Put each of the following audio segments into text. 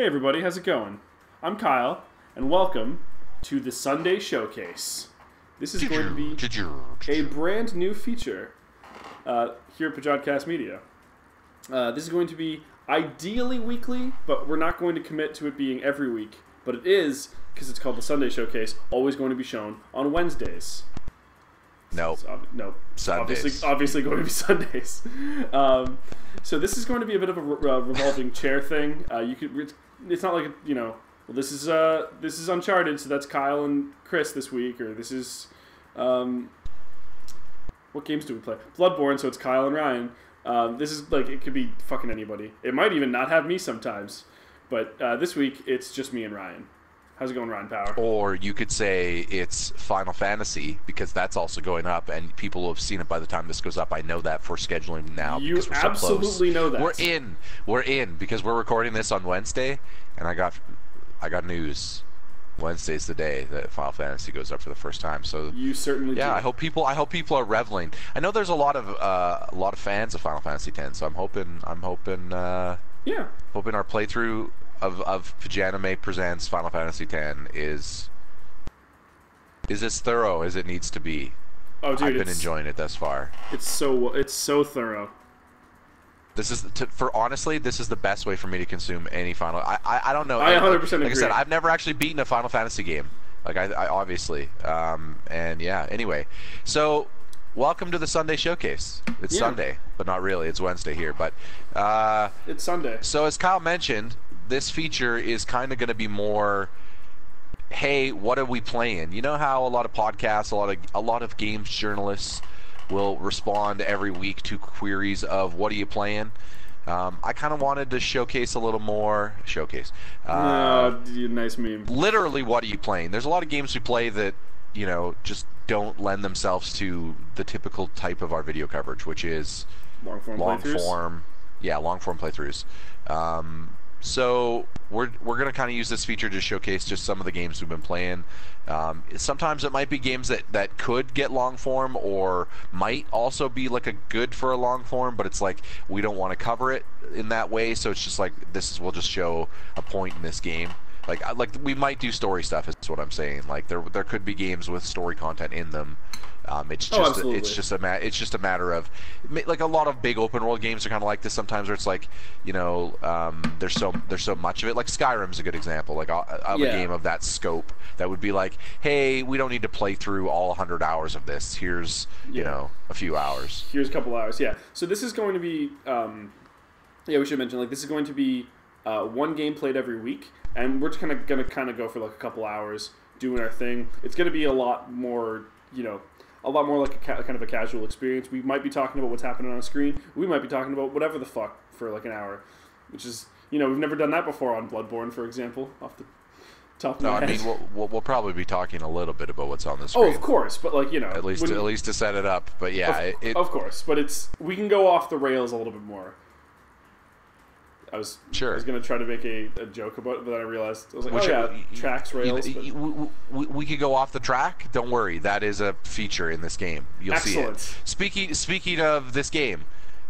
Hey everybody, how's it going? I'm Kyle, and welcome to the Sunday Showcase. This is going to be a brand new feature here at Pajodcast Media. This is going to be ideally weekly, but we're not going to commit to it being every week. But it is, because it's called the Sunday Showcase, always going to be shown on Wednesdays. No, Sundays. Obviously going to be Sundays. So this is going to be a bit of a revolving chair thing. It's not like well, this is Uncharted, so that's Kyle and Chris this week, or this is what games do we play? Bloodborne, so it's Kyle and Ryan. This is like it could be fucking anybody. It might even not have me sometimes, but this week it's just me and Ryan. How's it going, Ron Power? Or you could say it's Final Fantasy, because that's also going up, and people will have seen it by the time this goes up. I know that for scheduling now. You because we're absolutely so close. Know that. We're in, because we're recording this on Wednesday, and I got news. Wednesday's the day that Final Fantasy goes up for the first time. So you certainly do. I hope people are reveling. I know there's a lot of fans of Final Fantasy X, so I'm hoping our playthrough of Pajanime presents Final Fantasy X is as thorough as it needs to be. Oh, dude, I've been enjoying it thus far. It's so thorough. This is honestly, this is the best way for me to consume any Final. I don't know. I 100% agree. Like I said, I've never actually beaten a Final Fantasy game. Like I obviously, and yeah. Anyway, so welcome to the Sunday Showcase. It's Sunday, but not really. It's Wednesday here, but it's Sunday. So as Kyle mentioned, this feature is kind of going to be more, hey, what are we playing? You know how a lot of podcasts, a lot of games journalists will respond every week to queries of what are you playing? I kind of wanted to showcase a little more. Showcase. Nice meme. Literally, what are you playing? There's a lot of games we play that, you know, just don't lend themselves to the typical type of our video coverage, which is long form playthroughs. So we're gonna kind of use this feature to showcase just some of the games we've been playing. Sometimes it might be games that could get long form or might also be like a good for a long form, but it's like we don't want to cover it in that way. So it's just like we'll just show a point in this game. Like we might do story stuff is what I'm saying. Like there could be games with story content in them. It's just a matter of, like, a lot of big open world games are kind of like this sometimes, where it's like, you know, there's so much of it. Like Skyrim's a good example, like a game of that scope that would be like, hey, we don't need to play through all 100 hours of this. Here's you know, a few hours. Here's a couple hours. Yeah. So this is going to be we should mention, like, this is going to be one game played every week, and we're just gonna go for like a couple hours doing our thing. It's gonna be a lot more, you know, a lot more like kind of a casual experience. We might be talking about what's happening on a screen. We might be talking about whatever the fuck for like an hour, which is, you know, we've never done that before on Bloodborne, for example, off the top of my head. I mean, we'll probably be talking a little bit about what's on the screen. Oh, of course, but like, you know, at least to set it up. But yeah, of course, but we can go off the rails a little bit more. I was gonna try to make a joke about it, but then I realized I was like, tracks, rails. We could go off the track. Don't worry, that is a feature in this game. You'll see it. Speaking of this game,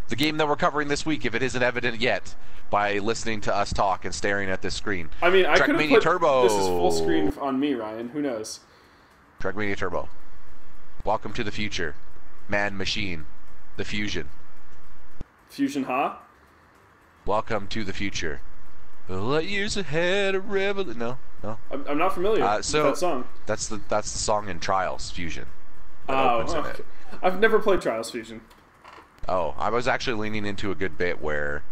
the game that we're covering this week, if it isn't evident yet by listening to us talk and staring at this screen. I mean, I could have put Turbo. This is full screen on me, Ryan. Who knows? Trackmania Turbo. Welcome to the future, man, machine, the fusion. Fusion, huh? Welcome to the future. Years ahead of revolution. No. I'm not familiar with that song. That's the song in Trials Fusion. That opens in it. I've never played Trials Fusion. Oh, I was actually leaning into a good bit where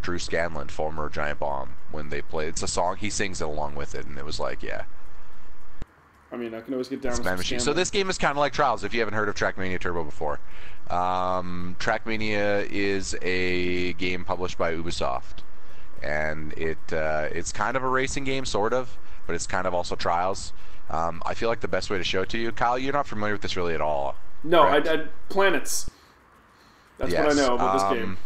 Drew Scanlon, former Giant Bomb, when they play, it's a song he sings along with it, and it was like, yeah. I mean, I can always get down with some Scanlon. So this game is kind of like Trials, if you haven't heard of Trackmania Turbo before. Trackmania is a game published by Ubisoft, and it's kind of a racing game, sort of, but it's kind of also Trials. I feel like the best way to show it to you, Kyle, you're not familiar with this really at all. No, planets. That's what I know about this game.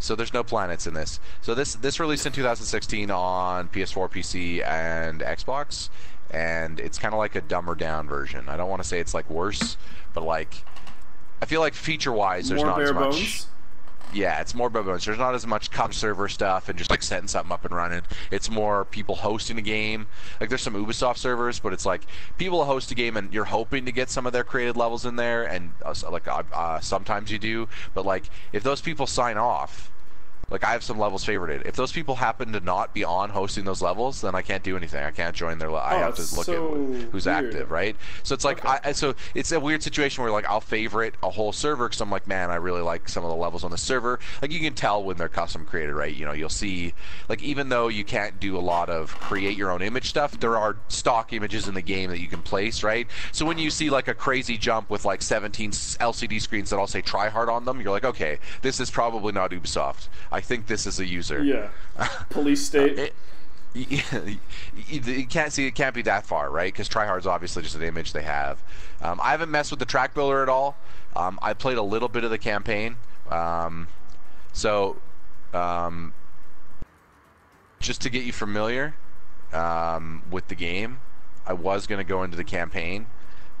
So there's no planets in this. So this released in 2016 on PS4, PC, and Xbox. And it's kind of like a dumber down version. I don't want to say it's like worse, but like I feel like feature wise, there's not as much. Yeah, it's more bare-bones. There's not as much cup server stuff and just like setting something up and running. It's more people hosting a game. Like there's some Ubisoft servers, but it's like people host a game and you're hoping to get some of their created levels in there, and sometimes you do. But like if those people sign off, like I have some levels favorited. If those people happen to not be on hosting those levels, then I can't do anything. I can't join their. I have to look at who's active, right? So it's like, okay. So it's a weird situation where like I'll favorite a whole server because I'm like, man, I really like some of the levels on the server. Like you can tell when they're custom created, right? You know, you'll see, like even though you can't do a lot of create your own image stuff, there are stock images in the game that you can place, right? So when you see like a crazy jump with like 17 LCD screens that all say try hard on them, you're like, okay, this is probably not Ubisoft. I think this is a user. Yeah. Police state. You can't see. It can't be that far, right? Because tryhard's obviously just an image they have. I haven't messed with the track builder at all. I played a little bit of the campaign. Just to get you familiar with the game, I was going to go into the campaign,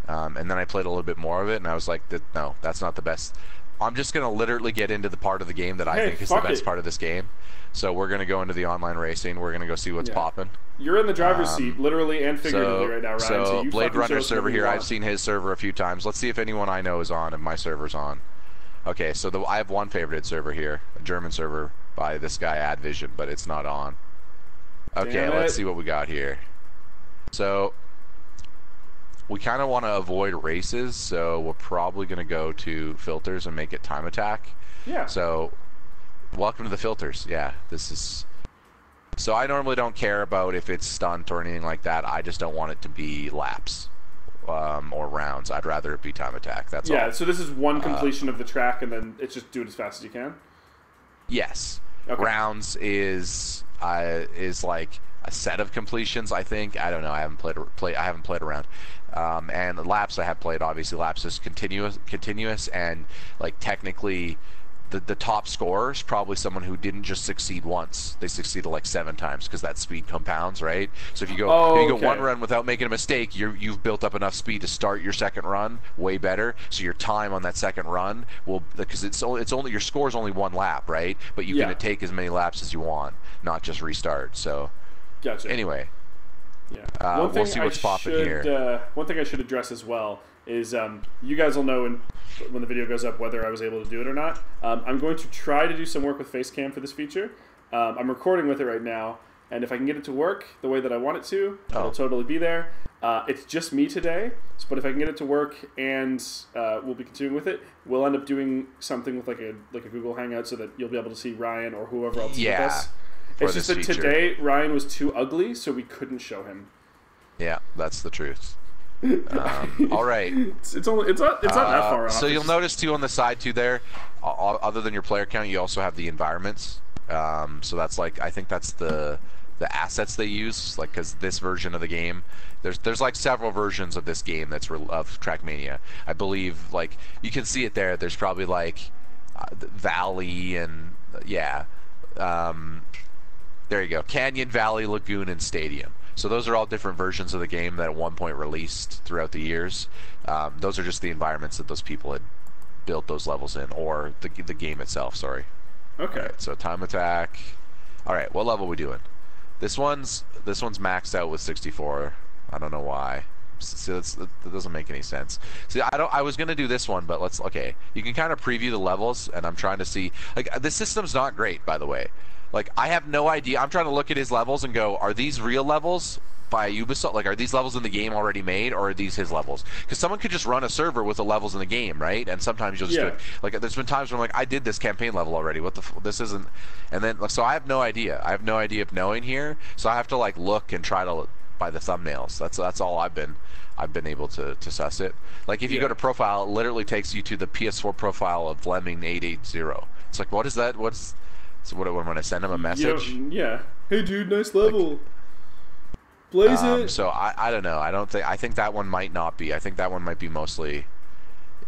and then I played a little bit more of it, and I was like, no, that's not the best. I'm just going to literally get into the part of the game that I think is the best part of this game. So we're going to go into the online racing. We're going to go see what's popping. You're in the driver's seat, literally and figuratively right now, Ryan. So you Blade Runner server here. I've seen his server a few times. Let's see if anyone I know is on and my server's on. Okay, so I have one favorited server here, a German server by this guy, AdVision, but it's not on. Okay, let's see what we got here. So we kind of want to avoid races, so we're probably going to go to filters and make it time attack. Yeah. So, welcome to the filters. Yeah, this is... So I normally don't care about if it's stunt or anything like that. I just don't want it to be laps or rounds. I'd rather it be time attack. That's all. Yeah, so this is one completion of the track, and then it's just do it as fast as you can? Yes. Okay. Rounds is like a set of completions, I think. I don't know. I haven't played around. And the laps I have played, obviously laps is continuous, and like technically the top scorer is probably someone who didn't just succeed once. They succeeded like 7 times because that speed compounds, right? So if you go 1 run without making a mistake, you've built up enough speed to start your second run way better. So your time on that second run will, because it's only your score is only 1 lap, right? But you can take as many laps as you want, not just restart. So gotcha. Anyway. Yeah. We'll see what's popping here. One thing I should address as well is you guys will know when the video goes up whether I was able to do it or not. I'm going to try to do some work with Facecam for this feature. I'm recording with it right now, and if I can get it to work the way that I want it to, it'll totally be there. It's just me today, but if I can get it to work and we'll be continuing with it, we'll end up doing something with like a Google Hangout so that you'll be able to see Ryan or whoever else with us. It's just that today Ryan was too ugly, so we couldn't show him. Yeah, that's the truth. All right. It's not that far off. So you'll notice too on the side too there, other than your player count, you also have the environments. So that's like I think that's the assets they use, like because this version of the game, there's like several versions of this game of Trackmania. I believe like you can see it there. There's probably like Valley and there you go. Canyon, Valley, Lagoon, and Stadium. So those are all different versions of the game that at one point released throughout the years. Those are just the environments that those people had built those levels in, or the game itself, sorry. Okay. All right, so time attack. All right, what level are we doing? This one's maxed out with 64. I don't know why. See, that doesn't make any sense. See, I was gonna do this one, but okay. You can kind of preview the levels, and I'm trying to see, like, the system's not great, by the way. Like, I have no idea. I'm trying to look at his levels and go, are these real levels by Ubisoft? Like, are these levels in the game already made, or are these his levels? Because someone could just run a server with the levels in the game, right? And sometimes you'll just do it. Like, there's been times where I'm like, I did this campaign level already. What the f this isn't. And then, so I have no idea. I have no idea of knowing here. So I have to, like, look and try to, by the thumbnails. That's all I've been able to suss it. Like, if you go to profile, it literally takes you to the PS4 profile of Fleming880. It's like, what is that? So what, when I send him a message? Yeah. Hey, dude, nice level. Like, blaze it. So I don't know. I think that one might not be. I think that one might be mostly.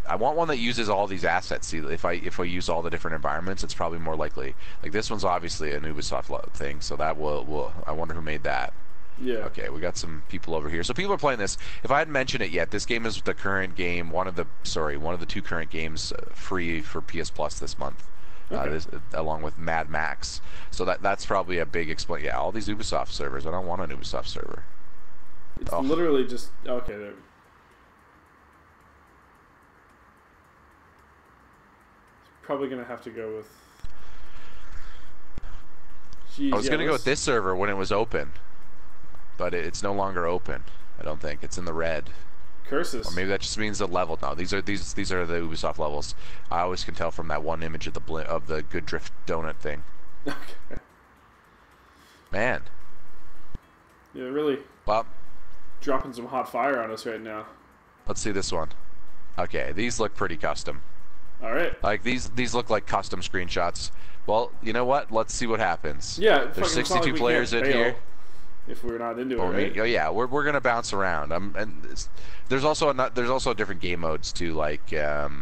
I want one that uses all these assets. See, if I use all the different environments, it's probably more likely. Like this one's obviously an Ubisoft thing, so that will. I wonder who made that. Yeah. Okay, we got some people over here. So people are playing this. If I hadn't mentioned it yet, this game is the current game. One of the two current games free for PS Plus this month. along with Mad Max. So that's probably a big explain. Yeah, all these Ubisoft servers. I don't want an Ubisoft server. It's literally just okay. There. Probably gonna have to go with. Jeez, I was gonna go with this server when it was open, but it's no longer open. I don't think it's in the red. Curses. Or maybe that just means the level. No, these are the Ubisoft levels. I always can tell from that one image of the good drift donut thing. Okay. Man. Yeah, really. Bob. Dropping some hot fire on us right now. Let's see this one. Okay, these look pretty custom. All right. Like these look like custom screenshots. Well, you know what? Let's see what happens. Yeah, there's 62 players in here. If we're not into it, right? Oh yeah, we're gonna bounce around. And there's also different game modes too. Like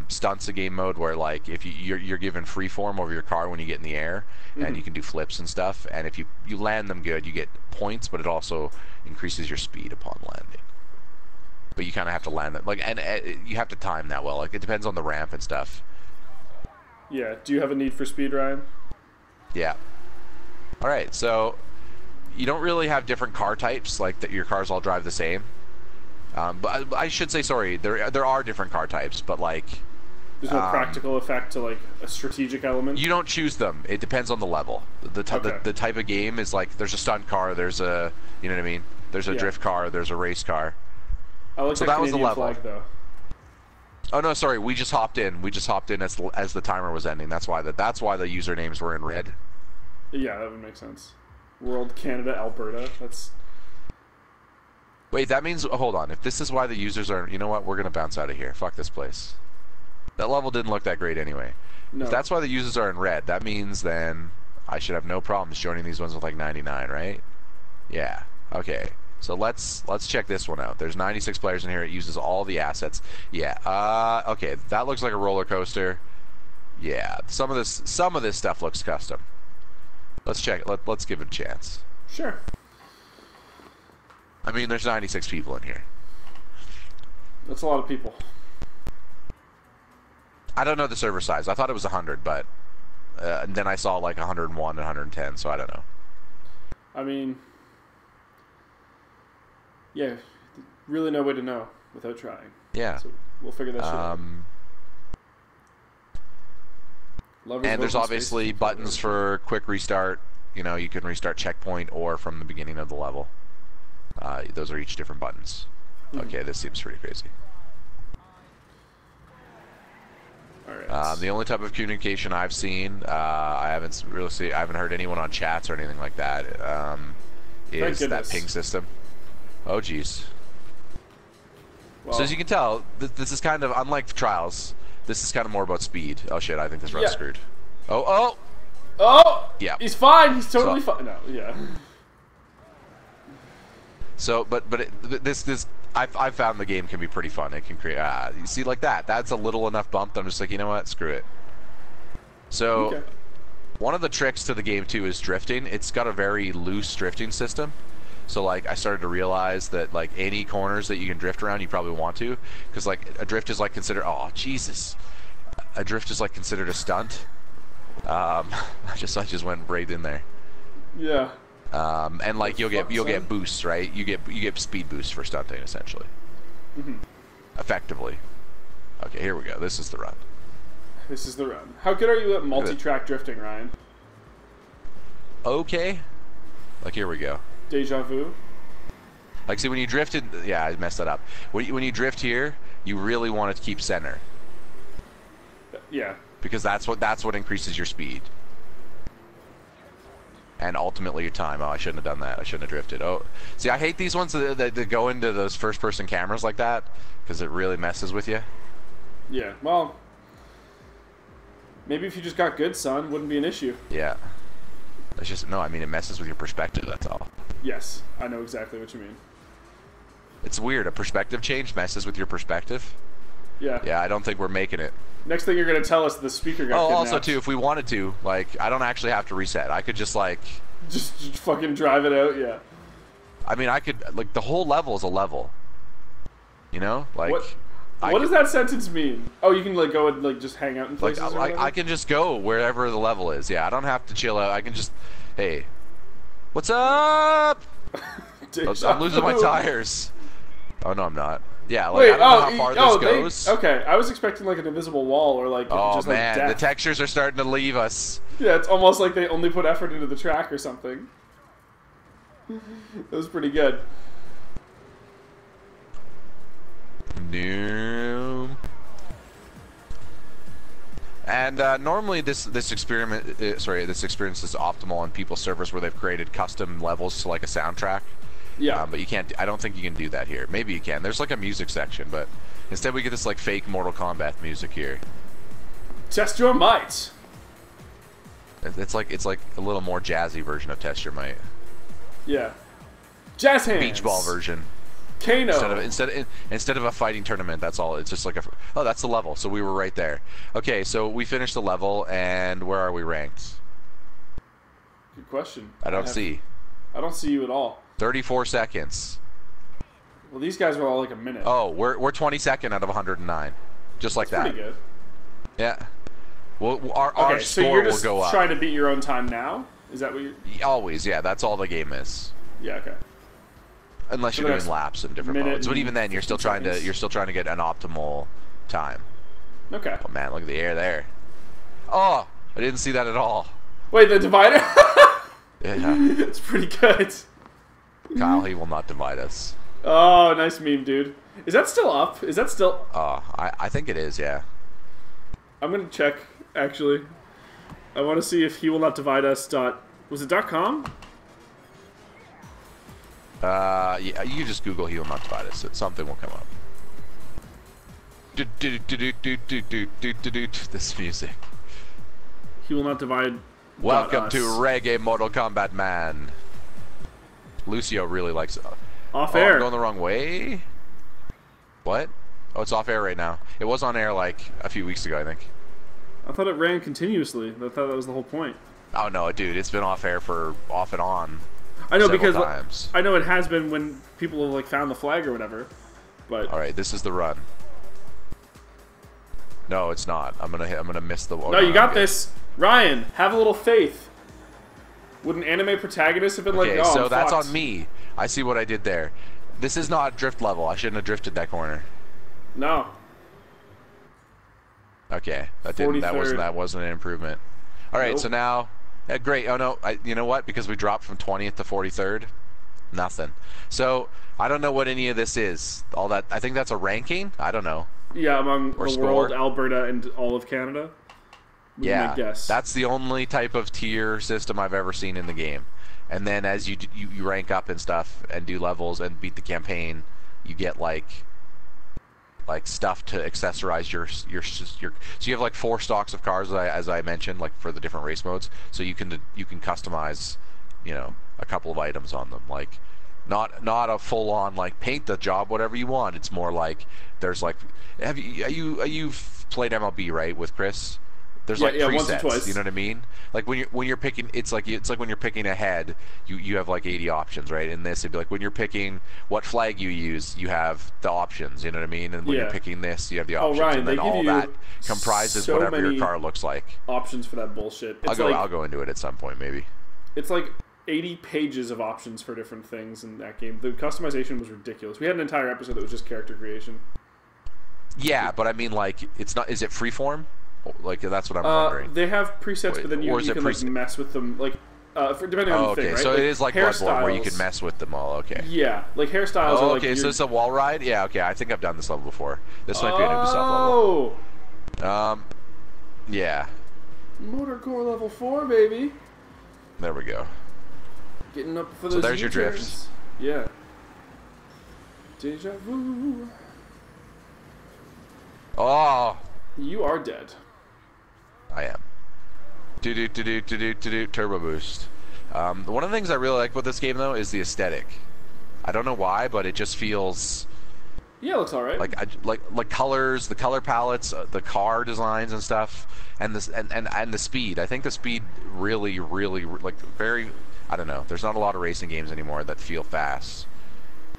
stunts, a game mode where like if you're given free form over your car when you get in the air, and you can do flips and stuff. And if you land them good, you get points, but it also increases your speed upon landing. But you kind of have to land them like, and you have to time that well. Like it depends on the ramp and stuff. Yeah. Do you have a need for speed, Ryan? Yeah. All right. So. You don't really have different car types, like that your cars all drive the same. But I should say, sorry, there are different car types, but like... There's no practical effect to like a strategic element? You don't choose them. It depends on the level. The type of game is like, there's a stunt car, there's a, you know what I mean? There's a drift car, there's a race car. I like so that Canadian was the level. Flag, though. Oh no, sorry, we just hopped in. We just hopped in as the timer was ending. That's why the usernames were in red. Yeah, that would make sense. World, Canada, Alberta. That's. Wait, that means. Oh, hold on. If this is why the users are. You know what? We're going to bounce out of here. Fuck this place. That level didn't look that great anyway. No. If that's why the users are in red, that means then I should have no problems joining these ones with like 99, right? Yeah. Okay. So let's check this one out. There's 96 players in here. It uses all the assets. Yeah. Okay. That looks like a roller coaster. Yeah. Some of this stuff looks custom. Let's check it. Let's give it a chance. Sure. I mean, there's 96 people in here. That's a lot of people. I don't know the server size. I thought it was 100, but and then I saw like 101 and 110, so I don't know. I mean, yeah, really no way to know without trying. Yeah. So we'll figure that shit out. And there's obviously buttons for quick restart. You know, you can restart checkpoint or from the beginning of the level. Those are each different buttons. Okay, this seems pretty crazy. All right. The only type of communication I've seen, I haven't heard anyone on chats or anything like that. Is that ping system? Oh, geez. Well, so as you can tell, this is kind of unlike Trials. This is kind of more about speed. Oh shit! I think this run's screwed. Oh! Yeah. He's fine. He's totally fine. No, yeah. So, but I found the game can be pretty fun. It can create. You see, like that. That's a little enough bump. That I'm just like, you know what? Screw it. So, one of the tricks to the game too is drifting. It's got a very loose drifting system. So like I started to realize that like any corners that you can drift around, you probably want to, because like a drift is like considered. Oh Jesus, a drift is like considered a stunt. I just went right in there. Yeah. And like you'll get boosts, right? You get speed boosts for stunting essentially. Effectively. Okay, here we go. This is the run. This is the run. How good are you at multi-track drifting, Ryan? Okay. Like here we go. Deja vu. Like, see, when you drifted, yeah, I messed that up. When you drift here, you really want to keep center. Yeah. Because that's what increases your speed. And ultimately your time. Oh, I shouldn't have done that. I shouldn't have drifted. Oh, see, I hate these ones that go into those first-person cameras like that because it really messes with you. Yeah. Well, maybe if you just got good, son, wouldn't be an issue. Yeah. It's just, no, I mean, it messes with your perspective, that's all. Yes, I know exactly what you mean. It's weird, a perspective change messes with your perspective? Yeah. Yeah, I don't think we're making it. Next thing you're going to tell us, the speaker got kidnapped. Also, too, if we wanted to, like, I don't actually have to reset. I could just, like... Just fucking drive it out, yeah. I mean, I could, like, the whole level is a level. You know? Like... What? What does that sentence mean? Oh, you can like go and like just hang out in places. Like, I can just go wherever the level is. Yeah, I don't have to chill out. I can just, hey, what's up? I'm losing my tires. Oh no, I'm not. Yeah, like wait, I don't know how far this goes. Okay, I was expecting like an invisible wall or like just like death. Oh man, the textures are starting to leave us. Yeah, it's almost like they only put effort into the track or something. That was pretty good. Doom. And normally this experience is optimal on people's servers where they've created custom levels to like a soundtrack. Yeah. But you can't. I don't think you can do that here. Maybe you can. There's like a music section, but instead we get this like fake Mortal Kombat music here. Test Your Might. It's like a little more jazzy version of Test Your Might. Yeah. Jazz hands. Beach ball version. Kano. Instead of a fighting tournament, that's all. It's just like a. Oh, that's the level. So we were right there. Okay, so we finished the level, and where are we ranked? Good question. I don't see you at all. 34 seconds. Well, these guys are all like a minute. Oh, we're 22nd out of 109, just like that's that. Pretty good. Yeah. Well, our score will go up. So you're just trying to beat your own time now? Is that what you? Always, yeah. That's all the game is. Yeah. Okay. Unless you're doing laps in different modes, but even then, you're still trying to get an optimal time. Okay. Oh man, look at the air there. Oh, I didn't see that at all. Wait, the divider? Yeah. It's pretty good. Kyle, he will not divide us. Oh, nice meme, dude. Is that still up? Is that still? Oh, I think it is. Yeah. I'm gonna check. Actually, I want to see if He Will Not Divide Us. Was it .com? Yeah, you just Google He Will Not Divide Us. Something will come up. This music. He Will Not Divide. Welcome to Reggae Mortal Kombat, man. Lucio really likes it. Off air. I'm going the wrong way? What? Oh, it's off air right now. It was on air like a few weeks ago, I think. I thought it ran continuously. I thought that was the whole point. Oh, no, dude. It's been off air for off and on. I know because I know it has been when people have like found the flag or whatever. But all right, this is the run. No, it's not. I'm gonna miss the. Oh, no, you got this, Ryan. Have a little faith. Would an anime protagonist have been like? Okay, so that's on me. I see what I did there. This is not a drift level. I shouldn't have drifted that corner. No. Okay, that didn't. That wasn't an improvement. All right, so now. Yeah, great. Oh no, you know what? Because we dropped from 20th to 43rd, nothing. So I don't know what any of this is. All that I think that's a ranking. I don't know. Yeah, among the world, Alberta, and all of Canada. Yeah, I guess that's the only type of tier system I've ever seen in the game. And then as you rank up and stuff and do levels and beat the campaign, you get like stuff to accessorize your so you have like 4 stocks of cars as I mentioned, like for the different race modes, so you can customize, you know, a couple of items on them, like not a full on like paint the job whatever you want. It's more like there's like you've played MLB, right, with Chris? There's like presets, once or twice. You know what I mean? Like when you're picking, it's like when you're picking a head, you have like 80 options, right? In this, it'd be like when you're picking what flag you use, you have the options. You know what I mean? And when you're picking this, you have the options, Ryan, and then all that comprises so whatever your car looks like. Options for that bullshit. It's I'll go into it at some point, maybe. It's like 80 pages of options for different things in that game. The customization was ridiculous. We had an entire episode that was just character creation. Yeah, but I mean, like, it's not. Is it freeform? Like that's what I'm wondering. They have presets, but then you can like mess with them, like depending on the thing, right? So like, it is like Bloodborne, where you can mess with them all. Okay. Yeah, like hairstyles. Oh, are, like, okay. So it's a wall ride. Yeah. Okay. I think I've done this level before. This might be an Ubisoft level. Yeah. Motorcore level 4, baby. There we go. Getting up for the. So there's your drifts. Yeah. Deja vu. Oh. You are dead. I am. Turbo boost. One of the things I really like about this game, though, is the aesthetic. I don't know why, but it just feels. Yeah, it looks alright. Like colors, the color palettes, the car designs and stuff, and this and the speed. I think the speed really like very. I don't know. There's not a lot of racing games anymore that feel fast.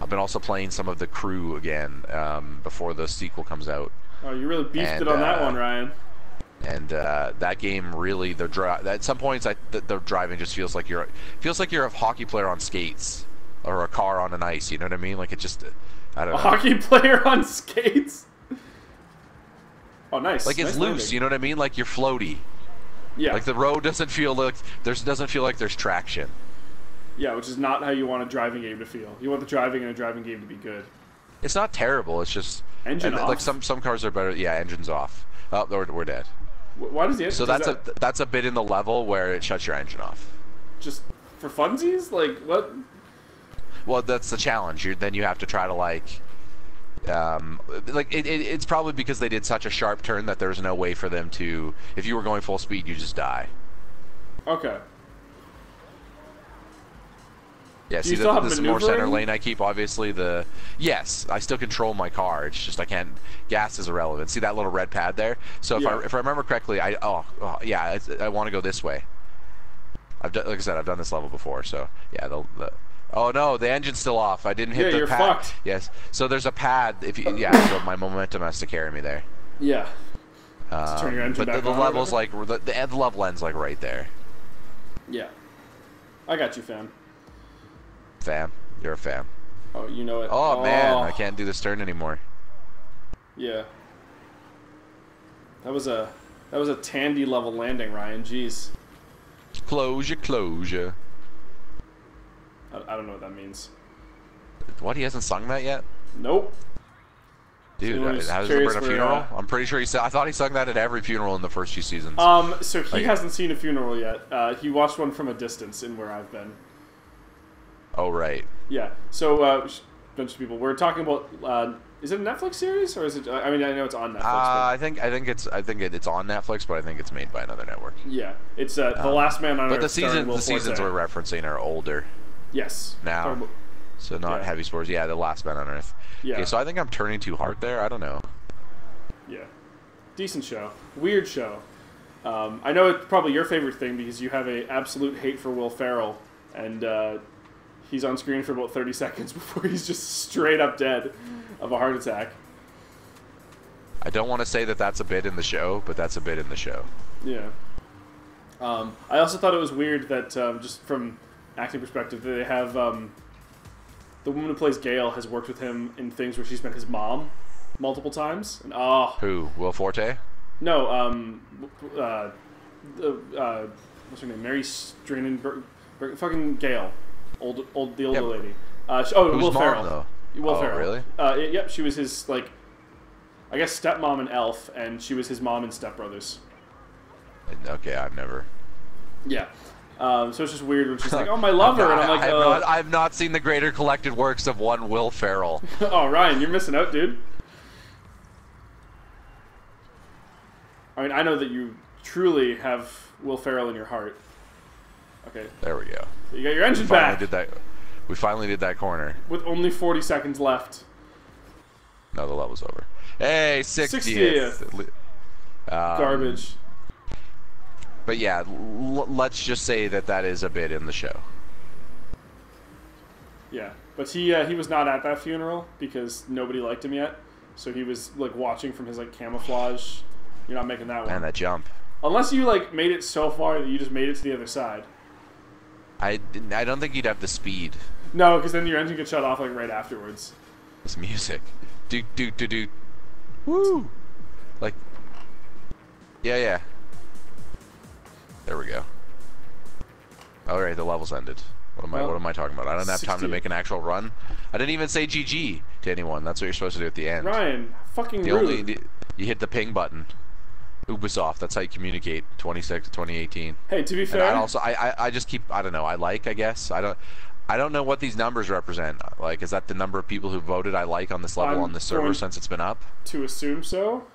I've been also playing some of The Crew again before the sequel comes out. Oh, you really beefed it on that one, Ryan. And that game really, the drive at some points, the driving just feels like you're a hockey player on skates or a car on an ice. You know what I mean? Like it just, I don't know. A hockey player on skates. Oh, nice. Like it's nice loose. Landing. You know what I mean? Like you're floaty. Yeah. Like the road doesn't feel like there's traction. Yeah, which is not how you want a driving game to feel. You want the driving in a driving game to be good. It's not terrible. It's just engine off. Like some cars are better. Yeah, engines off. Oh, we're dead. Why does the engine? So that's a bit in the level where it shuts your engine off. Just for funsies? Like what? Well, that's the challenge. Then you have to try to it's probably because they did such a sharp turn that there's no way for them to. If you were going full speed, you just die. Okay. Yeah, see, this is more center lane I keep, obviously. Yes, I still control my car. It's just I can't. Gas is irrelevant. See that little red pad there? So if I remember correctly, I want to go this way. Like I said, I've done this level before, so yeah. Oh no, the engine's still off. I didn't hit the pad. Yeah, you're fucked. Yes. So there's a pad. So my momentum has to carry me there. Yeah. So turn your engine back on. But the level's like the level ends like right there. Yeah. I got you, fam. Fam, you're a fam. Oh, you know it. Oh man, I can't do this turn anymore. Yeah. That was a Tandy level landing, Ryan. Jeez. Closure. I don't know what that means. What? He hasn't sung that yet? Nope. Dude, how's it at a funeral? I'm pretty sure I thought he sung that at every funeral in the first few seasons. So he hasn't seen a funeral yet. He watched one from a distance in where I've been. Oh, right. Yeah. So, bunch of people. We're talking about. Is it a Netflix series or is it? I mean, I know it's on Netflix. I think it's on Netflix, but I think it's made by another network. Yeah, it's The Last Man on Earth. But the seasons we're referencing are older. Yes. Now. So not heavy spoilers. Yeah, The Last Man on Earth. Yeah. Okay, so I think I'm turning too hard there. I don't know. Yeah. Decent show. Weird show. I know it's probably your favorite thing because you have an absolute hate for Will Ferrell, and he's on screen for about 30 seconds before he's just straight up dead of a heart attack. I don't want to say that that's a bit in the show, but that's a bit in the show. Yeah. I also thought it was weird that just from acting perspective, they have the woman who plays Gale has worked with him in things where she's been his mom multiple times. And who? Will Forte? No, what's her name? Mary Strinenberg, fucking Gale, the older lady. Will Ferrell. Though? Will Ferrell. Really? Yep, she was his I guess stepmom in Elf, and she was his mom in Step Brothers. Okay, I've never. Yeah. So it's just weird when she's like, "Oh, my lover," and I'm like, "I've not seen the greater collected works of one Will Ferrell." Oh, Ryan, you're missing out, dude. I mean, I know that you truly have Will Ferrell in your heart. Okay. There we go. So you got your engine back. We finally did that corner. With only 40 seconds left. No, the level's over. Hey, 60th. Garbage. But yeah, let's just say that is a bit in the show. Yeah, but he was not at that funeral because nobody liked him yet. So he was watching from his camouflage. You're not making that one. Man, that jump. Unless you made it so far that you just made it to the other side. I don't think you'd have the speed. No, because then your engine gets shut off right afterwards. It's music. Do do do do. Woo. Yeah. There we go. All right, the level's ended. What am I talking about? I don't have time to make an actual run. I didn't even say GG to anyone. That's what you're supposed to do at the end. Ryan, fucking rude. You hit the ping button. Ubisoft. That's how you communicate. 26 to 2018. Hey, to be fair. And I just keep. I don't know. I guess. I don't know what these numbers represent. Is that the number of people who voted I like on this level on the server since it's been up? To assume so.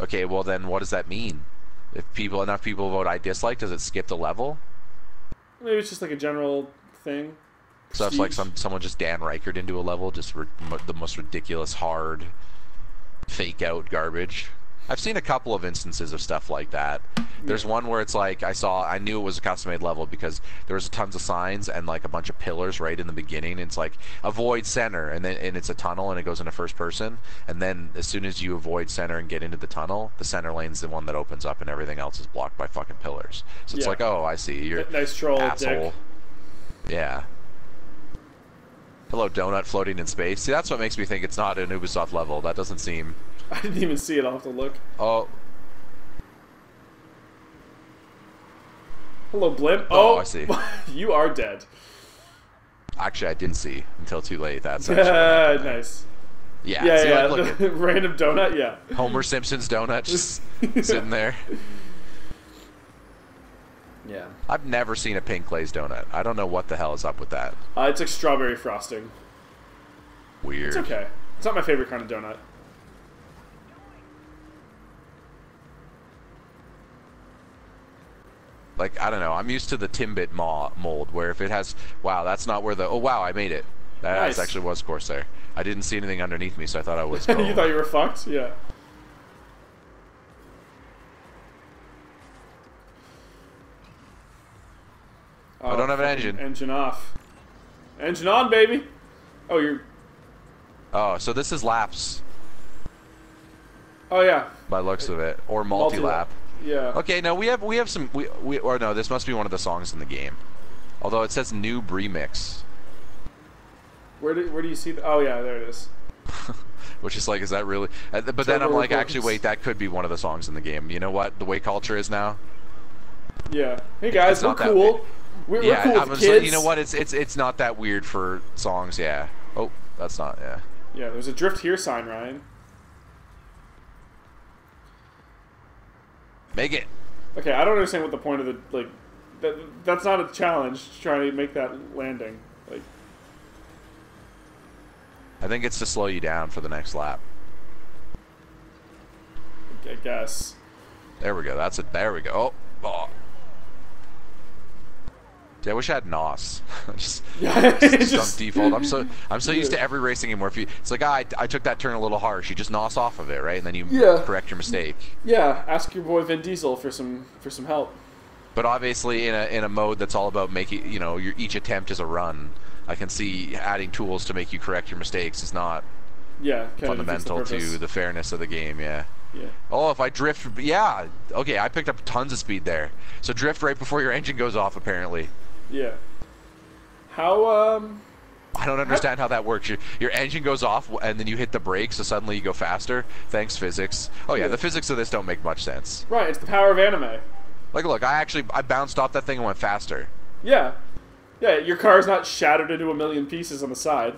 Okay. Well, then, what does that mean? If enough people vote I dislike, does it skip the level? Maybe it's just a general thing. So that's someone just Dan Reichert into a level, just the most ridiculous, hard, fake out garbage. I've seen a couple of instances of stuff like that. There's one where it's like I knew it was a custom made level because there was tons of signs and like a bunch of pillars right in the beginning. It's like avoid center, and then it's a tunnel and it goes into first person, and then as soon as you avoid center and get into the tunnel, the center lane's the one that opens up and everything else is blocked by fucking pillars. So it's like, oh, I see, you're nice troll, asshole. Dick. Yeah. Hello, donut floating in space. See, that's what makes me think it's not an Ubisoft level. That doesn't seem... I didn't even see it. I'll have to look. Oh. Hello, Blimp. Oh, I see. You are dead. Actually, I didn't see until too late. That's actually... nice. Yeah, yeah, yeah. Like, random donut, yeah. Homer Simpson's donut just sitting there. Yeah. I've never seen a pink glazed donut. I don't know what the hell is up with that. It's like strawberry frosting. Weird. It's okay. It's not my favorite kind of donut. Like, I don't know. I'm used to the Timbit mold where if it has... Wow, that's not where the... Oh, wow, I made it. That nice. Actually was Corsair. I didn't see anything underneath me, so I thought I was... You thought you were fucked? Yeah. Oh, I don't have an engine. Engine off. Engine on, baby! Oh, you're... Oh, so this is laps. Oh, yeah. By looks of it. Or multi-lap. Yeah. Okay, now we have some... or no, this must be one of the songs in the game. Although it says Noob Remix. Where do you see the... Oh, yeah, there it is. Which is like, is that really... but then I'm like, actually, wait, that could be one of the songs in the game. You know what the way culture is now? Yeah. Hey, guys, we're cool. We're cool with kids. You know what? It's not that weird for songs, yeah. Oh, that's not, yeah. Yeah, there's a drift here sign, Ryan. Make it. Okay, I don't understand what the point of the... like. That's not a challenge, trying to make that landing. Like... I think it's to slow you down for the next lap. I guess. There we go. That's it. There we go. Oh. Yeah, I wish I had NOS. just default. I'm so used to every racing game where if you, it's like, I took that turn a little harsh. You just NOS off of it, right? And then you correct your mistake. Yeah, ask your boy Vin Diesel for some help. But obviously, in a mode that's all about making, you know, each attempt is a run. I can see adding tools to make you correct your mistakes is not fundamental to the fairness of the game, yeah. Yeah. Oh, if I drift, yeah. Okay, I picked up tons of speed there. So drift right before your engine goes off, apparently. Yeah. How, I don't understand how that works. Your engine goes off, and then you hit the brake, so suddenly you go faster. Thanks, physics. Oh, yeah, the physics of this don't make much sense. Right, it's the power of anime. Like, look, I bounced off that thing and went faster. Yeah. Yeah, your car's not shattered into a million pieces on the side.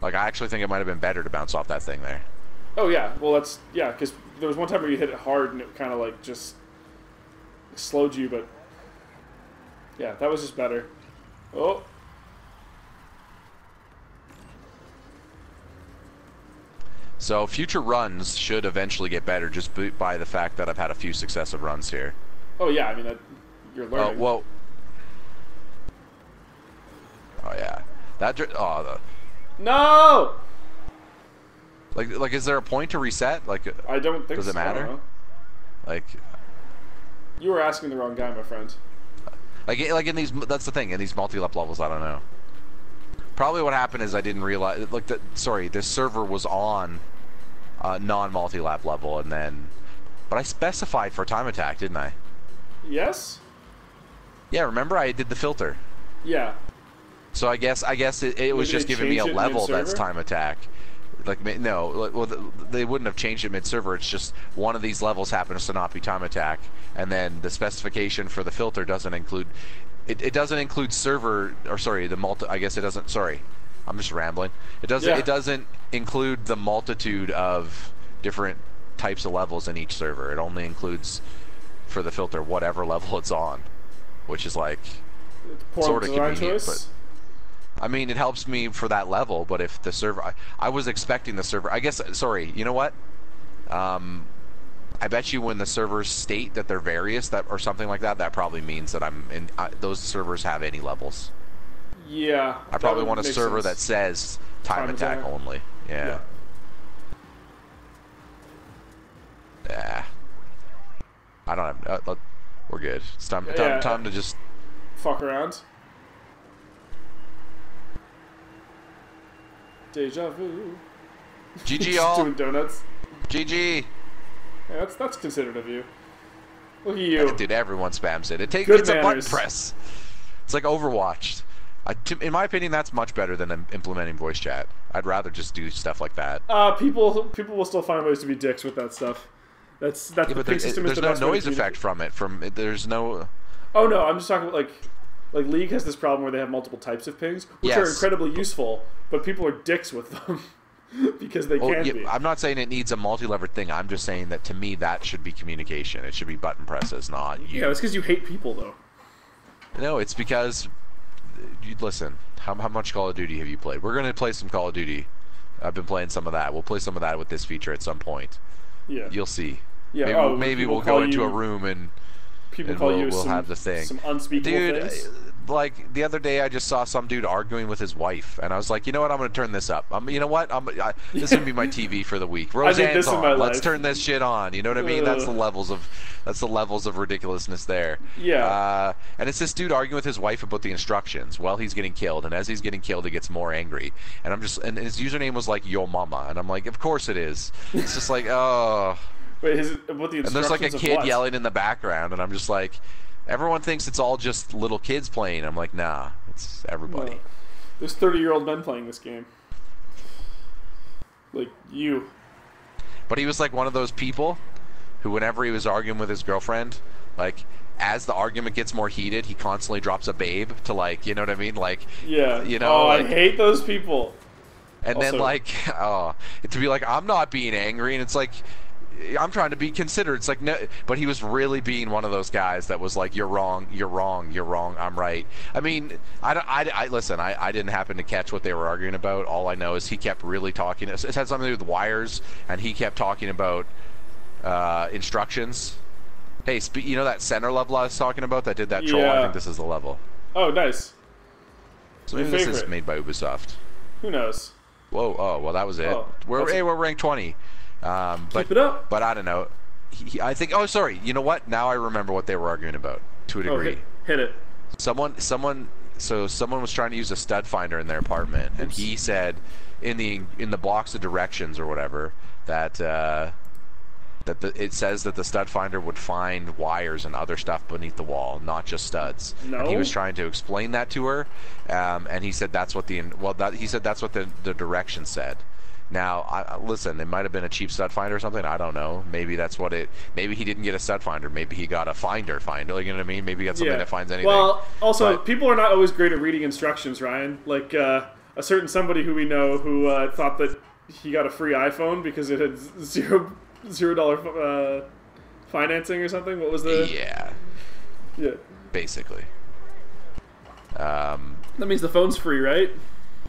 Like, I actually think it might have been better to bounce off that thing there. Oh, yeah. Well, that's... Yeah, because there was one time where you hit it hard and it kind of, like, just slowed you, but... Yeah, that was just better. Oh. So, future runs should eventually get better just by the fact that I've had a few successive runs here. Oh, yeah. I mean, you're learning. Well... Oh, yeah. That... Oh, the... No! Like, is there a point to reset? Like, I don't think so. Does it matter? Like, you were asking the wrong guy, my friend. Like in these, that's the thing. In these multi-lap levels, I don't know. Probably what happened is I didn't realize. Like, sorry, this server was on a non-multi-lap level, and then, but I specified for time attack, didn't I? Yes. Yeah. Remember, I did the filter. Yeah. So I guess it was just giving me a level that's time attack. Like, no, well, they wouldn't have changed it mid-server. It's just one of these levels happens to not be time attack, and then the specification for the filter doesn't include. It doesn't include server, or sorry, the multi. I guess it doesn't. Sorry, I'm just rambling. It doesn't. Yeah. It doesn't include the multitude of different types of levels in each server. It only includes for the filter whatever level it's on, which is like sort of convenient, but. I mean, it helps me for that level, but if the server... I was expecting the server... I guess... Sorry, you know what? I bet you when the servers state that they're various or something like that, that probably means that I'm in... those servers have any levels. Yeah. I probably want a server that says time attack only. Yeah. Yeah. I don't have. We're good. It's time to just fuck around. Deja vu. GG all. Doing donuts. GG. Yeah, that's considerate of you. Look at you. Dude, everyone spams it. It takes it's a button press. It's like Overwatch. In my opinion, that's much better than implementing voice chat. I'd rather just do stuff like that. People will still find ways to be dicks with that stuff. That's yeah, the big system. There's no noise effect from it. There's no. Oh no, I'm just talking about like League has this problem where they have multiple types of pings, which are incredibly useful, but people are dicks with them because they can be. I'm not saying it needs a multi-lever thing. I'm just saying that to me, that should be communication. It should be button presses, not you. Yeah, it's because you hate people though. No, it's because. Listen, how much Call of Duty have you played? We're going to play some Call of Duty. I've been playing some of that. We'll play some of that with this feature at some point. Yeah. You'll see. Yeah. Maybe we'll go into a room and we'll have the thing. Some unspeakable things. Like the other day, I just saw some dude arguing with his wife, and I was like, you know what? I'm going to turn this up. This would be my TV for the week. Roseanne's on. Let's turn this shit on. You know what I mean? That's the levels of ridiculousness there. Yeah. And it's this dude arguing with his wife about the instructions while he's getting killed, and as he's getting killed, he gets more angry. And and his username was like Yo Mama, and I'm like, of course it is. It's just like, oh. Wait, what the instructions? And there's like a kid yelling in the background, and I'm just like. Everyone thinks it's all just little kids playing. I'm like, nah, it's everybody. No. There's 30-year-old men playing this game. Like, you. But he was like one of those people who, whenever he was arguing with his girlfriend, like, as the argument gets more heated, he constantly drops a babe to, like, you know what I mean? Like, yeah. You know, oh, like, I hate those people. And also, then, like, oh, to be like, I'm not being angry. And it's like... I'm trying to be considerate. It's like, no, but he was really being one of those guys that was like, you're wrong, you're wrong, you're wrong, I'm right. I mean, I didn't happen to catch what they were arguing about. All I know is he kept really talking. It had something to do with wires, and he kept talking about instructions. Hey, you know that center level I was talking about that did that troll? I think this is the level. Oh, nice. So maybe this is made by Ubisoft. Who knows? Whoa, oh, well, that was it. Oh, we're ranked 20. Keep it up. But I don't know. I think. Oh, sorry. You know what? Now I remember what they were arguing about to a degree. Hit it. Someone was trying to use a stud finder in their apartment, and he said, in the box of directions or whatever, that it says that the stud finder would find wires and other stuff beneath the wall, not just studs. No. And he was trying to explain that to her, and he said that's what the direction said. Now, listen, it might have been a cheap stud finder or something. I don't know. Maybe that's what it... Maybe he didn't get a stud finder. Maybe he got a finder. You know what I mean? Maybe he got something that finds anything. Well, also, people are not always great at reading instructions, Ryan. Like, a certain somebody who we know who thought that he got a free iPhone because it had $0 financing or something. What was the... Yeah. Yeah. Basically. That means the phone's free, right?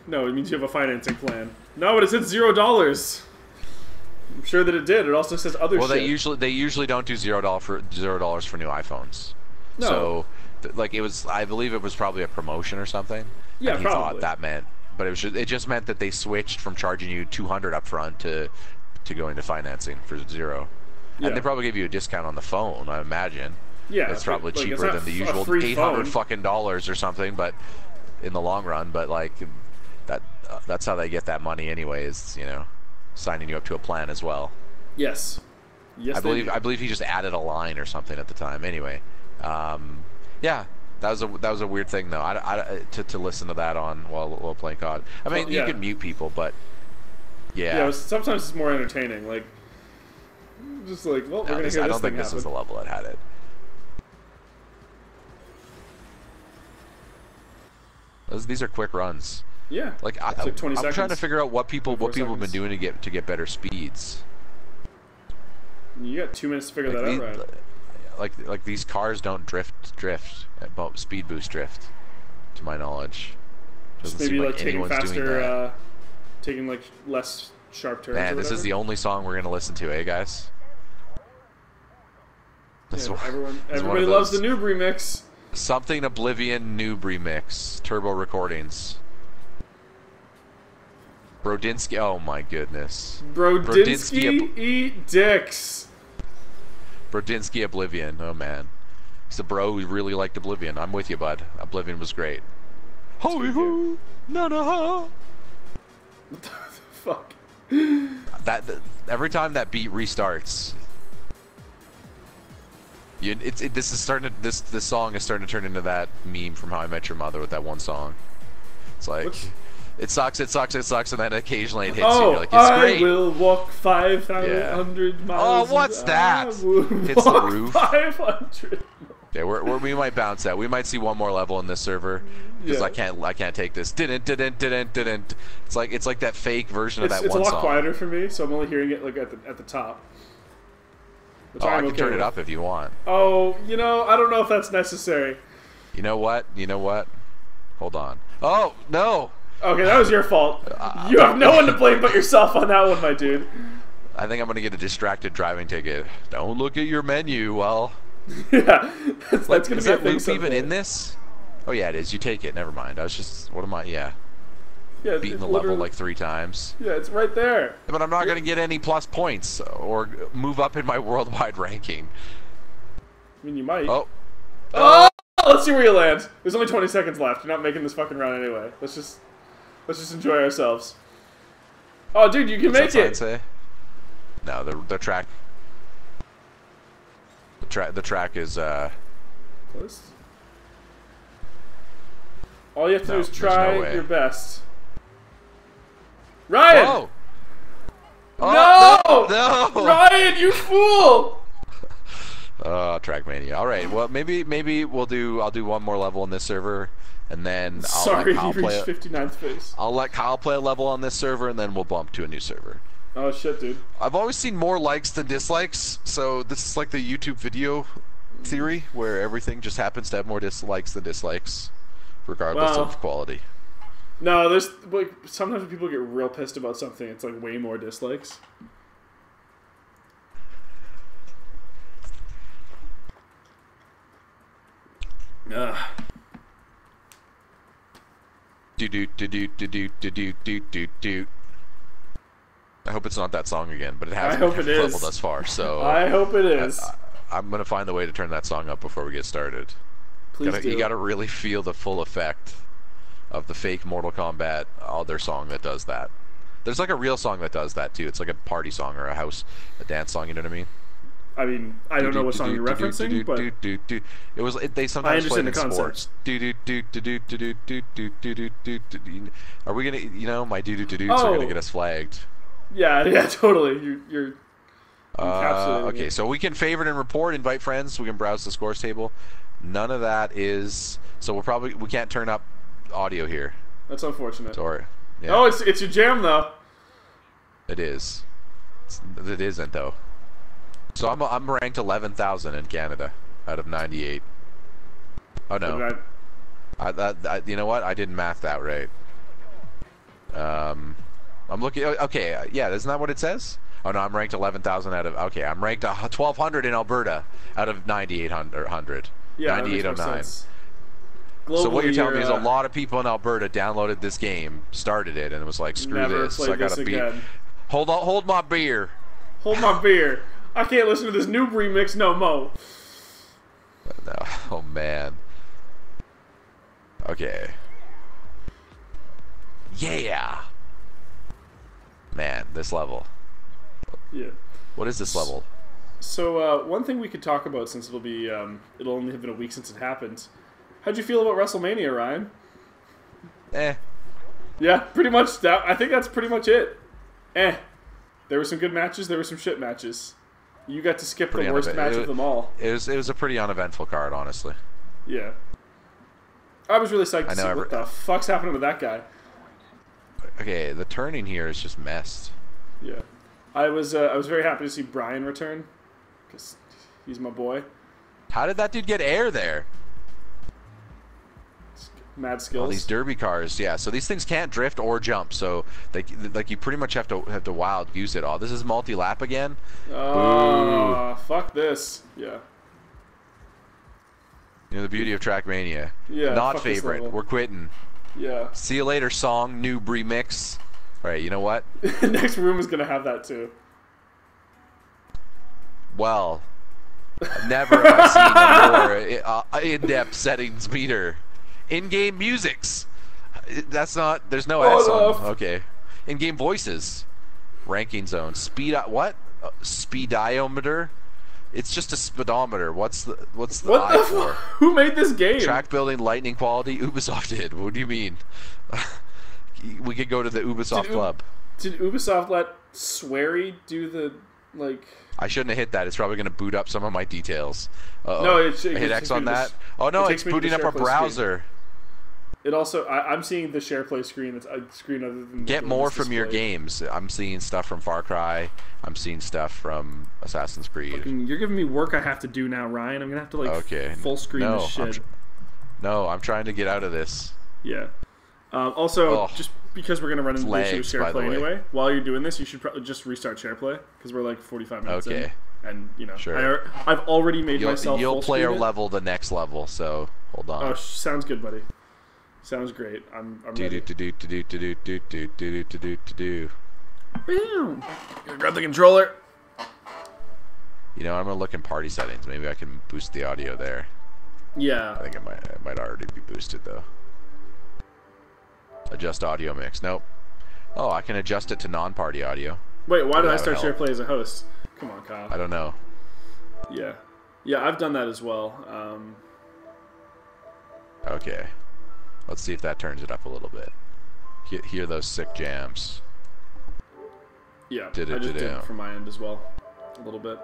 No, it means you have a financing plan. No, but it said $0. I'm sure that it did. It also says other shit. Well, they usually don't do $0 for new iPhones. No. So, like, it was, I believe it was probably a promotion or something. Yeah, and he probably thought that meant, but it just meant that they switched from charging you $200 up front to going to financing for $0. Yeah. And they probably gave you a discount on the phone, I imagine. Yeah. It's probably cheaper than the usual $800 fucking dollars or something, but in the long run, but like that's how they get that money anyway, is, you know, signing you up to a plan as well. Yes. Yes, I believe he just added a line or something at the time. Anyway, yeah, that was a weird thing though. To listen to that on while playing COD. I mean, you can mute people, but yeah, sometimes it's more entertaining. Like, just like, well, we're gonna hear this thing happen. I don't think this is the level that had it. These are quick runs. Yeah, like, like 20 seconds. I'm trying to figure out what people have been doing to get better speeds. You got 2 minutes to figure that out, right? Like these cars don't drift, speed boost drift, to my knowledge. Doesn't maybe seem like anyone's doing that. Taking like less sharp turns. Man, this is the only song we're gonna listen to, eh, guys? This one, everybody loves the Noob remix. Something Oblivion Noob remix, Turbo Recordings. Brodinsky, oh my goodness. Brodinsky eat dicks. Brodinsky Oblivion. Oh man, he's the bro who really liked Oblivion. I'm with you, bud. Oblivion was great. Holy hoo! No, no. What the fuck? That every time that beat restarts. This song is starting to turn into that meme from How I Met Your Mother with that one song. It's like, which? It sucks, it sucks, it sucks, and then occasionally it hits you. You're like, it's great. I will walk 500 miles. Oh, what's that? Hits the roof. 500. Yeah, we might bounce that. We might see one more level in this server because I can't take this. Didn't. It's like that fake version of that one song. It's a lot quieter for me, so I'm only hearing it like at the top. Oh, I can turn it up if you want. Oh, you know, I don't know if that's necessary. You know what? Hold on. Oh, no! Okay, that was your fault. You have no one to blame but yourself on that one, my dude. I think I'm going to get a distracted driving ticket. Don't look at your menu while... yeah, that's going to be a thing. Is that loop even in this? Oh, yeah, it is. You take it. Never mind. I was just... What am I... Yeah. Yeah, beating the level like 3 times. Yeah, it's right there. But I'm not going to get any plus points or move up in my worldwide ranking. I mean, you might. Oh, let's see where you land. There's only 20 seconds left. You're not making this fucking round anyway. Let's just enjoy ourselves. Oh, dude, you can make it. No, the track is close. All you have to do is try your best. Ryan! Whoa. Oh, no! Ryan, you fool! Trackmania. All right. Well, maybe I'll do one more level on this server, and then I'll let Kyle play a level on this server, and then we'll bump to a new server. Oh shit, dude! I've always seen more likes than dislikes, so this is like the YouTube video theory where everything just happens to have more dislikes than dislikes, regardless of quality. No, there's like sometimes when people get real pissed about something, it's like way more dislikes. Do. I hope it's not that song again, but it hasn't leveled thus far, so I hope it is. I'm gonna find a way to turn that song up before we get started. You gotta really feel the full effect of the fake Mortal Kombat other song that does that. There's like a real song that does that too. It's like a party song or a dance song. You know what I mean? I don't know what song you're referencing, but it was. They sometimes play in sports. Are we gonna? You know, my do-do-do-do's are gonna get us flagged. Yeah, totally. You're. Okay, so we can favorite and report, invite friends. We can browse the scores table. None of that is. So we can't turn up audio here. That's unfortunate. Sorry. Yeah. Oh, it's your jam though. It is. It isn't though. So I'm ranked 11,000 in Canada out of 98. Oh no. You know what? I didn't math that right. I'm looking. Okay. Yeah. Isn't that what it says? Oh no, I'm ranked 11,000 out of. Okay, I'm ranked 1,200 in Alberta out of 9,800. Yeah, 9,809. So what you're telling me is a lot of people in Alberta downloaded this game, started it, and was like, "Screw this! I gotta beat." Hold my beer. Hold my beer. I can't listen to this new remix no more. No, oh man. Okay. Yeah. Man, this level. Yeah. What is this level? So one thing we could talk about, since it'll only have been a week since it happened. How'd you feel about WrestleMania, Ryan? Yeah, pretty much that. I think that's pretty much it. There were some good matches. There were some shit matches. You got to skip the worst match of them all. It was a pretty uneventful card, honestly. Yeah. I was really psyched to see what the fuck's happening with that guy. Okay, the turning here is just messed. Yeah. I was very happy to see Brian return, because he's my boy. How did that dude get air there? Mad skills. All these derby cars, yeah. So these things can't drift or jump, so you pretty much have to wild use it all. This is multi-lap again. Oh, fuck this. Yeah. You know the beauty of Trackmania. Yeah. Not favorite. We're quitting. Yeah. See you later, song. New remix. All right, you know what? Next room is gonna have that too. Well, Never have I seen a more in-depth settings meter. In-game musics. That's not. There's no S on. Okay. In-game voices. Ranking zone. Speed. What? Speediometer. It's just a speedometer. What's the what I the for? Who made this game? Track building, lightning quality. Ubisoft did. What do you mean? We could go to the Ubisoft club. Did Ubisoft let Swery do the like? I shouldn't have hit that. It's probably going to boot up some of my details. Uh-oh. No, I hit X on that. Oh no, it's booting up our browser. It also, I'm seeing the share play screen. That's a screen other than get more from your games. I'm seeing stuff from Far Cry. I'm seeing stuff from Assassin's Creed. Fucking, you're giving me work I have to do now, Ryan. I'm gonna have to like full screen this shit. I'm trying to get out of this. Yeah. Also, just because we're gonna run into the issue of share play anyway, while you're doing this, you should probably just restart share play because we're like 45 minutes in. And you know, sure. I've already made myself. You'll play our level, the next level. So hold on. Oh, sounds good, buddy. Sounds great. I'm ready. Boom. Grab the controller. You know, I'm gonna look in party settings. Maybe I can boost the audio there. Yeah. I think it might already be boosted though. Adjust audio mix. Nope. Oh, I can adjust it to non-party audio. Wait, why did I start share play as a host? Come on, Kyle. I don't know. Yeah. Yeah, I've done that as well. Okay. Let's see if that turns it up a little bit. Hear those sick jams. Yeah, I just did it from my end as well, a little bit.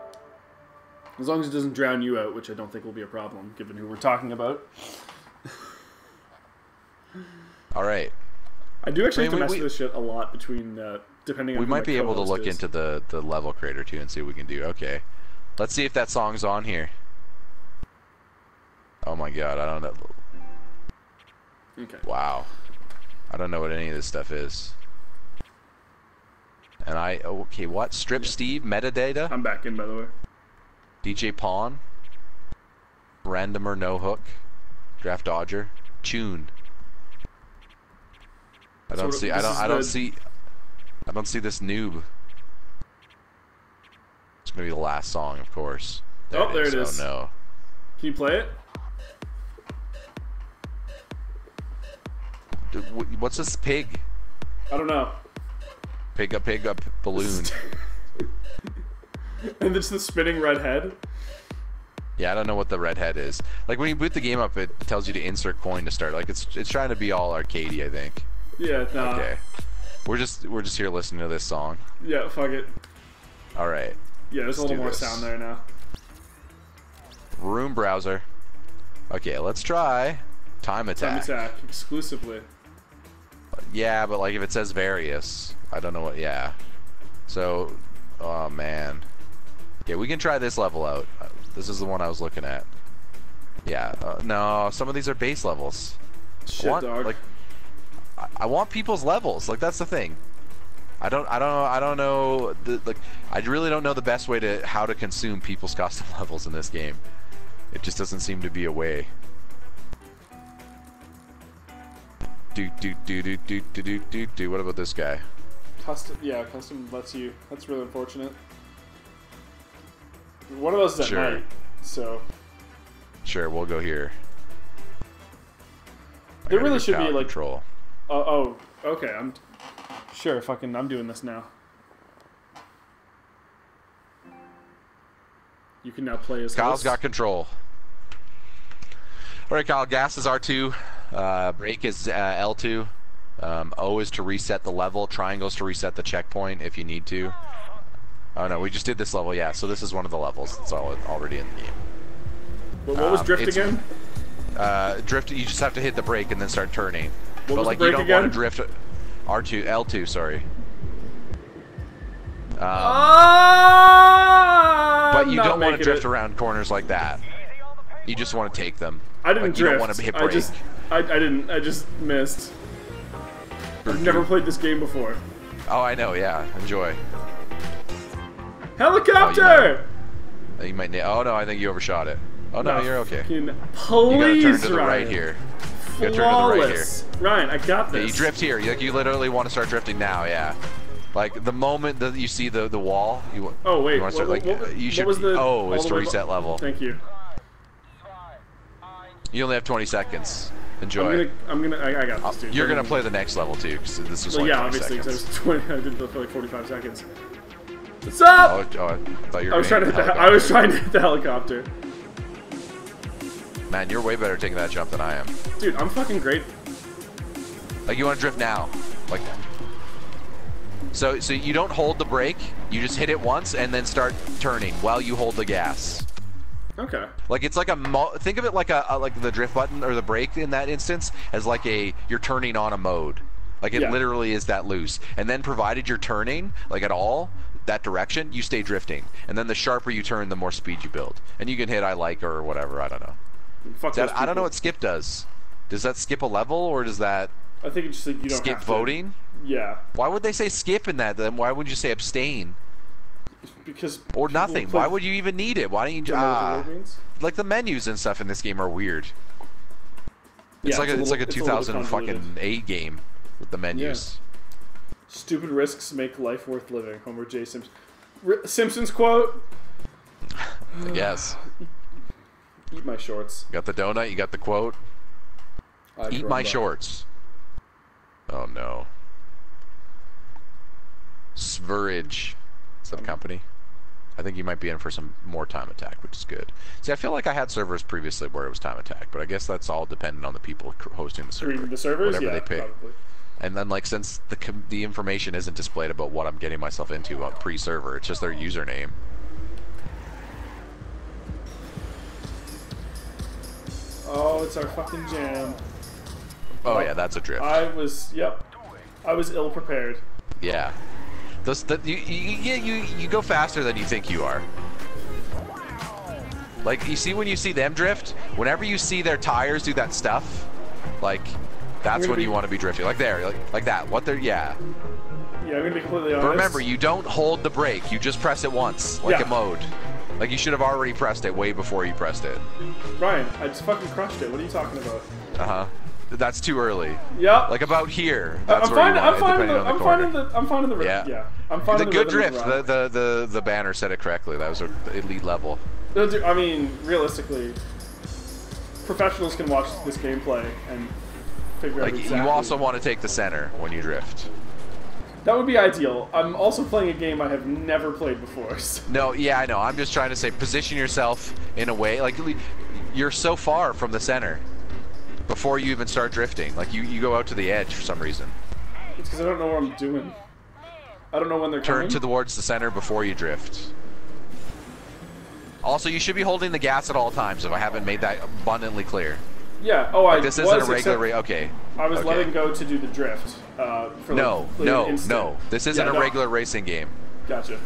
As long as it doesn't drown you out, which I don't think will be a problem, given who we're talking about. All right. I do actually have to mess with this shit a lot between, depending on. We might be able to look into the level creator too and see what we can do. Okay, let's see if that song's on here. Oh my god, I don't know. Okay. Wow, I don't know what any of this stuff is. And okay, what? Strip Steve, metadata? I'm back in, by the way. DJ Pawn, Random or No Hook, Draft Dodger, Tune. I don't see this noob. It's gonna be the last song, of course. There it is. Oh no. Can you play it? What's this pig? I don't know. Pig up balloon. And it's the spinning red head? Yeah, I don't know what the red head is. Like, when you boot the game up, it tells you to insert coin to start. Like, it's trying to be all arcadey, I think. Yeah, nah. Okay. We're just here listening to this song. Yeah, fuck it. Alright. Yeah, there's a little more sound there now. Room browser. Okay, let's try Time Attack. Time Attack, exclusively. Yeah, but like if it says various, I don't know what, yeah. So, oh man. Okay, we can try this level out. This is the one I was looking at. Yeah, no, some of these are base levels. Shit, dog. Like, I want people's levels. Like that's the thing. I don't know. I really don't know the best way to how to consume people's custom levels in this game. It just doesn't seem to be a way. What about this guy? Custom. Yeah, custom lets you. That's really unfortunate. One of us is at night, so. Sure, we'll go here. There really should be like control. Okay. I'm sure. Fucking, I'm doing this now. You can now play as. Kyle's got control. All right, Kyle. Gas is R2. Break is L2. O is to reset the level. Triangle's to reset the checkpoint if you need to. Oh no, we just did this level. Yeah, so this is one of the levels. It's all already in the game. But what was drift again? Drift. You just have to hit the brake and then start turning. But like you don't want to drift. R2, L2, sorry. But you don't want to drift around corners like that. You just want to take them. I didn't drift. You don't want to hit brake. I didn't. I just missed. I've never played this game before. Oh, I know. Yeah, enjoy. Helicopter! Oh, you might. Oh no, I think you overshot it. Oh no, you're okay. Please, you gotta turn to the right here. You gotta turn to the right here. Ryan, I got this. Yeah, you drift here. You literally want to start drifting now, yeah. Like the moment that you see the wall, you it's to reset level. Thank you. You only have 20 seconds. Enjoy. I got this, dude. You're gonna play the next level too, because this was like 20 seconds. Yeah, obviously, because I did for like 45 seconds. What's up? Oh, I thought you were I was trying to hit the helicopter. Man, you're way better at taking that jump than I am. Dude, I'm fucking great. Like, you want to drift now, like that. So you don't hold the brake, you just hit it once and then start turning while you hold the gas. Okay. Like it's like think of it like like the drift button or the brake in that instance as like you're turning on a mode. Like it literally is that loose. And then provided you're turning like at all that direction, you stay drifting. And then the sharper you turn, the more speed you build. And you can hit I like or whatever. I don't know. Fuck that, I don't know what skip does. Does that skip a level or does that? I think it's just like you don't skip voting. Yeah. Why would they say skip in that? Then why would you say abstain? Because or nothing. Why would you even need it? Why don't you just like the menus and stuff in this game are weird. It's like it's like a 2008 game with the menus. Yeah. Stupid risks make life worth living. Homer J. Simpson. Simpsons quote. Yes. Eat my shorts. You got the donut. You got the quote. Eat my shorts. Oh no. Sverage. Is that a company? I think you might be in for some more time attack, which is good. See, I feel like I had servers previously where it was time attack, but I guess that's all dependent on the people hosting the server. The servers, whatever they pay. Probably. And then, like, since the information isn't displayed about what I'm getting myself into on pre-server, it's just their username. Oh, it's our fucking jam. Oh yeah, that's a drift. I was ill prepared. Yeah, you go faster than you think you are. Like you see when you see them drift, whenever you see their tires do that stuff, like that's when you want to be drifting. Like there, like that. What they're Yeah, I'm gonna be completely honest. But remember, you don't hold the brake. You just press it once, like a mode. Like you should have already pressed it way before you pressed it. Ryan, I just fucking crushed it. What are you talking about? Uh huh. That's too early. Yeah. Like about here. I'm finding the I'm finding the good drift. The banner said it correctly. That was an elite level. I mean, realistically, professionals can watch this gameplay and figure out exactly. You also want to take the center when you drift. That would be ideal. I'm also playing a game I have never played before. So. No, yeah, I know. I'm just trying to say position yourself in a way like you're so far from the center. Before you even start drifting, like you go out to the edge for some reason. It's because I don't know what I'm doing. I don't know when they're coming. Turn towards the center before you drift. Also, you should be holding the gas at all times. If I haven't made that abundantly clear. Yeah. Oh, like, this isn't a regular. Okay. I was letting go to do the drift. For no. This isn't a regular racing game. Gotcha.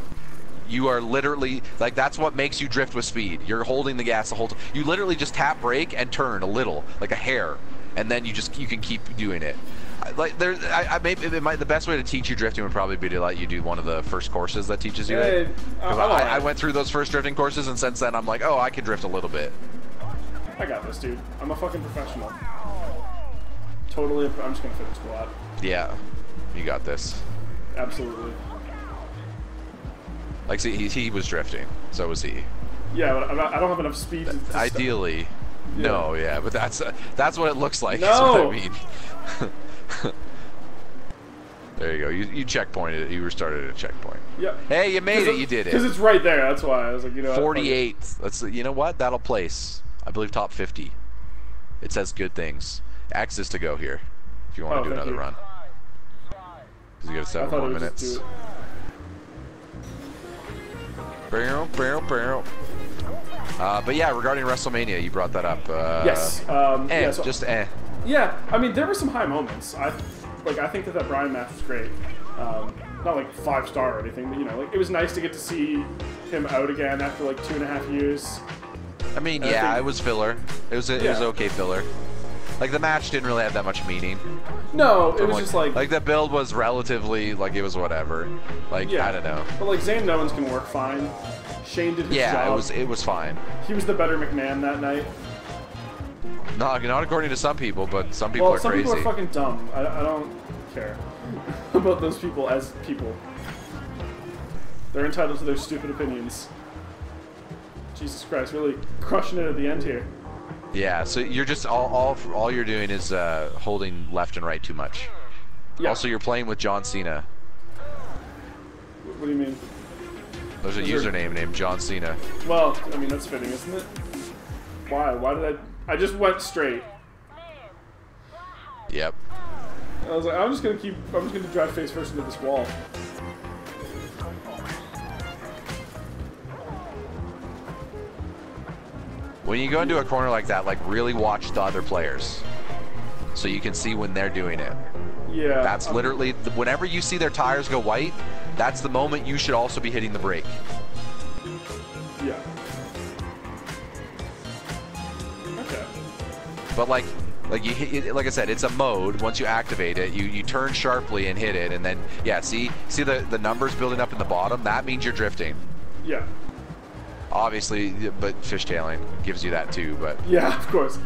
You are literally, like, that's what makes you drift with speed. You're holding the gas the whole time. You literally just tap brake and turn a little, like a hair, and then you can keep doing it. Like, the best way to teach you drifting would probably be to let you do one of the first courses that teaches you that. I went through those first drifting courses, and since then I'm like, oh, I can drift a little bit. I got this, dude. I'm a fucking professional. Totally, I'm just gonna finish the lot. Yeah, you got this. Absolutely. Like, see, he was drifting, so was he. Yeah, but I don't have enough speed to ideally, no, yeah, but that's what it looks like, is what I mean. There you go, you checkpointed it, you restarted at a checkpoint. Yeah. Hey, you made it, you did it. Because it's right there, that's why, I was like, you know. 48, you know what, that'll place, I believe top 50. It says good things. X is to go here, if you want to do another run. Because you got 7 more minutes. But yeah, regarding WrestleMania, you brought that up. Yes. Yeah, I mean, there were some high moments. I think that Bryan match was great. Not like 5-star or anything, but you know, like it was nice to get to see him out again after like 2.5 years. I mean, it was filler. It was okay filler. Like the match didn't really have that much meaning. No, it was just like the build was relatively it was whatever. Like I don't know. But like Zayn Owens can work fine. Shane did his job. Yeah, it was fine. He was the better McMahon that night. Not according to some people, but some people are crazy. Some people are fucking dumb. I don't. care about those people as people. They're entitled to their stupid opinions. Jesus Christ, really crushing it at the end here. Yeah, so you're just all you're doing is holding left and right too much. Yeah. Also, you're playing with John Cena. What do you mean? There's a username named John Cena. Well, I mean, that's fitting, isn't it? Why? Why did I just went straight. Yep. I was like, I'm just gonna drive face first into this wall. When you go into a corner like that, like, really watch the other players, so you can see when they're doing it. Yeah. That's literally, whenever you see their tires go white, that's the moment you should also be hitting the brake. Yeah. Okay. But like you hit, like I said, it's a mode. Once you activate it, you turn sharply and hit it, and then yeah, see the numbers building up in the bottom. That means you're drifting. Yeah. Obviously, but fishtailing gives you that too, but... Yeah, of course.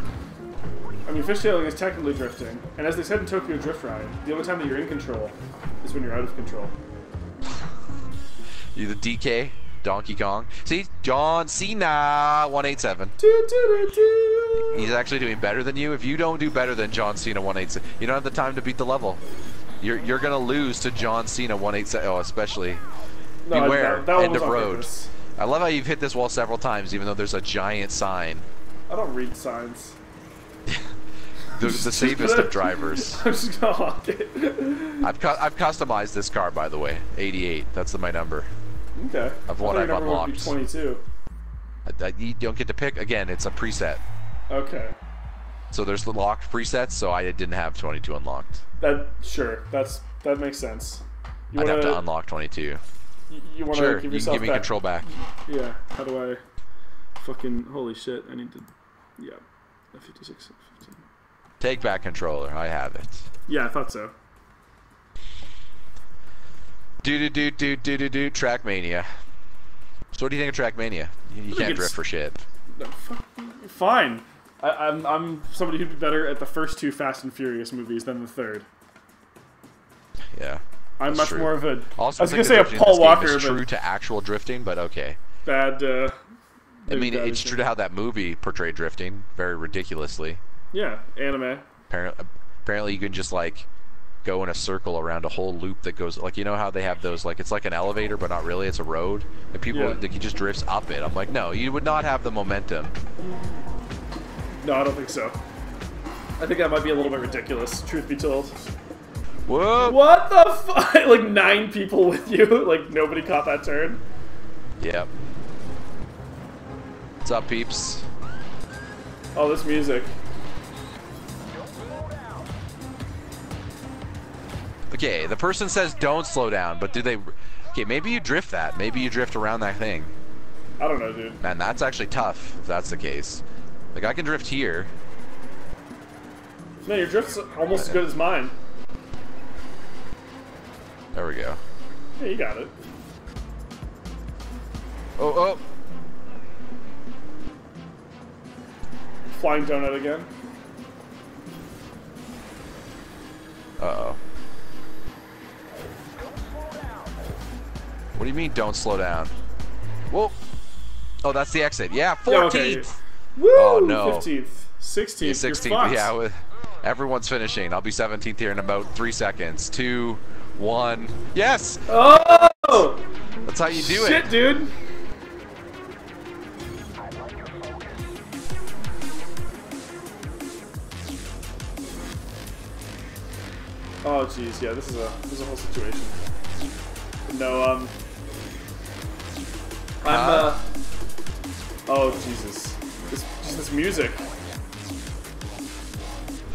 I mean, fishtailing is technically drifting, and as they said in Tokyo Drift Ride, the only time that you're in control is when you're out of control. You the DK, Donkey Kong. See, John Cena, 187. He's actually doing better than you. If you don't do better than John Cena, 187, you don't have the time to beat the level. You're gonna lose to John Cena, 187, oh, especially. No, beware, that end of road. I love how you've hit this wall several times, even though there's a giant sign. I don't read signs. The safest of drivers. I'm just gonna honk it. I've customized this car, by the way. 88. That's my number. Okay. Of what I've unlocked. Would be 22. You don't get to pick. Again, it's a preset. Okay. So there's the locked presets, so I didn't have 22 unlocked. That makes sense. I'd have to unlock 22. You want to give yourself that control back. Yeah. How do I fucking... Holy shit. I need to... Yeah. 56, 15. Take back controller. I have it. Yeah, I thought so. Do Trackmania. So what do you think of Trackmania? You can't drift for shit. No, fine. I'm somebody who'd be better at the first two Fast and Furious movies than the third. Yeah. I'm much more of a... Also, I was going to say a Paul Walker. It's true to actual drifting, but okay. Bad. I mean, it's true to how that movie portrayed drifting, very ridiculously. Yeah, anime. Apparently, you can just like go in a circle around a whole loop that goes like, you know how they have those, like it's like an elevator, but not really. It's a road, and people like he just drifts up it. I'm like, no, you would not have the momentum. No, I don't think so. I think that might be a little bit ridiculous. Truth be told. Whoa. What the fuck? Like 9 people with you? Like nobody caught that turn? Yep. What's up, peeps? Oh, this music. Okay, the person says don't slow down, but do they... Okay, maybe you drift that. Maybe you drift around that thing. I don't know, dude. Man, that's actually tough, if that's the case. Like, I can drift here. No, your drift's almost as good as mine. There we go. Yeah, you got it. Oh, oh! Flying donut again. Uh-oh. What do you mean, don't slow down? Whoa! Oh, that's the exit. Yeah, 14th! Yeah, okay. Woo! Oh, no. 15th. 16th. Yeah, 16th. Yeah, everyone's finishing. I'll be 17th here in about 3 seconds. 2, 1. Yes! Oh! That's how you do it. Shit, dude. Oh, jeez. Yeah, this is a whole situation. No, I'm. Oh, Jesus. This music.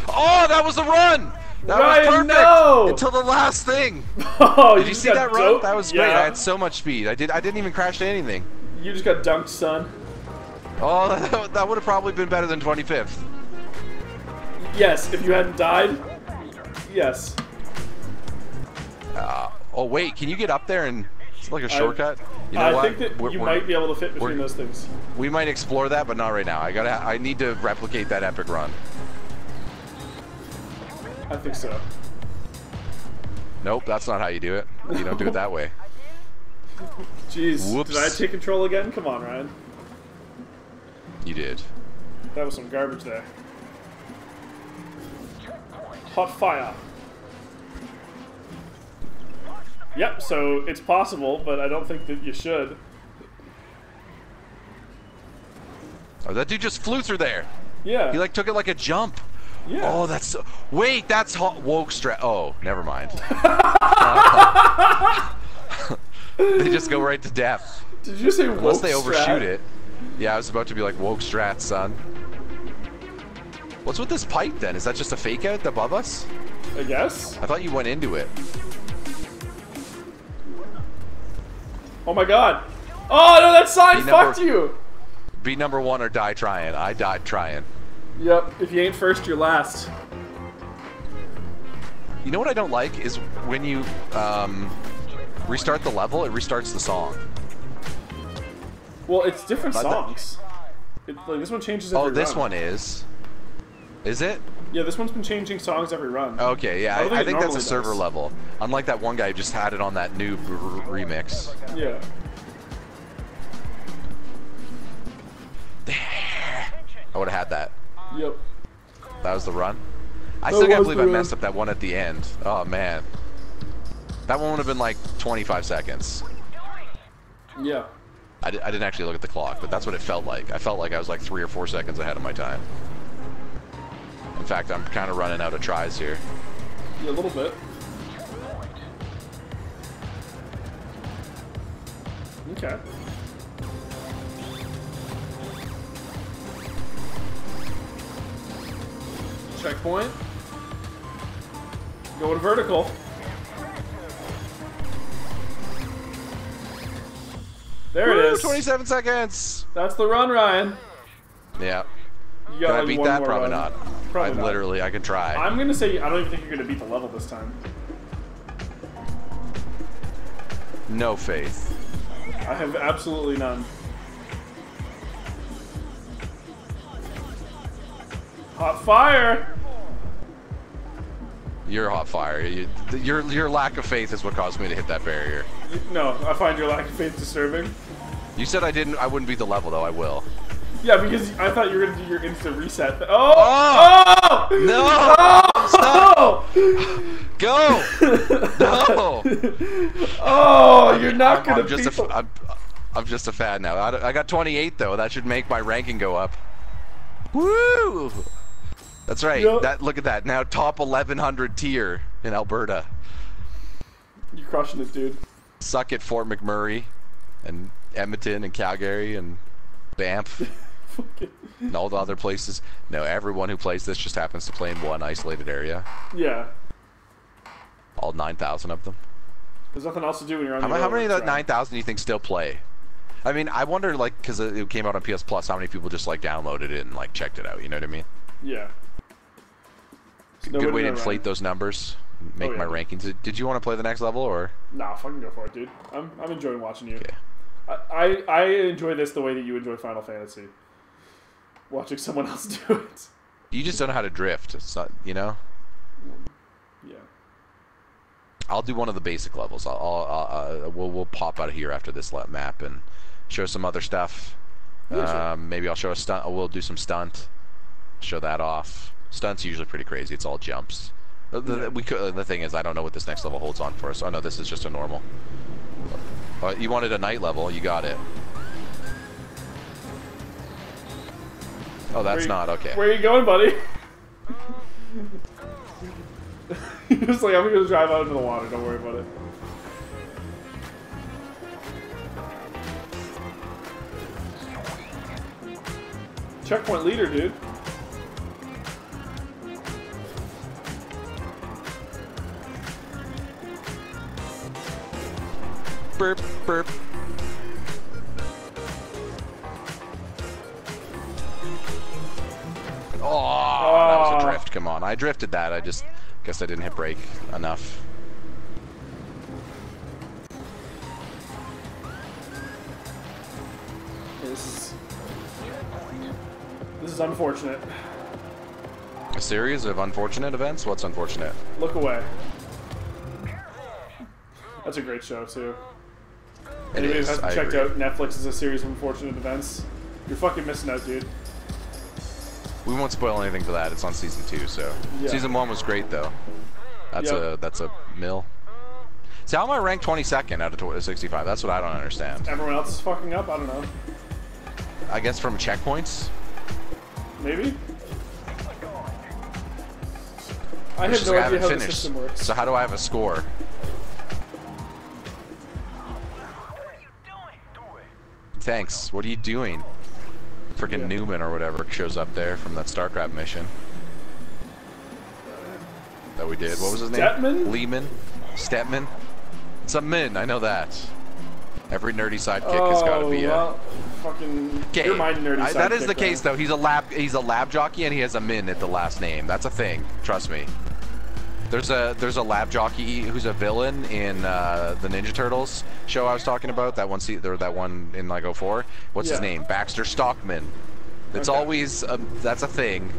Oh, that was the run! That Ryan, was perfect no! until the last thing. Oh, did you see that run? That was great. I had so much speed. I didn't even crash to anything. You just got dunked, son. Oh, that would have probably been better than 25th. Yes, if you hadn't died. Yes. Oh wait, can you get up there and it's like a shortcut? You know what? I think that you might be able to fit between those things. We might explore that, but not right now. I need to replicate that epic run. I think so. Nope, that's not how you do it. You don't do it that way. Jeez. Whoops. Did I take control again? Come on, Ryan. You did. That was some garbage there. Hot fire. Yep, so it's possible, but I don't think that you should. Oh, that dude just flew through there. Yeah. He like took it like a jump. Yeah. Oh, that's so... Wait, that's hot woke strat. Oh, never mind. They just go right to death. Did you say woke strat? Unless they overshoot it. Yeah, I was about to be like, woke strat, son. What's with this pipe, then? Is that just a fake out above us? I guess. I thought you went into it. Oh, my God. Oh, no, that sign fucked you. Be number one or die trying. I died trying. Yep. If you ain't first, you're last. You know what I don't like is when you restart the level, it restarts the song. Well, it's different songs. It, like, this one changes every run. Oh, this one is. Is it? Yeah, this one's been changing songs every run. Okay, yeah. I think that's a server level. Unlike that one guy who just had it on that new remix. Yeah. I would have had that. Yep. That was the run. I still can't believe I messed up that one at the end. Oh, man. That one would have been like 25 seconds. Yeah. I didn't actually look at the clock, but that's what it felt like. I felt like I was like 3 or 4 seconds ahead of my time. In fact, I'm kind of running out of tries here. Yeah, a little bit. Okay. Checkpoint. Going vertical. There it is. 27 seconds. That's the run, Ryan. Yeah. You got can I beat that? Probably not. Probably not. Literally, I can try. I'm going to say I don't even think you're going to beat the level this time. No faith. I have absolutely none. Hot fire! You're hot fire. Your lack of faith is what caused me to hit that barrier. No, I find your lack of faith disturbing. You said I wouldn't beat the level though. I will. Yeah, because I thought you were gonna do your instant reset. Oh! Oh! Oh! No! Oh! Stop! Go! No! Oh, you're not gonna. I'm just a fan now. I got 28 though. That should make my ranking go up. Woo! That's right. Yep. That look at that. Now top 1100 tier in Alberta. You're crushing it, dude. Suck at Fort McMurray, and Edmonton, and Calgary, and Banff. And all the other places. No, everyone who plays this just happens to play in one isolated area. Yeah. All 9,000 of them. There's nothing else to do when you're on your own. How many of that 9,000 do you think still play? I mean, I wonder, like, because it came out on PS Plus, how many people just, like, downloaded it and, like, checked it out, you know what I mean? Yeah. Good way to inflate those numbers, make my rankings. Did you want to play the next level, or? Nah, fucking go for it, dude. I'm enjoying watching you. Okay. I enjoy this the way that you enjoy Final Fantasy. Watching someone else do it. You just don't know how to drift. It's not, you know? Yeah. I'll do one of the basic levels. We'll pop out of here after this map and show some other stuff. Yeah, sure. Maybe I'll show a stunt. We'll do some stunt. Show that off. Stunt's usually pretty crazy. It's all jumps. The thing is, I don't know what this next level holds on for us. Oh no, this is just a normal. You wanted a night level. You got it. Oh, that's not okay. Where are you going, buddy? Just like, I'm gonna drive out into the water. Don't worry about it. Checkpoint leader, dude. Burp, burp. Oh, that was a drift. Come on. I drifted that. I just guess I didn't hit brake enough. This is unfortunate. A series of unfortunate events? What's unfortunate? Look away. That's a great show, too. Anybody who hasn't checked out Netflix is a series of unfortunate events. You're fucking missing out, dude. We won't spoil anything for that. It's on season 2, so yeah. Season 1 was great, though. That's a mill. See, how am I ranked 22nd out of 65? That's what I don't understand. Everyone else is fucking up. I don't know. I guess from checkpoints. Maybe. I have no idea how the system works. So how do I have a score? Thanks. What are you doing? Freaking Newman or whatever shows up there from that StarCraft mission that we did. What was his name? Stetman? Lehman? Stetman? It's a min. I know that. Every nerdy sidekick has got to be fucking. You're my nerdy sidekick. That is the case, though. He's a lab jockey, and he has a min at the last name. That's a thing. Trust me. There's a lab jockey who's a villain in the Ninja Turtles show I was talking about. That one in like 04. What's his name? Baxter Stockman. It's always that's a thing.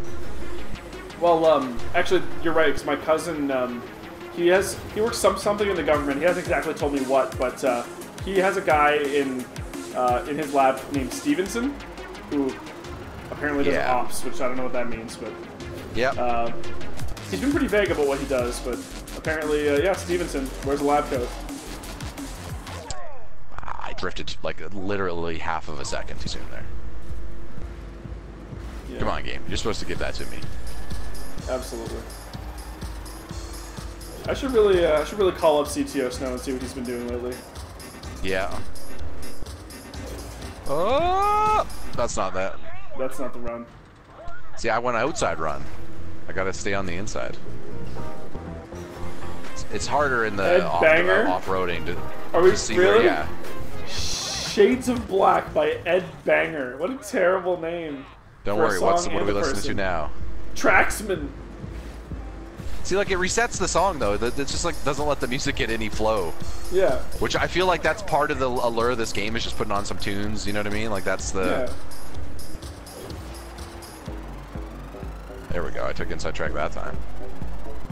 Well, actually, you're right. Because my cousin, he works something in the government. He hasn't exactly told me what, but he has a guy in his lab named Stevenson, who apparently does ops, which I don't know what that means, but he's been pretty vague about what he does, but apparently, Stevenson wears a lab coat. I drifted like literally half of a second too soon there. Yeah. Come on, game. You're supposed to give that to me. Absolutely. I should really call up CTO Snow and see what he's been doing lately. Yeah. Oh, that's not that. That's not the run. See, I want an outside run. I gotta stay on the inside. It's harder in the off-roading to see really? Where, yeah. Shades of Black by Ed Banger. What a terrible name. Don't worry, what are we listening to now? Tracksman. See, like, it resets the song, though. It just, like, doesn't let the music get any flow. Yeah. Which I feel like that's part of the allure of this game, is just putting on some tunes, you know what I mean? Like, that's the... Yeah. There we go, I took inside track that time.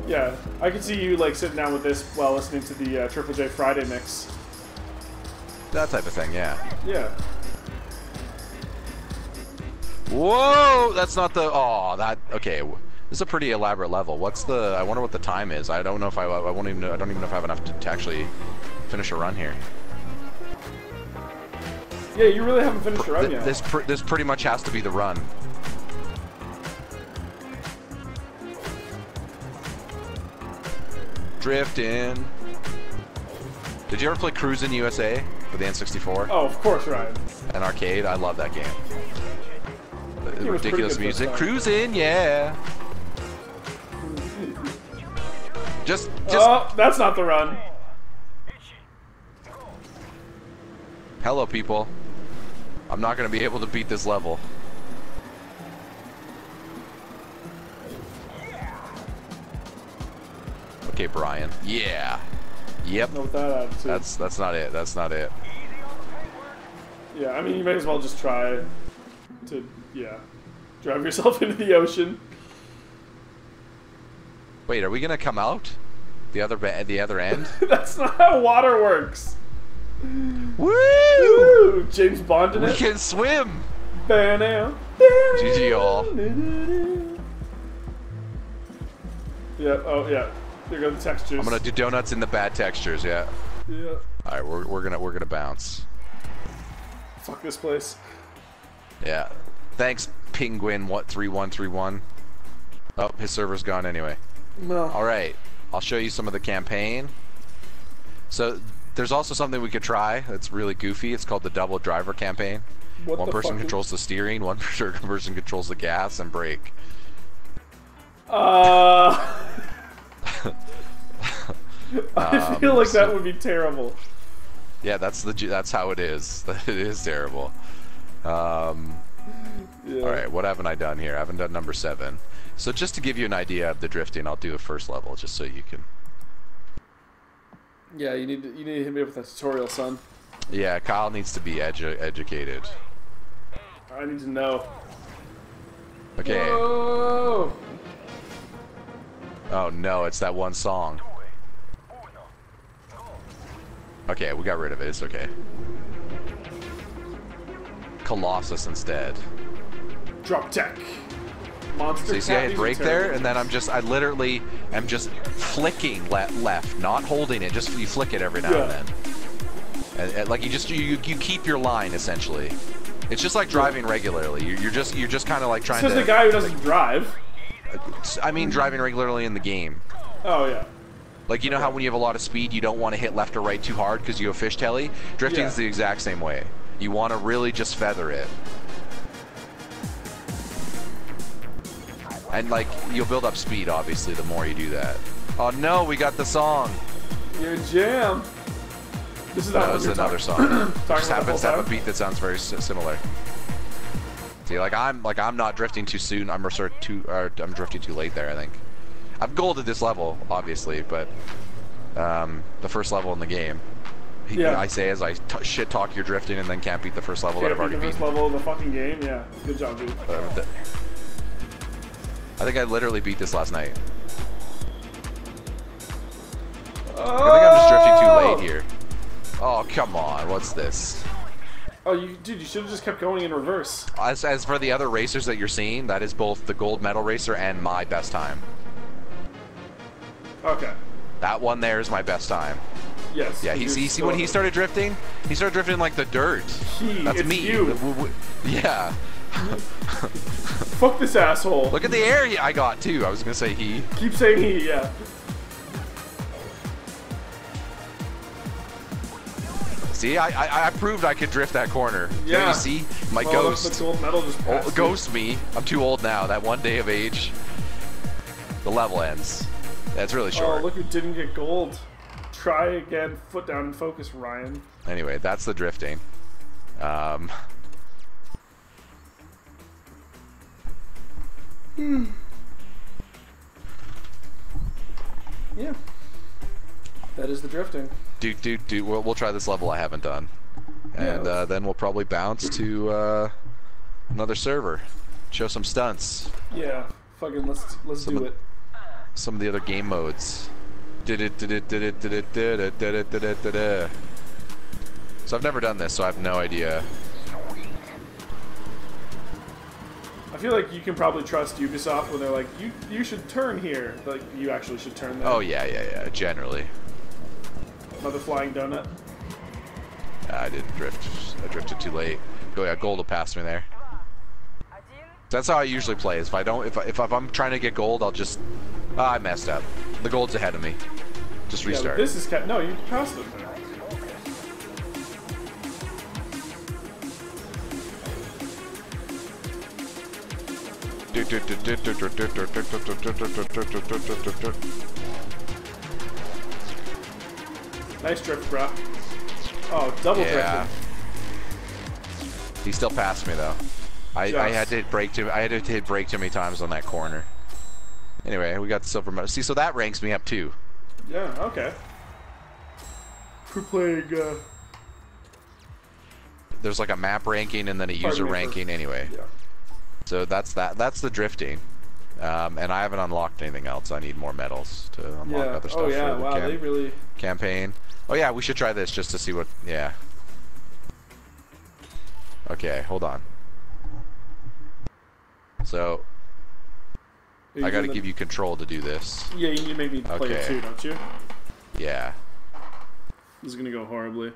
Yeah, I could see you like sitting down with this while listening to the Triple J Friday mix. That type of thing, yeah. Yeah. Whoa, that's not the, okay. This is a pretty elaborate level. What's the, I wonder what the time is. I don't know if I won't even know, I don't even know if I have enough to actually finish a run here. Yeah, you really haven't finished a run yet. This pretty much has to be the run. Drifting. Did you ever play Cruisin' USA for the N64? Oh, of course, Ryan. An arcade. I love that game. The ridiculous music. Cruisin', yeah. Just. Oh, that's not the run. Hello, people. I'm not gonna be able to beat this level. Okay, Brian. Yeah. Yep. No, that's not it. That's not it. Yeah, I mean, you may as well just try to, drive yourself into the ocean. Wait, are we gonna come out the other end? That's not how water works. Woo! James Bond in it. We can swim. Ba-na, ba-na, GG all. Yeah. Oh yeah. There go the textures. I'm gonna do donuts in the bad textures, yeah. Yeah. All right, we're gonna bounce. Fuck this place. Yeah. Thanks, Penguin. What 3131? Oh, his server's gone anyway. No. All right. I'll show you some of the campaign. So there's also something we could try that's really goofy. It's called the double driver campaign. What one person controls the steering, one person controls the gas and brake. I feel like that would be terrible. Yeah, that's how it is. It is terrible. All right, what haven't I done here? I haven't done number 7. So just to give you an idea of the drifting, I'll do a first level just so you can. Yeah, you need to hit me up with a tutorial, son. Yeah, Kyle needs to be educated. I need to know. Okay. Whoa! Oh no, it's that one song. Okay, we got rid of it. It's okay. Colossus instead. Drop tech. Monster. So you see I had break there, and then I literally am just flicking left, not holding it. Just you flick it every now and then. And like you keep your line essentially. It's just like driving regularly. You're just kind of like trying to. This is the guy who doesn't drive. I mean, driving regularly in the game. Oh yeah. Like you know how when you have a lot of speed, you don't want to hit left or right too hard because you go fishtaily. Drifting is the exact same way. You want to really just feather it. And like you'll build up speed obviously the more you do that. Oh no, we got the song. Your jam. This is that was another song. Just happens to have a beat that sounds very similar. See, like I'm not drifting too soon. I'm sort of I'm drifting too late there. I think. I've golded this level obviously, but the first level in the game. Yeah. I say as I shit talk your drifting and then can't beat the first level that I've already beat. First level of the fucking game. Yeah. Good job, dude. I think I literally beat this last night. I think I'm just drifting too late here. Oh, come on, what's this? Oh, dude, you should've just kept going in reverse. As for the other racers that you're seeing, that is both the gold medal racer and my best time. Okay. That one there is my best time. Yes. Yeah, see when he started drifting? He started drifting like the dirt. That's me. Yeah. Fuck this asshole. Look at the air I got too, I was gonna say he. Keep saying he, yeah. See, I proved I could drift that corner. Yeah. Don't you see? My ghost. The gold medal just passed ghost me. I'm too old now. That one day of age. The level ends. That's really short. Oh, look who didn't get gold. Try again. Foot down and focus, Ryan. Anyway, that's the drifting. Yeah. That is the drifting. Dude, we'll try this level I haven't done. And then we'll probably bounce to another server. Show some stunts. Yeah, fucking let's do it. Some of the other game modes. So I've never done this, so I have no idea. I feel like you can probably trust Ubisoft when they're like, you should turn here. Like, you actually should turn there. Oh, yeah, generally. Another flying donut. I didn't drift. I drifted too late. Oh yeah, gold will pass me there. That's how I usually play. Is if I'm trying to get gold, I'll just I messed up. The gold's ahead of me. Just restart. Yeah, this is no, you passed it. Nice drift, bro. Oh, double drifting. He still passed me though. I had to hit brake too. I had to hit brake too many times on that corner. Anyway, we got the silver medal. See, so that ranks me up too. Yeah. Okay. We're playing. There's like a map ranking and then a user ranking. Anyway. Yeah. So that's that. That's the drifting. And I haven't unlocked anything else. I need more medals to unlock other stuff. Oh yeah. Wow. They really. Campaign. Oh yeah, we should try this just to see what, Okay, hold on. So, I gotta give you control to do this. Yeah, you need to make me play it too, don't you? Yeah. This is gonna go horribly.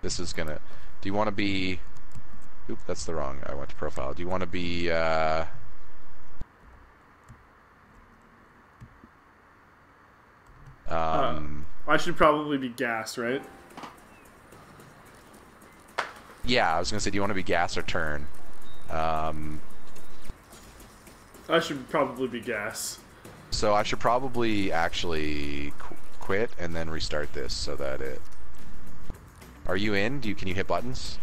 This is gonna, do you wanna be, oop, that's the wrong, I went to profile. Do you wanna be, I should probably be gas, right? Yeah, I was gonna say, do you want to be gas or turn? I should probably be gas. So I should probably actually quit and then restart this so that it. Are you in? Can you hit buttons?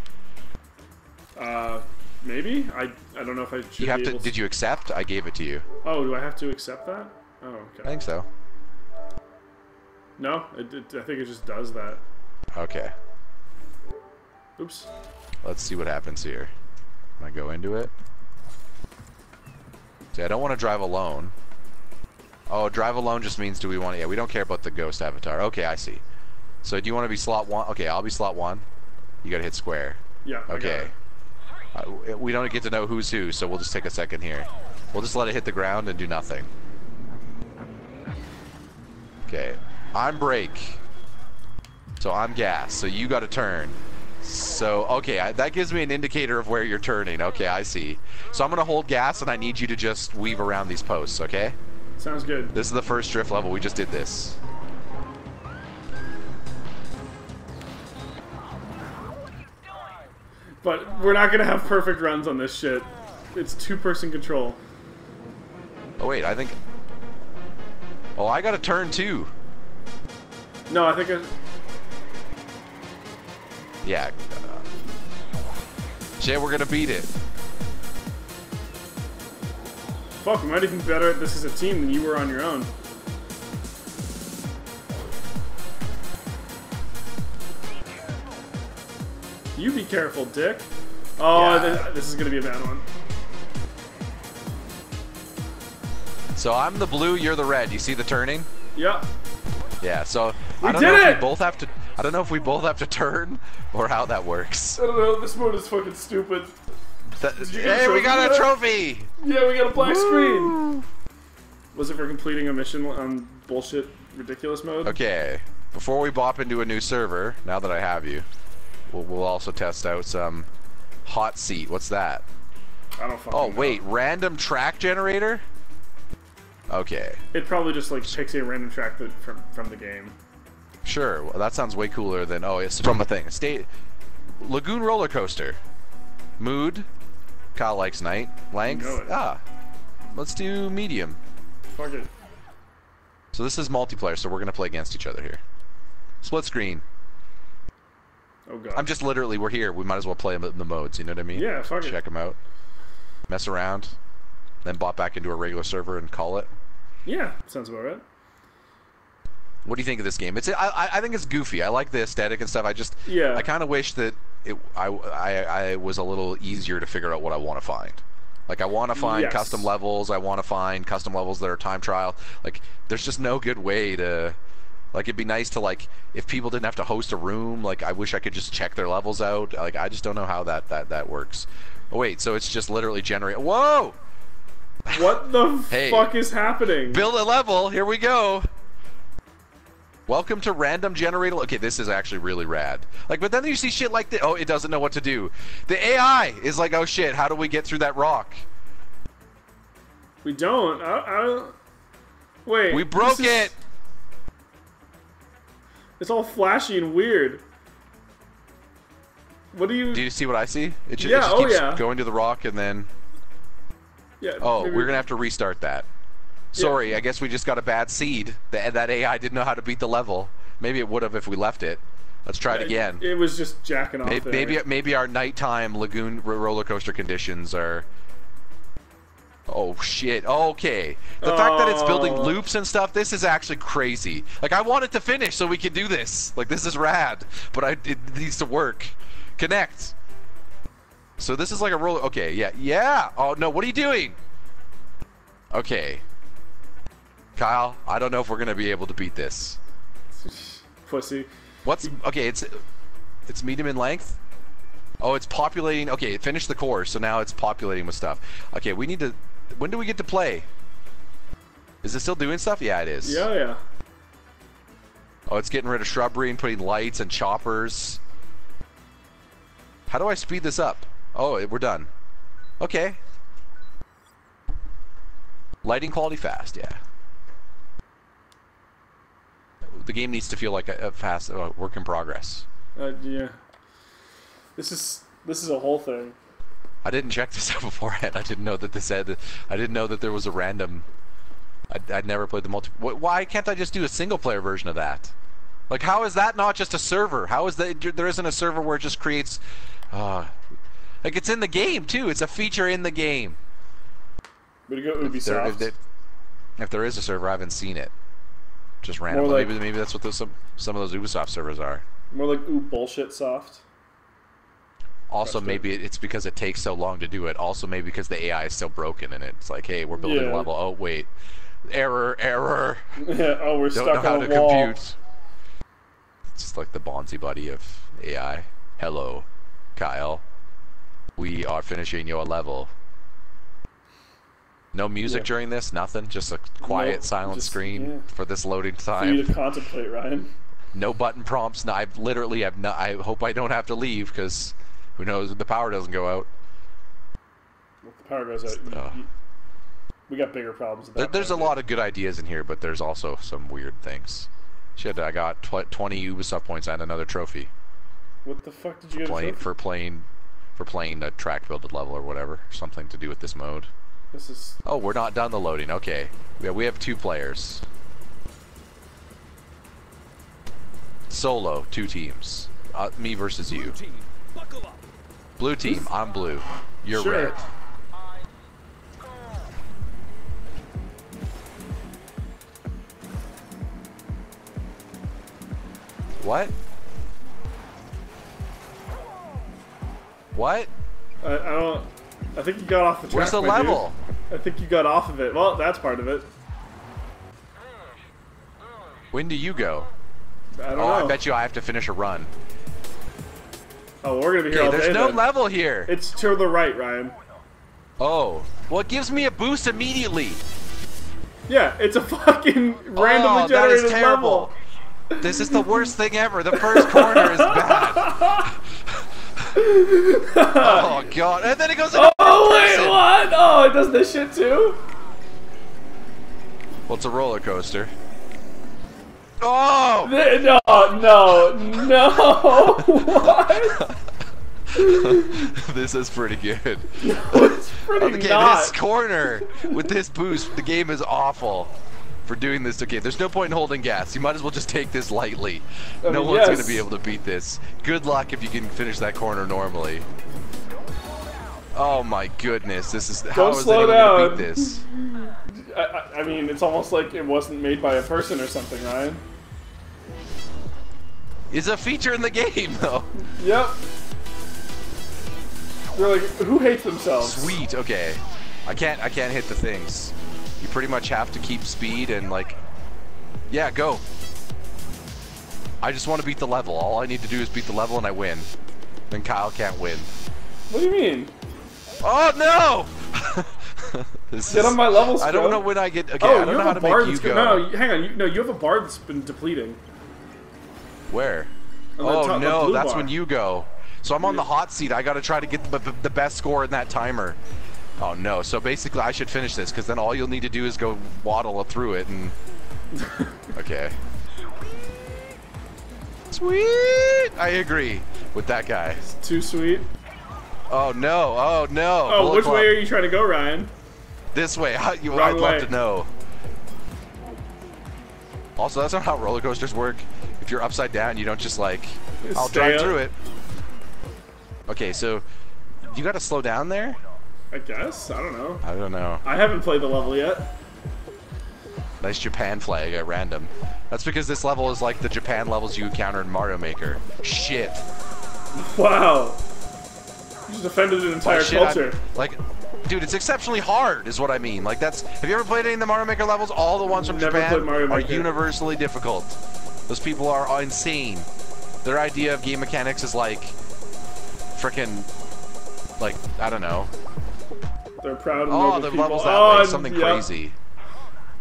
Maybe. I don't know if I should. You have to. Did you accept? I gave it to you. Oh, do I have to accept that? Oh, okay. I think so. No, I think it just does that. Okay. Oops. Let's see what happens here. Can I go into it? See, I don't want to drive alone. Oh, drive alone just means do we want to... Yeah, we don't care about the ghost avatar. Okay, I see. So do you want to be slot one? Okay, I'll be slot one. You gotta hit square. Yeah. Okay. We don't get to know who's who, so we'll just take a second here. We'll just let it hit the ground and do nothing. Okay. I'm brake. So I'm gas. So you gotta turn. So, okay, that gives me an indicator of where you're turning. Okay, I see. So I'm gonna hold gas, and I need you to just weave around these posts, okay? Sounds good. This is the first drift level. We just did this. But we're not gonna have perfect runs on this shit. It's two-person control. Oh, wait, I think... Oh, I gotta turn, too. No, I think I... Yeah. Shit, we're gonna beat it. Fuck, we might even be better at this as a team than you were on your own. You be careful, dick. Oh, yeah. This is gonna be a bad one. So I'm the blue, you're the red. You see the turning? Yep. Yeah, so we I don't know if we both have to turn or how that works. I don't know, this mode is fucking stupid. Hey, we got a trophy! Yeah, we got a black screen! Was it for completing a mission on bullshit, ridiculous mode? Okay, before we bop into a new server, now that I have you, we'll also test out some hot seat. What's that? I don't fucking know. Oh, wait, random track generator? Okay. It probably just like takes a random track from the game. Sure, well, that sounds way cooler than, oh, it's from a thing. Lagoon Roller Coaster. Mood. Kyle likes night. Length. Ah. Let's do medium. Fuck it. So this is multiplayer, so we're going to play against each other here. Split screen. Oh, God. I'm just literally, we're here. We might as well play the modes, you know what I mean? Yeah, fuck it. Check them out. Mess around. Then bop back into a regular server and call it. Yeah, sounds about right. What do you think of this game? It's I think it's goofy. I like the aesthetic and stuff. I just I kind of wish that I was a little easier to figure out what I want to find. Like I want to find custom levels. I want to find custom levels that are time trial. Like there's just no good way to. Like it'd be nice to like if people didn't have to host a room. Like I wish I could just check their levels out. Like I just don't know how that works. Oh wait, so it's just literally generate. Whoa! What the fuck is happening? Build a level. Here we go. Welcome to random generator. Okay, this is actually really rad. Like, but then you see shit like this. Oh, it doesn't know what to do. The AI is like, oh shit, how do we get through that rock? We don't. Wait. We broke it. It's all flashy and weird. What do you? Do you see what I see? It just, it just keeps going to the rock and then. Yeah. Oh, we're gonna have to restart that. Sorry, I guess we just got a bad seed. That AI didn't know how to beat the level. Maybe it would have if we left it. Let's try it again. It was just jacking off. Maybe our nighttime lagoon roller coaster conditions are. Oh shit! Okay, the fact that it's building loops and stuff. This is actually crazy. Like I want it to finish so we can do this. Like this is rad, but it needs to work. Connect. So this is like a roller. Okay, yeah. Oh no, what are you doing? Okay. Kyle, I don't know if we're gonna be able to beat this. Pussy. What's okay? It's medium in length. Oh, it's populating. Okay, it finished the core, so now it's populating with stuff. Okay, we need to. When do we get to play? Is it still doing stuff? Yeah, it is. Yeah. Oh, it's getting rid of shrubbery and putting lights and choppers. How do I speed this up? Oh, we're done. Okay. Lighting quality fast. Yeah. The game needs to feel like a fast work in progress. Yeah. This is a whole thing. I didn't check this out beforehand. I didn't know that this had. I didn't know that there was a random. I'd never played the multi. Why can't I just do a single player version of that? Like, how is that not just a server? How is that there isn't a server where it just creates? Like it's in the game too. It's a feature in the game. Way to go, Ubisoft. If there is a server, I haven't seen it. Just randomly. Like, maybe that's what those, some of those Ubisoft servers are. More like bullshit soft. Also, maybe it's because it takes so long to do it. Also, maybe because the AI is still broken and it's like, hey, we're building a level. Oh wait, error. Yeah. Oh, we're stuck on a wall. Don't know how to compute. just like the Bonzi buddy of AI. Hello, Kyle. We are finishing your level. No music during this, nothing. Just a quiet, silent screen for this loading time. For you to contemplate, Ryan. No button prompts. No, I literally have not. I hope I don't have to leave because who knows? The power doesn't go out. Well, if the power goes out. We got bigger problems. There's a lot of good ideas in here, but there's also some weird things. Shit, I got 20 Ubisoft points and another trophy. What the fuck did you get? For playing a track builded level or whatever, something to do with this mode. This is... Oh, we're not done the loading. Okay, yeah, we have 2 players. Solo, 2 teams. Me versus you. Blue team, buckle up. Blue team, I'm blue. You're red. What? What? I don't... I think you got off the track. Where's the level? Dude. I think you got off of it. Well, that's part of it. When do you go? I don't know. I bet you I have to finish a run. Oh, we're going to be here all day. There's no level here. It's to the right, Ryan. Oh. Well, it gives me a boost immediately. Yeah, it's a fucking randomly generated level. This is the worst thing ever. The first corner is bad. Oh god! And then it goes. Oh wait, what? Oh, it does this shit too. Well, it's a roller coaster. Oh! No! What? This is pretty good. No, it's pretty not. This corner with this boost, the game is awful for doing this. Okay, there's no point in holding gas. You might as well just take this lightly. No one's going to be able to beat this. Good luck if you can finish that corner normally. Oh my goodness, this is... How is anyone going to beat this? I mean, it's almost like it wasn't made by a person or something, Ryan. It's a feature in the game, though. Yep. They're like, who hates themselves? Sweet, okay. I can't hit the things. You pretty much have to keep speed and like, yeah, go. I just want to beat the level. All I need to do is beat the level and I win. Then Kyle can't win. What do you mean? Oh no! Get on my levels. I don't know when I get. Okay, oh, I don't know how to make you go. No, hang on. You have a bar that's been depleting. Where? Oh no, that's when you go. So I'm on the hot seat. I got to try to get the best score in that timer. Oh no, so basically I should finish this because then all you'll need to do is go waddle through it and... Okay. Sweet! I agree with that guy. It's too sweet. Oh no, oh no. Oh, which way are you trying to go, Ryan? This way. I'd love to know. Also, that's not how roller coasters work. If you're upside down, you don't just like, I'll drive through it. Okay, so you gotta slow down there? I guess. I don't know. I don't know. I haven't played the level yet. Nice Japan flag at random. That's because this level is like the Japan levels you encounter in Mario Maker. Shit. Wow. You just offended an entire culture. Like, dude, it's exceptionally hard is what I mean. Like, that's... Have you ever played any of the Mario Maker levels? All the ones from Japan are universally difficult. Those people are insane. Their idea of game mechanics is like... Frickin'... Like, I don't know. They're proud and noble people. Oh, the levels that way. Something crazy.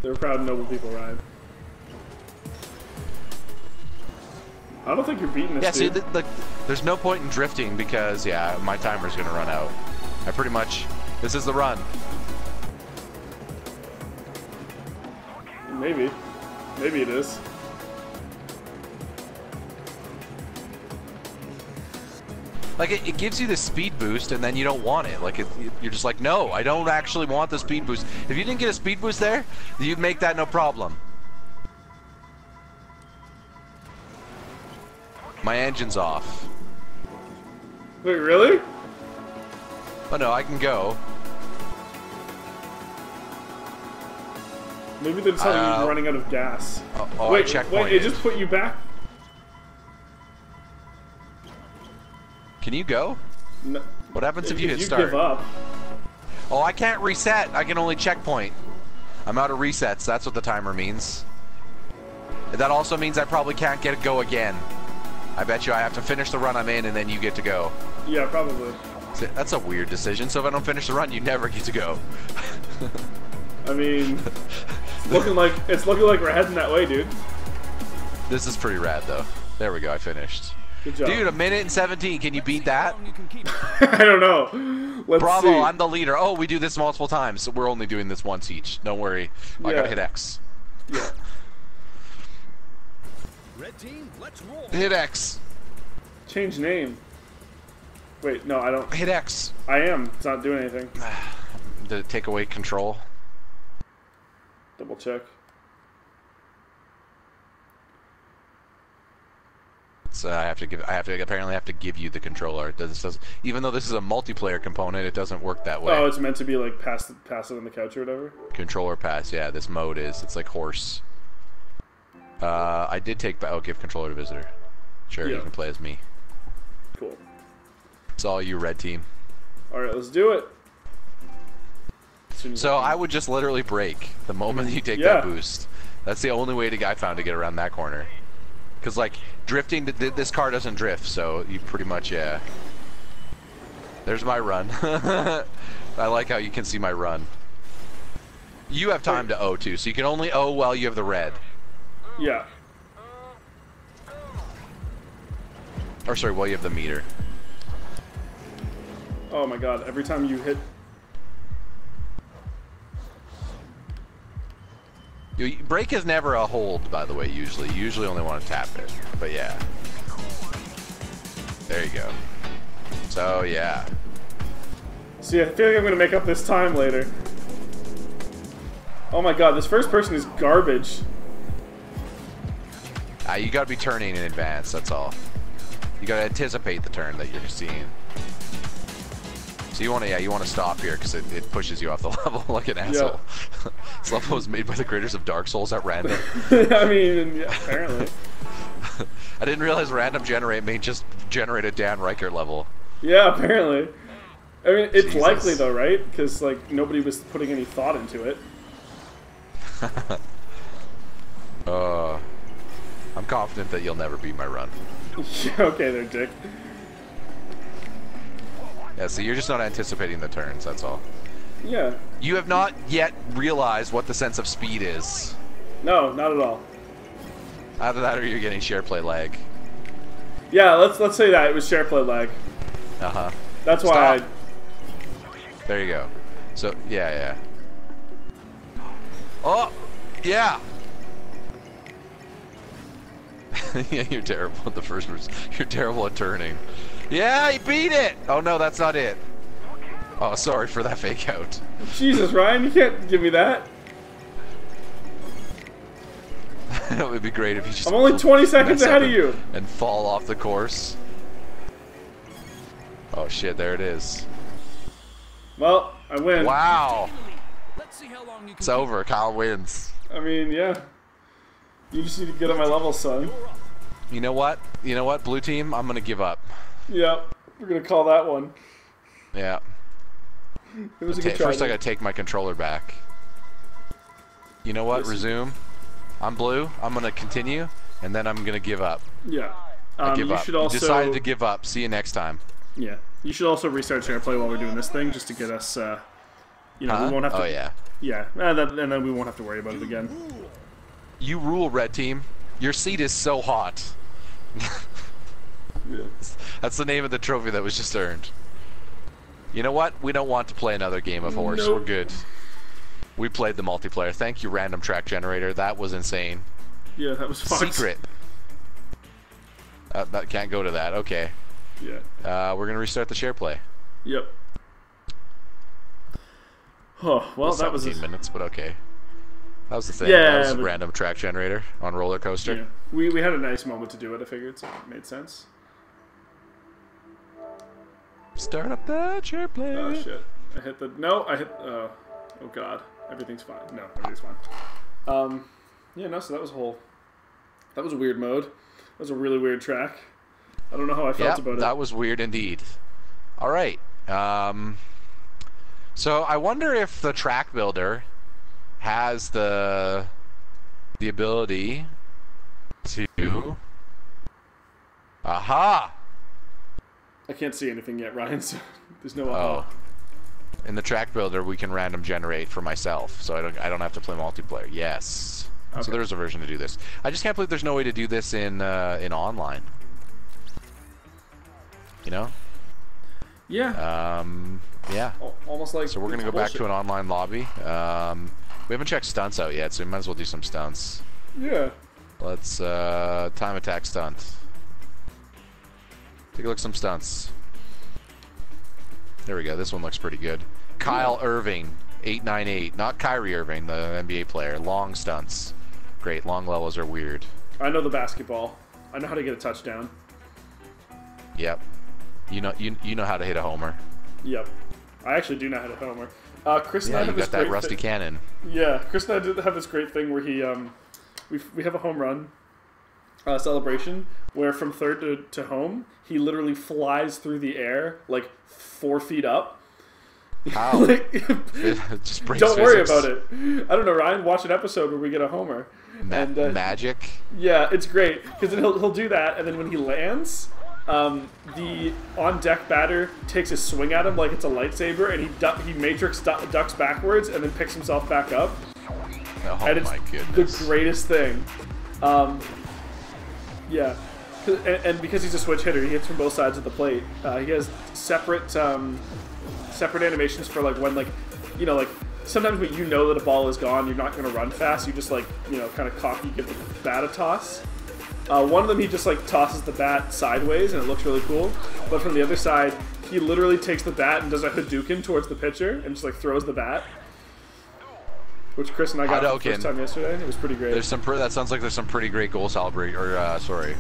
They're proud and noble people, Ryan. I don't think you're beating this, dude. Yeah, see, there's no point in drifting because, yeah, my timer's going to run out. I pretty much... This is the run. Maybe. Maybe it is. Like, it gives you the speed boost, and then you don't want it. Like, you're just like, no, I don't actually want the speed boost. If you didn't get a speed boost there, you'd make that no problem. My engine's off. Wait, really? Oh, no, I can go. Maybe they're telling you running out of gas. Oh, wait, checkpoint. Wait, it just put you back. Can you go? No. What happens if you hit start? You give up. Oh, I can't reset. I can only checkpoint. I'm out of resets. That's what the timer means. That also means I probably can't get it go again. I bet you I have to finish the run I'm in and then you get to go. Yeah, probably. That's a weird decision. So if I don't finish the run, you never get to go. I mean, it's looking like we're heading that way, dude. This is pretty rad, though. There we go. I finished. Good job. Dude, a minute and 17. Can you beat that? I don't know. Let's Bravo, see. I'm the leader. Oh, we do this multiple times. So we're only doing this once each. Don't worry. Yeah. I gotta hit X. Yeah. Red team, let's roll. Hit X. Change name. Wait, no, I don't. Hit X. I am. It's not doing anything. Did it take away control? Double check. So I apparently have to give you the controller. It doesn't, even though this is a multiplayer component, it doesn't work that way. Oh, it's meant to be like pass it on the couch or whatever. Controller pass, yeah. This mode is. It's like horse. I did take. Oh, give controller to visitor. Sure, yeah. You can play as me. Cool. It's all you, red team. All right, let's do it. So I would just literally break the moment you take that boost. That's the only way I found to get around that corner. Because, like, drifting, this car doesn't drift, so you pretty much, yeah. There's my run. I like how you can see my run. You have time to O, too, so you can only O while you have the red. Yeah. Or, sorry, while you have the meter. Oh, my God. Every time you hit... Break is never a hold, by the way, usually. You usually only want to tap it, but yeah. There you go. So, yeah. See, I feel like I'm going to make up this time later. Oh my god, this first person is garbage. You got to be turning in advance, that's all. You got to anticipate the turn that you're seeing. So you want to stop here because it pushes you off the level like an asshole. Yep. This level was made by the creators of Dark Souls at random. I mean, yeah, apparently. I didn't realize random generate may just generate a Dan Riker level. Yeah, apparently. I mean, it's Jesus. Likely though, right? Because like nobody was putting any thought into it. I'm confident that you'll never beat my run. Okay, there, Dick. Yeah, so you're just not anticipating the turns, that's all. Yeah. You have not yet realized what the sense of speed is. No, not at all. Either that or you're getting SharePlay lag. Yeah, let's say that. It was SharePlay lag. Uh-huh. That's why I... There you go. So, yeah, yeah. Oh! Yeah! Yeah, you're terrible at the first person. You're terrible at turning. Yeah, he beat it! Oh no, that's not it. Oh, sorry for that fake out. Jesus, Ryan, you can't give me that. It would be great if you just... I'm only 20 seconds ahead of you! And fall off the course. Oh shit, there it is. Well, I win. Wow! It's over, Kyle wins. I mean, yeah. You just need to get on my level, son. You know what? You know what, blue team? I'm gonna give up. Yep, we're gonna call that one. Yeah. It was a good try. First, I gotta take my controller back. You know what? Listen. Resume. I'm blue. I'm gonna continue, and then I'm gonna give up. Yeah. I give up. You decided to give up. See you next time. Yeah. You should also restart SharePlay while we're doing this thing, just to get us. You know, we won't have to. Oh yeah. Yeah, and then we won't have to worry about it again. You rule, red team. Your seat is so hot. Yeah. That's the name of the trophy that was just earned. You know what? We don't want to play another game of horse. Nope. We're good. We played the multiplayer. Thank you, random track generator. That was insane. Yeah, that was fun. Secret. That can't go to that. Okay. Yeah. We're gonna restart the share play. Yep. Oh well, that was 17 minutes, but okay. That was the thing. Yeah, that was a random track generator on roller coaster. Yeah. We had a nice moment to do it. I figured so it made sense. Start up the chair play. Oh shit! I hit the oh god! Everything's fine. No, everything's fine. Yeah, no. So that was a whole. That was a weird mode. That was a really weird track. I don't know how I felt about it. That was weird indeed. All right. So I wonder if the track builder has the ability to Aha! I can't see anything yet, Ryan, so there's no... Oh. In the track builder, we can random generate for myself, so I don't have to play multiplayer. Yes. Okay. So there's a version to do this. I just can't believe there's no way to do this in online. You know? Yeah. Yeah. Almost like... So we're going to go back to an online lobby. We haven't checked stunts out yet, so we might as well do some stunts. Yeah. Let's time attack stunt. Take a look at some stunts. There we go. This one looks pretty good. Kyle Irving, 898. Not Kyrie Irving, the NBA player. Long stunts. Great. Long levels are weird. I know the basketball. I know how to get a touchdown. Yep. You know how to hit a homer. Yep. I actually do know how to homer. Chris and I have this great thing. Yeah, you got that rusty cannon. Yeah. Chris and I did have this great thing where he we have a home run celebration where from third to home he literally flies through the air like 4 feet up. How? Like, just breaks don't physics. Worry about it. I don't know, Ryan. Watch an episode where we get a homer. Magic. Yeah, it's great because then he'll do that, and then when he lands, the on deck batter takes a swing at him like it's a lightsaber, and he matrix ducks backwards and then picks himself back up. Oh, and it's my goodness. The greatest thing. Yeah, and because he's a switch hitter, he hits from both sides of the plate. He has separate animations for like when, like, you know, like sometimes when you know that a ball is gone, you're not going to run fast. You just, like, you know, kind of cocky, give the bat a toss. One of them, he just like tosses the bat sideways, and it looks really cool. But from the other side, he literally takes the bat and does a Hadouken towards the pitcher, and just like throws the bat. Which Chris and I got the first time yesterday. It was pretty great. There's some that sounds like there's some pretty great goal celebration. Or sorry.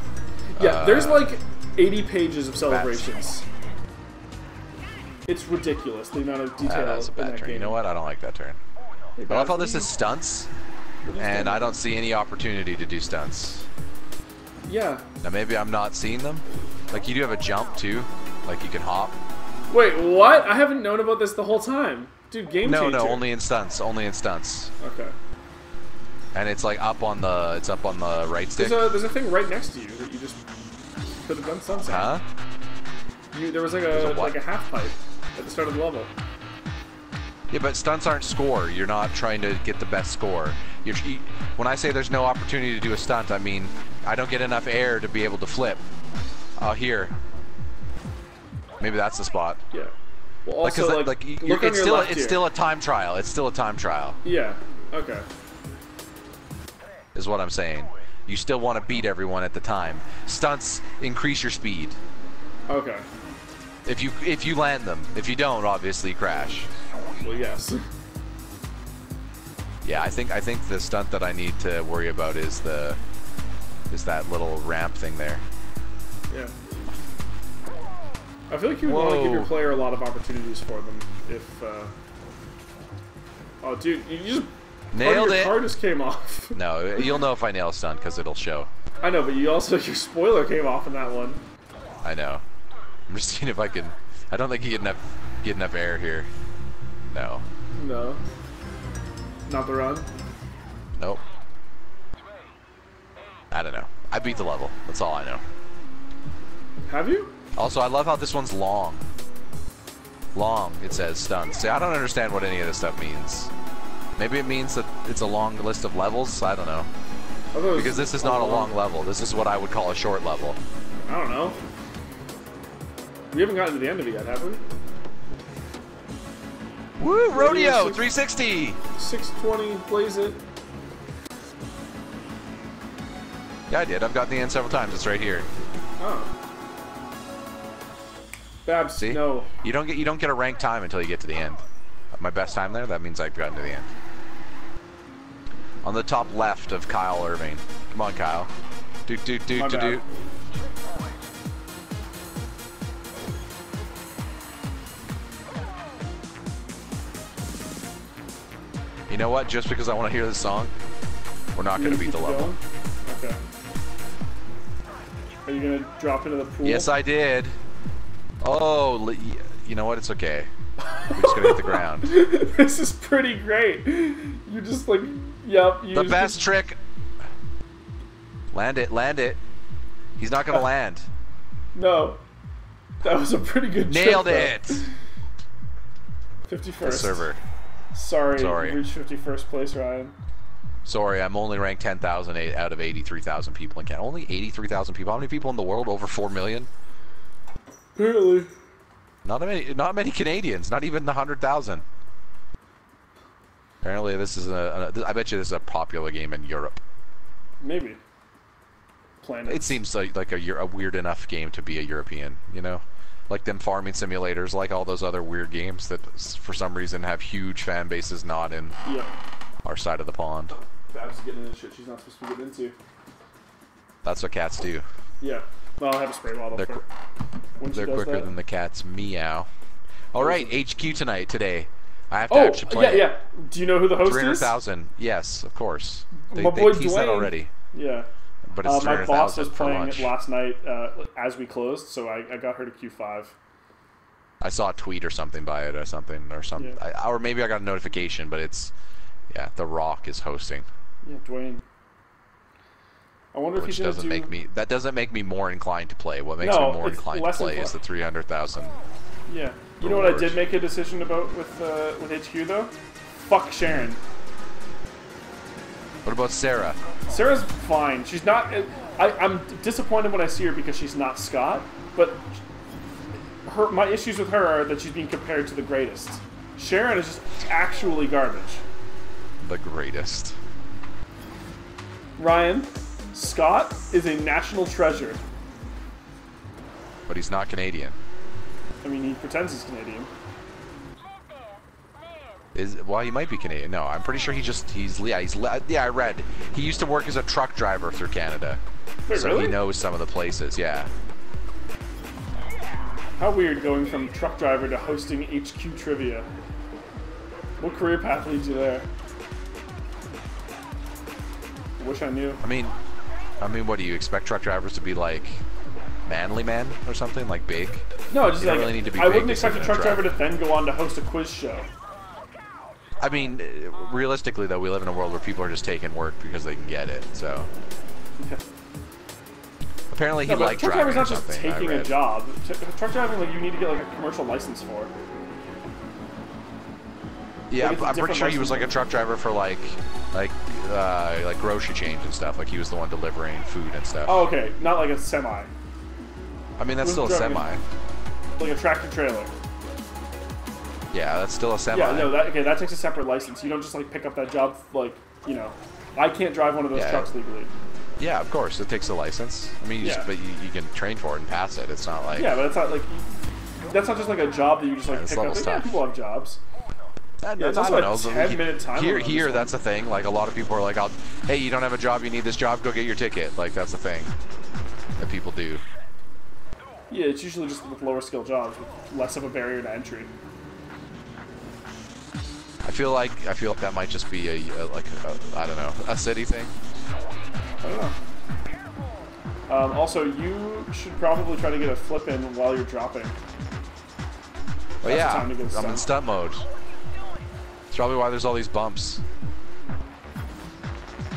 Yeah, there's like 80 pages of celebrations. Bats. It's ridiculous the amount of detail. That's a bad turn. Game. You know what? I don't like that turn. Hey, but I thought this is stunts, and I don't see any opportunity to do stunts. Yeah. Now maybe I'm not seeing them. Like, you do have a jump too. Like, you can hop. Wait, what? I haven't known about this the whole time. Dude, game changer. No, only in stunts. Only in stunts. Okay. And it's like up on the right stick. There's a thing right next to you that you just could have done stunts. Huh? There was like a half pipe at the start of the level. Yeah, but stunts aren't score. You're not trying to get the best score. When I say there's no opportunity to do a stunt, I mean I don't get enough air to be able to flip. Here. Maybe that's the spot. Yeah. Well, also, it's still a time trial. It's still a time trial. Yeah. Okay. Is what I'm saying. You still want to beat everyone at the time. Stunts increase your speed. Okay. If you land them. If you don't, obviously you crash. Well, yes. Yeah, I think the stunt that I need to worry about is that little ramp thing there. Yeah. I feel like you would want to give your player a lot of opportunities for them if... Oh, dude, you just... Nailed it! Your car just came off. No, you'll know if I nail a stunt because it'll show. I know, but you also... Your spoiler came off in that one. I know. I'm just seeing if I can... I don't think you get enough air here. No. No. Not the run? Nope. I don't know. I beat the level. That's all I know. Have you? Also, I love how this one's long. Long, it says, stunts. See, I don't understand what any of this stuff means. Maybe it means that it's a long list of levels? I don't know. Because this is not a long level. This is what I would call a short level. I don't know. We haven't gotten to the end of it yet, have we? Woo! Rodeo! 360! 620, blaze it. Yeah, I did. I've gotten the end several times. It's right here. Oh. Babs, see? No. You don't get a ranked time until you get to the end. My best time there, that means I've gotten to the end. On the top left of Kyle Irving. Come on, Kyle. Doot doot doot doot doot. You know what? Just because I want to hear this song, we're not going to beat the level. Okay. Are you going to drop into the pool? Yes, I did. Oh, you know what? It's okay. We're just gonna hit the ground. This is pretty great. You just like, yep. You the best trick. Land it, land it. He's not gonna land. No. That was a pretty good joke. Nailed it! 51st. The server. Sorry, you reached 51st place, Ryan. Sorry, I'm only ranked 10,000 out of 83,000 people in Canada. Only 83,000 people. How many people in the world? Over 4 million? Apparently. Not many Canadians. Not even 100,000. Apparently, this is I bet you this is a popular game in Europe. Maybe. Planet. It seems like a weird enough game to be a European, you know? Like them farming simulators, like all those other weird games that for some reason have huge fan bases not in our side of the pond. Babs is getting into shit she's not supposed to get into. That's what cats do. Yeah. Well, I have a spray bottle. They're quicker than the cats. Meow. Alright, HQ today. I have to actually play it. Yeah. Do you know who the host is? 300,000. Yes, of course. They teased that already. Yeah. But it's my boss was playing it last night as we closed, so I got her to Q5. I saw a tweet or something by it or something. Yeah. Or maybe I got a notification, but it's... Yeah, The Rock is hosting. Yeah, Dwayne. I wonder if he's going to do... That doesn't make me more inclined to play. What makes me more inclined to play is the 300,000. Yeah. You know what I did make a decision about with HQ, though? Fuck Sharon. What about Sarah? Sarah's fine. She's not... I'm disappointed when I see her because she's not Scott, but my issues with her are that she's being compared to the greatest. Sharon is just actually garbage. The greatest. Ryan, Scott is a national treasure. But he's not Canadian. I mean, he pretends he's Canadian. Well, he might be Canadian. No, I'm pretty sure he's I read. He used to work as a truck driver through Canada. Wait, so really? He knows some of the places, yeah. How weird going from truck driver to hosting HQ trivia. What career path leads you there? I wish I knew. I mean, what do you expect truck drivers to be like? Manly man or something? Like big? No, just like, really need to be I wouldn't expect a truck driver to then go on to host a quiz show. I mean, realistically, though, we live in a world where people are just taking work because they can get it, so... Okay. Apparently he liked driving or something. Truck driver's not just taking a job. Truck driving, like, you need to get, like, a commercial license for. Yeah, like, I'm pretty sure he was, like, a truck driver for, like grocery change and stuff. Like, he was the one delivering food and stuff. Oh, okay. Not like a semi. I mean, that's still a semi. Like a tractor-trailer. Yeah, that's still a semi. Yeah, no, that takes a separate license. You don't just, like, pick up that job, like, you know. I can't drive one of those trucks legally. Yeah, of course. It takes a license. I mean, you can train for it and pass it. It's not like... Yeah, but it's not, like... That's not just, like, a job that you just, like, pick up. Stuff. Yeah, people have jobs. Yeah, it's also a 10-minute time. Here, that's the thing. Like, a lot of people are like, hey, you don't have a job, you need this job, go get your ticket. Like, that's the thing that people do. Yeah, it's usually just with lower-skill jobs, with less of a barrier to entry. I feel like that might just be a I don't know, a city thing. I don't know. Also, you should probably try to get a flip in while you're dropping. Oh yeah, I'm in stunt mode. It's probably why there's all these bumps.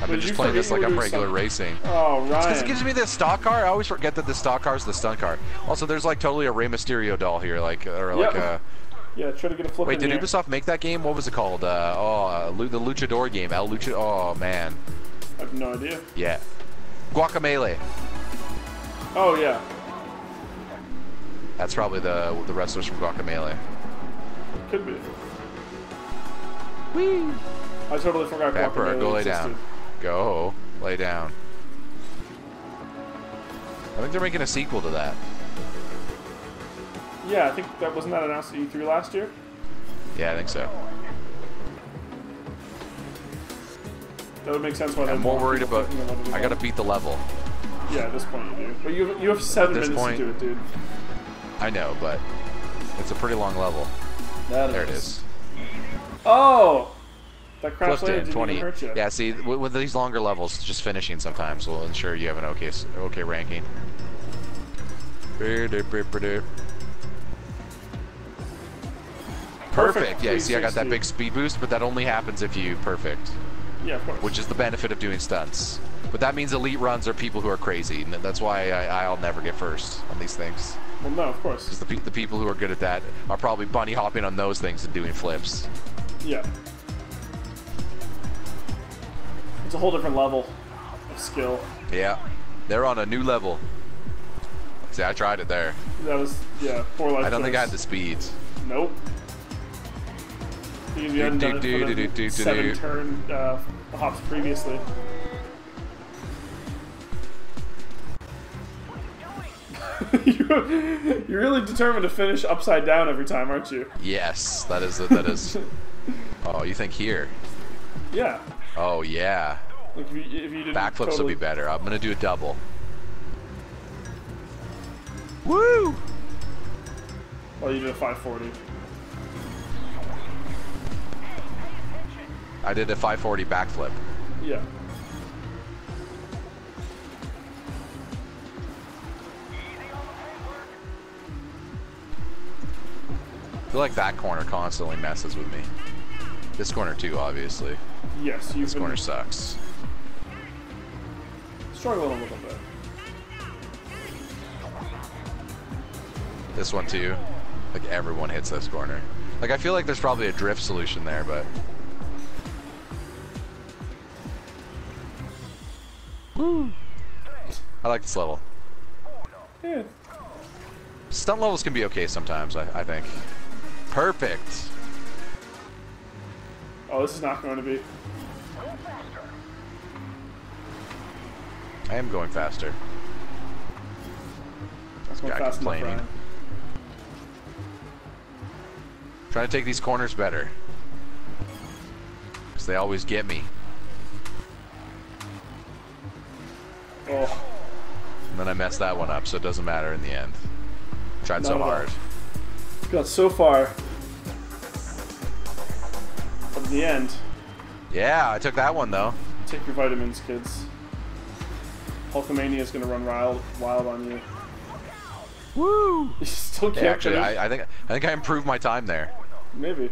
I've been just playing this like I'm regular racing. Oh, right. It's because it gives me this stock car. I always forget that the stock car is the stunt car. Also, there's like totally a Rey Mysterio doll here, like or like a. Yeah, try to get a flip. Wait, did Ubisoft make that game? What was it called? The Luchador game. El Lucha. Oh man. I have no idea. Yeah. Guacamelee. Oh yeah. That's probably the wrestlers from Guacamelee. Could be. Whee! I totally forgot Guacamelee. Pepper, go lay down. Go lay down. I think they're making a sequel to that. Yeah, I think that wasn't that announced at E3 last year? Yeah, I think so. That would make sense why I'm more worried about... I gotta beat the level. Yeah, at this point you do. But you have 7 minutes to do it, dude. I know, but it's a pretty long level. There it is. Oh! That crash landing didn't hurt you. Yeah, see, with these longer levels, just finishing sometimes will ensure you have an okay ranking. Perfect. Yeah, see, I got that big speed boost, but that only happens if you perfect. Yeah, of course. Which is the benefit of doing stunts. But that means elite runs are people who are crazy, and that's why I'll never get first on these things. Well, no, of course. Because the people who are good at that are probably bunny hopping on those things and doing flips. Yeah. It's a whole different level of skill. Yeah. They're on a new level. See, I tried it there. That was, yeah, poor life. I don't think I had the speeds. Nope. Because you hadn't done it for the seven-turn hops previously. You're really determined to finish upside down every time, aren't you? Yes, that is. Oh, you think here? Yeah. Oh yeah. Like if you didn't backflips totally... would be better. I'm gonna do a double. Woo! Oh, you did a 540. I did a 540 backflip. Yeah. I feel like that corner constantly messes with me. This corner too, obviously. Yes, you've been... corner sucks. Struggling a little bit. This one too. Like everyone hits this corner. Like I feel like there's probably a drift solution there, but. Woo. I like this level. Yeah. Stunt levels can be okay sometimes, I think. Perfect. Oh, this is not going to be. I am going faster. That's going fast enough, Ryan. Trying to take these corners better. Because they always get me. Oh. And then I messed that one up, so it doesn't matter in the end. Tried so hard. Got so far. The end. Yeah, I took that one though. Take your vitamins, kids. Hulkamania is gonna run wild on you. Woo! You still can't. Yeah, actually, I think I improved my time there. Maybe.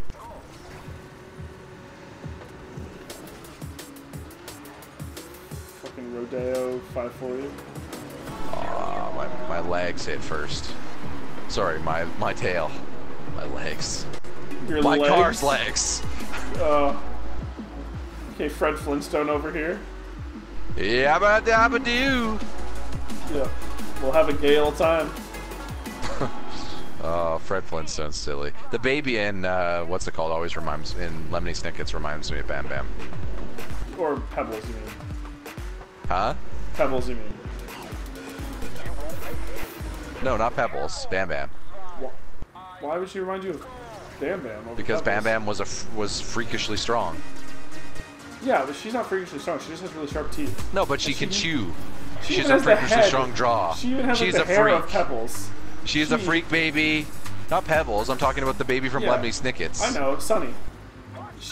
Fucking Rodeo 540. Aw, my legs hit first. Sorry, my tail, my legs. Your my legs. Car's legs. Okay, Fred Flintstone over here. Yeah, but I do. Yeah, we'll have a gay old time. Oh, Fred Flintstone's silly. The baby in what's it called? Always reminds me in Lemony Snicket's reminds me of Bam Bam. Or Pebbles, you mean? Huh? Pebbles, you mean? No, not Pebbles. Bam Bam. Why would she remind you of? Bam Bam over because Bam Bam was freakishly strong. Yeah, but she's not freakishly strong. She just has really sharp teeth. No, but she can chew. She has a freakishly strong jaw. She even has like, the hair of Pebbles. She is a freak, baby. Not Pebbles. I'm talking about the baby from Lemony Snicket's. I know, Sunny.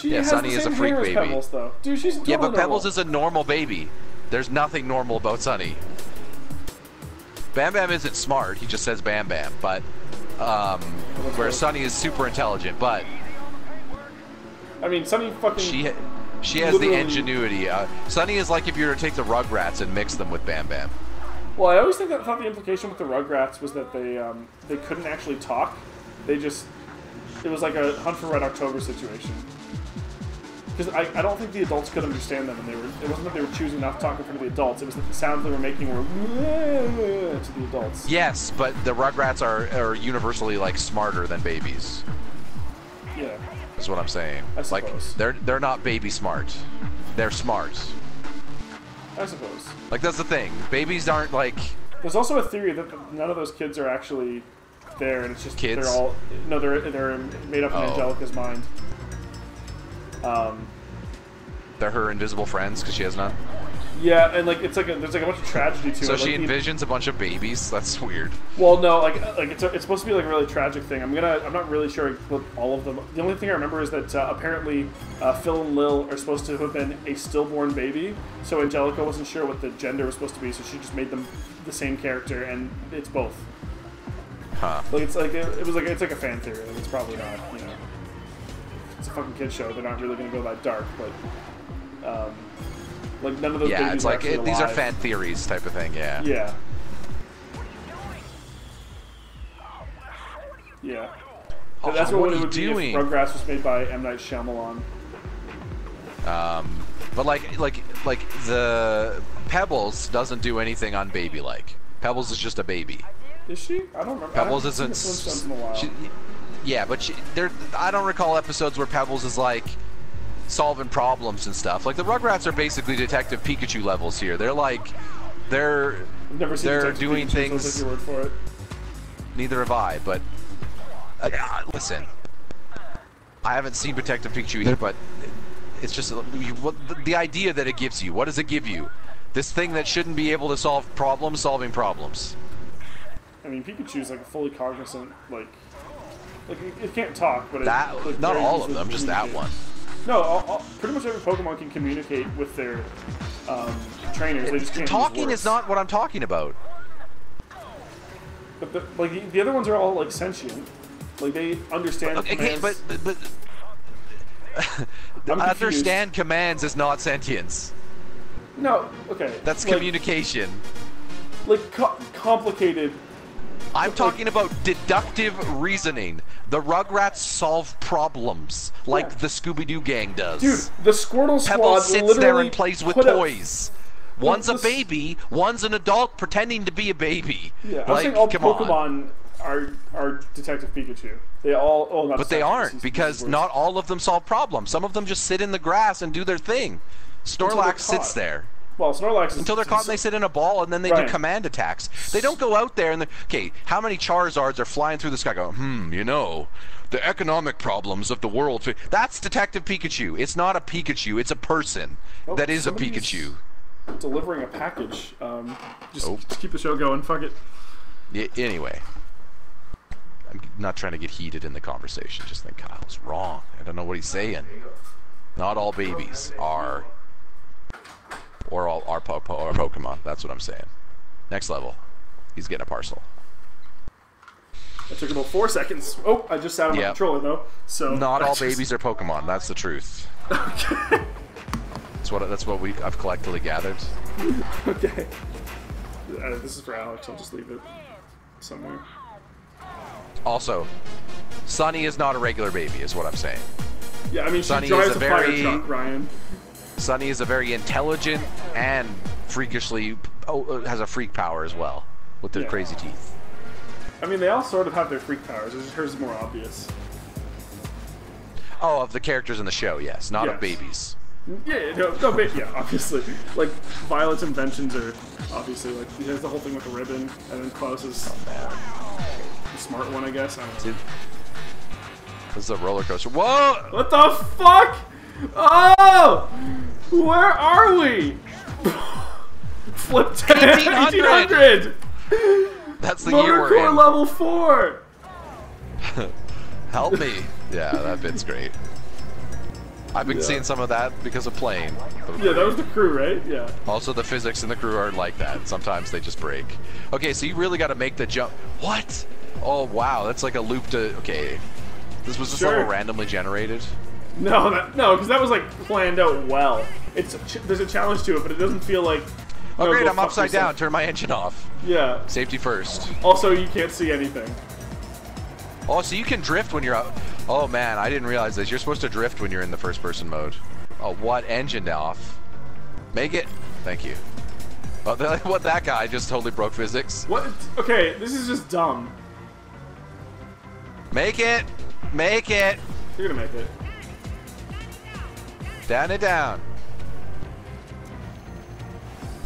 Yeah, Sunny is a freak baby. Pebbles, though. Dude, she's yeah, but Pebbles is a normal baby. There's nothing normal about Sunny. Bam Bam isn't smart. He just says Bam Bam, but. Where Sunny is super intelligent, but I mean, Sunny fucking she has the ingenuity. Sunny is like if you were to take the Rugrats and mix them with Bam Bam. Well, I always thought the implication with the Rugrats was that they couldn't actually talk. They just it was like a Hunt for Red October situation. Because I don't think the adults could understand them, and it wasn't that they were choosing not to talk in front of the adults, it was that the sounds they were making were to the adults. Yes, but the Rugrats are universally like smarter than babies. Yeah. That's what I'm saying. I suppose. Like they're not baby smart. They're smart. I suppose. Like that's the thing. Babies aren't like there's also a theory that none of those kids are actually there and it's just kids? They're all no, they're made up in Angelica's mind. They're her invisible friends because she has none. Yeah, and like it's like there's like a bunch of tragedy to it. So she envisions a bunch of babies. That's weird. Well, no, like it's supposed to be like a really tragic thing. I'm not really sure what all of them. The only thing I remember is that apparently Phil and Lil are supposed to have been a stillborn baby. So Angelica wasn't sure what the gender was supposed to be, so she just made them the same character, and it's both. Huh? Like it's like it was like it's like a fan theory. Like, it's probably not. You know. It's a fucking kid show. They're not really gonna go that dark, but Like none of those. Yeah, it's like these are fan theories type of thing. Yeah. Yeah. Yeah. Oh, that's what it would be if Rugrats was made by M. Night Shyamalan. But like the Pebbles doesn't do anything on Baby. Like Pebbles is just a baby. Is she? I don't remember. Pebbles isn't. In a while. Yeah, but there. I don't recall episodes where Pebbles is like solving problems and stuff. Like the Rugrats are basically Detective Pikachu levels here. They're like, they're doing things. Never seen Detective Pikachu, so I'll take your word for it. Neither have I, but. Listen, I haven't seen Detective Pikachu either, but it's just the idea that it gives you. What does it give you? This thing that shouldn't be able to solve problems, solving problems. I mean, Pikachu's like a fully cognizant, like it can't talk, but it's like, not all of them, just that one. No, pretty much every Pokemon can communicate with their trainers. They just can't talking is not what I'm talking about. But the other ones are all like sentient. Like they understand commands. But understand commands is not sentience. No, okay. That's like, communication. Like complicated. I'm talking about deductive reasoning. The Rugrats solve problems like the Scooby-Doo gang does. Dude, the Squirtle Squad literally sits there and plays with toys. One's a baby, one's an adult pretending to be a baby. Yeah, like, I'm saying all Pokemon are Detective Pikachu. They all, but they aren't, because not all of them solve problems. Some of them just sit in the grass and do their thing. Snorlax sits there. Well, Snorlax is... Until they're caught and they sit in a ball and then they do command attacks. They don't go out there and... Okay, how many Charizards are flying through the sky going, you know, the economic problems of the world... That's Detective Pikachu. It's not a Pikachu, it's a person that is a Pikachu. Delivering a package. Just keep the show going, fuck it. Yeah, anyway. I'm not trying to get heated in the conversation. Just think Kyle's wrong. I don't know what he's saying. Not all babies are... Or all our Pokemon. That's what I'm saying. Next level. He's getting a parcel. That took about 4 seconds. Oh, I just sat on my controller, though. So not all babies are Pokemon. That's the truth. Okay. That's what I've collectively gathered. Okay. This is for Alex. I'll just leave it somewhere. Also, Sunny is not a regular baby, is what I'm saying. Yeah, I mean, Sunny is a very fire truck, Ryan. Sunny is a very intelligent and freakishly has a freak power as well with their crazy teeth. I mean, they all sort of have their freak powers. It's just hers is more obvious. Oh, of the characters in the show, yes, not of babies. Yeah, yeah, obviously. Like Violet's inventions are obviously like she has the whole thing with the ribbon, and then Klaus is the smart one, I guess. I don't know. This is a roller coaster. Whoa! What the fuck? Oh! Where are we? Flip 10, 1800! That's the year we're in. Motorcore level 4! Help me. Yeah, that bit's great. I've been seeing some of that because of playing. Yeah, that was the crew, right? Yeah. Also, the physics in the crew are like that. Sometimes they just break. Okay, so you really got to make the jump. What? Oh, wow. That's like a loop to... Okay. This was just level randomly generated? No, because that was like planned out well. There's a challenge to it, but it doesn't feel like... Oh, great, I'm upside down. Turn my engine off. Yeah. Safety first. Also, you can't see anything. Oh, so you can drift when you're up. Oh, man, I didn't realize this. You're supposed to drift when you're in the first-person mode. Oh, what? Engine off. Make it. Thank you. Oh, what? That guy just totally broke physics. What? Okay, this is just dumb. Make it. Make it. You're going to make it. Down and down.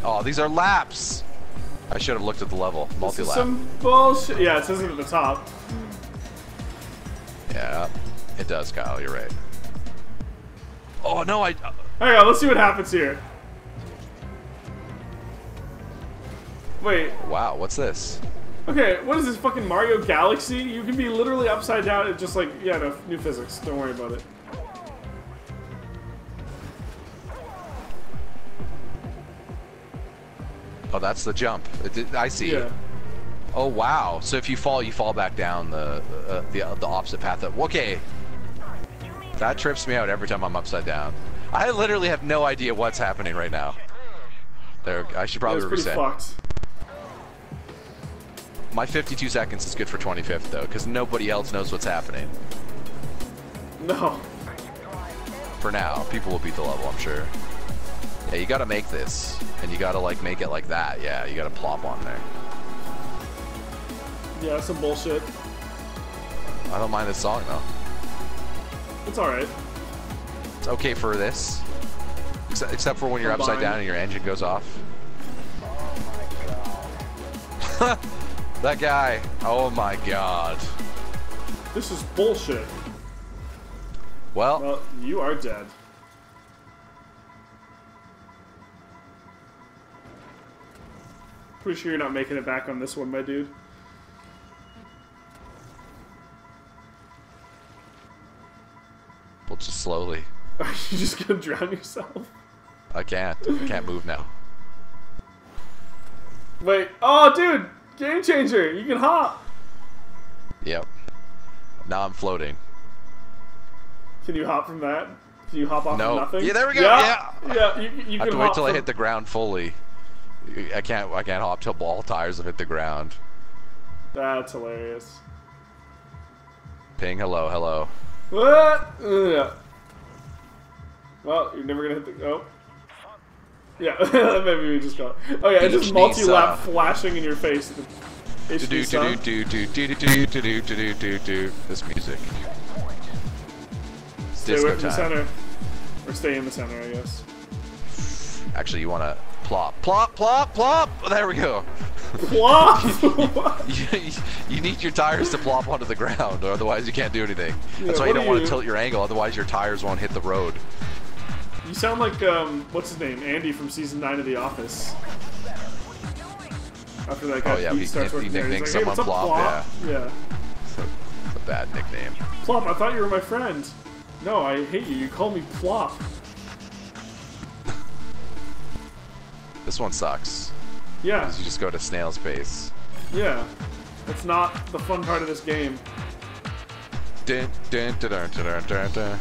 Oh, these are laps. I should have looked at the level. Multi-lap. Some bullshit. Yeah, it says it at the top. Yeah, it does, Kyle. You're right. Oh no, Hang on, let's see what happens here. Wait. Wow, what's this? Okay, what is this fucking Mario Galaxy? You can be literally upside down and just like no new physics. Don't worry about it. Oh, that's the jump. I see. Yeah. Oh wow! So if you fall, you fall back down the opposite path. Okay, that trips me out every time I'm upside down. I literally have no idea what's happening right now. There, I should probably reset. My 52 seconds is good for 25th though, because nobody else knows what's happening. No. For now, people will beat the level, I'm sure. Yeah, you gotta make this, and you gotta like make it like that. Yeah, you gotta plop on there. Yeah, that's some bullshit. I don't mind this song though. It's alright. It's okay for this. Except for when you're upside down and your engine goes off. Oh my god. That guy. Oh my god. This is bullshit. Well, you are dead. Pretty sure you're not making it back on this one, my dude. Well, just slowly. Are you just gonna drown yourself? I can't. I can't move now. Wait. Oh, dude! Game changer! You can hop! Yep. Now I'm floating. Can you hop from that? Can you hop off of nothing? Yeah, there we go! Yeah! Yeah, you can hop. I have to wait till I hit the ground fully. I can't hop till all tires have hit the ground. That's hilarious. Ping, hello, hello. What? Yeah. Well, you're never gonna hit the... Oh. Yeah, that maybe we just got. Oh yeah, just multi-lap flashing in your face. Do do do do do do do do do do do. This music. Stay away from the center, or stay in the center, I guess. Actually, you want to plop, plop, plop, plop. There we go. Plop. You need your tires to plop onto the ground, or otherwise you can't do anything. That's why you don't want to tilt your angle, otherwise your tires won't hit the road. You sound like, what's his name? Andy from season 9 of The Office. After that guy, he starts working there. He's like, hey, what's up, Plop? Yeah. It's a bad nickname. Plop, I thought you were my friend. No, I hate you. You call me Plop. This one sucks. Yeah. Because you just go to snail's pace. Yeah. That's not the fun part of this game. Dun, dun, dun, dun, dun, dun, dun.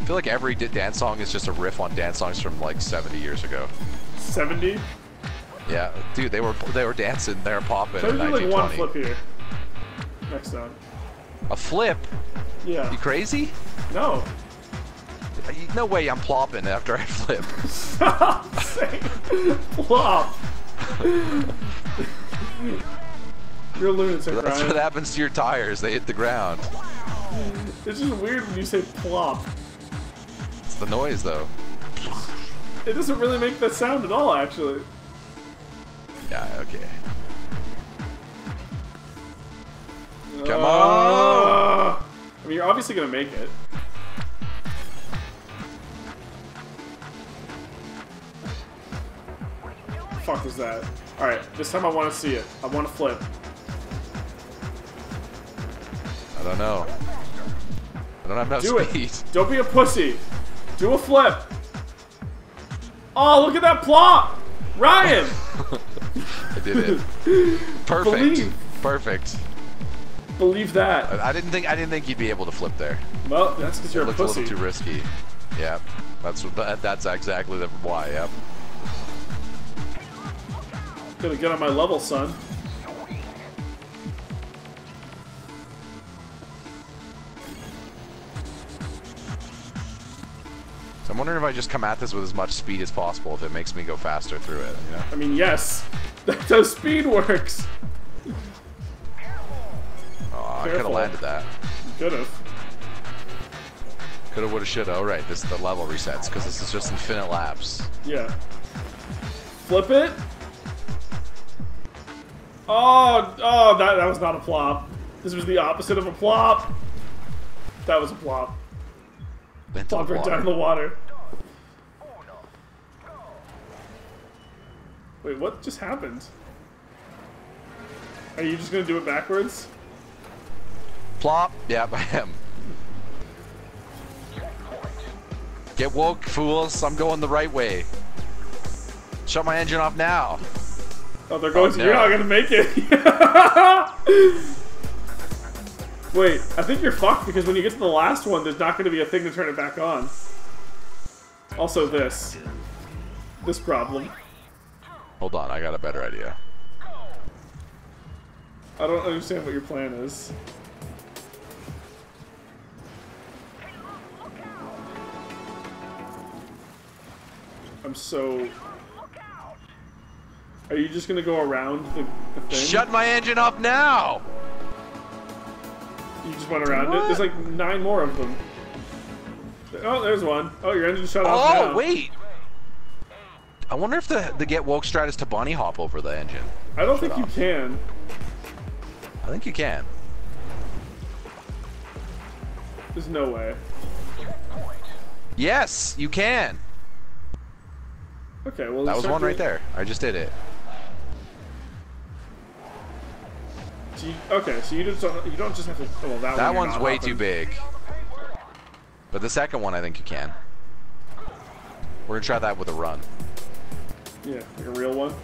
I feel like every dance song is just a riff on dance songs from like 70 years ago. 70? Yeah, dude, they were dancing, they were popping. So in 1920. Like one flip here. Next time. A flip? Yeah. You crazy? No. No way, I'm plopping after I flip. Stop saying plop. You're a lunatic. That's Ryan. What happens to your tires? They hit the ground. It's just weird when you say plop. The noise though. It doesn't really make that sound at all, actually. Yeah, okay. Come on! I mean, you're obviously gonna make it. The fuck was that? Alright, this time I wanna see it. I wanna flip. I don't know. I don't have enough speed. It. Don't be a pussy! Do a flip! Oh, look at that plop! Ryan! I did it. Perfect. Perfect. Believe that. I didn't think you'd be able to flip there. Well, that's because you're a pussy. It looked a little too risky. Yeah, that's exactly why. Yep. Gotta get on my level, son. I'm wondering if I just come at this with as much speed as possible, if it makes me go faster through it, you know? I mean, yes! That's how speed works! Oh, I could have landed that. You could have. Could have, would have, should have. Oh, right, this, the level resets, because this is just infinite laps. Yeah. Flip it! Oh, that was not a plop. This was the opposite of a plop. That was a plop. Plop right down in the water. Wait, what just happened? Are you just gonna do it backwards? Plop? Yeah, I am. Get woke, fools. I'm going the right way. Shut my engine off now. Oh, they're going to. You're not gonna make it. Wait, I think you're fucked because when you get to the last one, there's not gonna be a thing to turn it back on. Also this. This problem. Hold on, I got a better idea. I don't understand what your plan is. I'm so... Are you just gonna go around the thing? Shut my engine off now! You just went around it? There's like 9 more of them. Oh, there's one. Oh, your engine shut off now. Oh, wait! I wonder if the Get Woke strat is to bunny hop over the engine. I don't think you can. I think you can. There's no way. Yes, you can! Okay, well... That was one right there. I just did it. So you, okay, so you don't just have to... Well, that one's way too big. But the second one, I think you can. We're gonna try that with a run. Yeah, like a real one.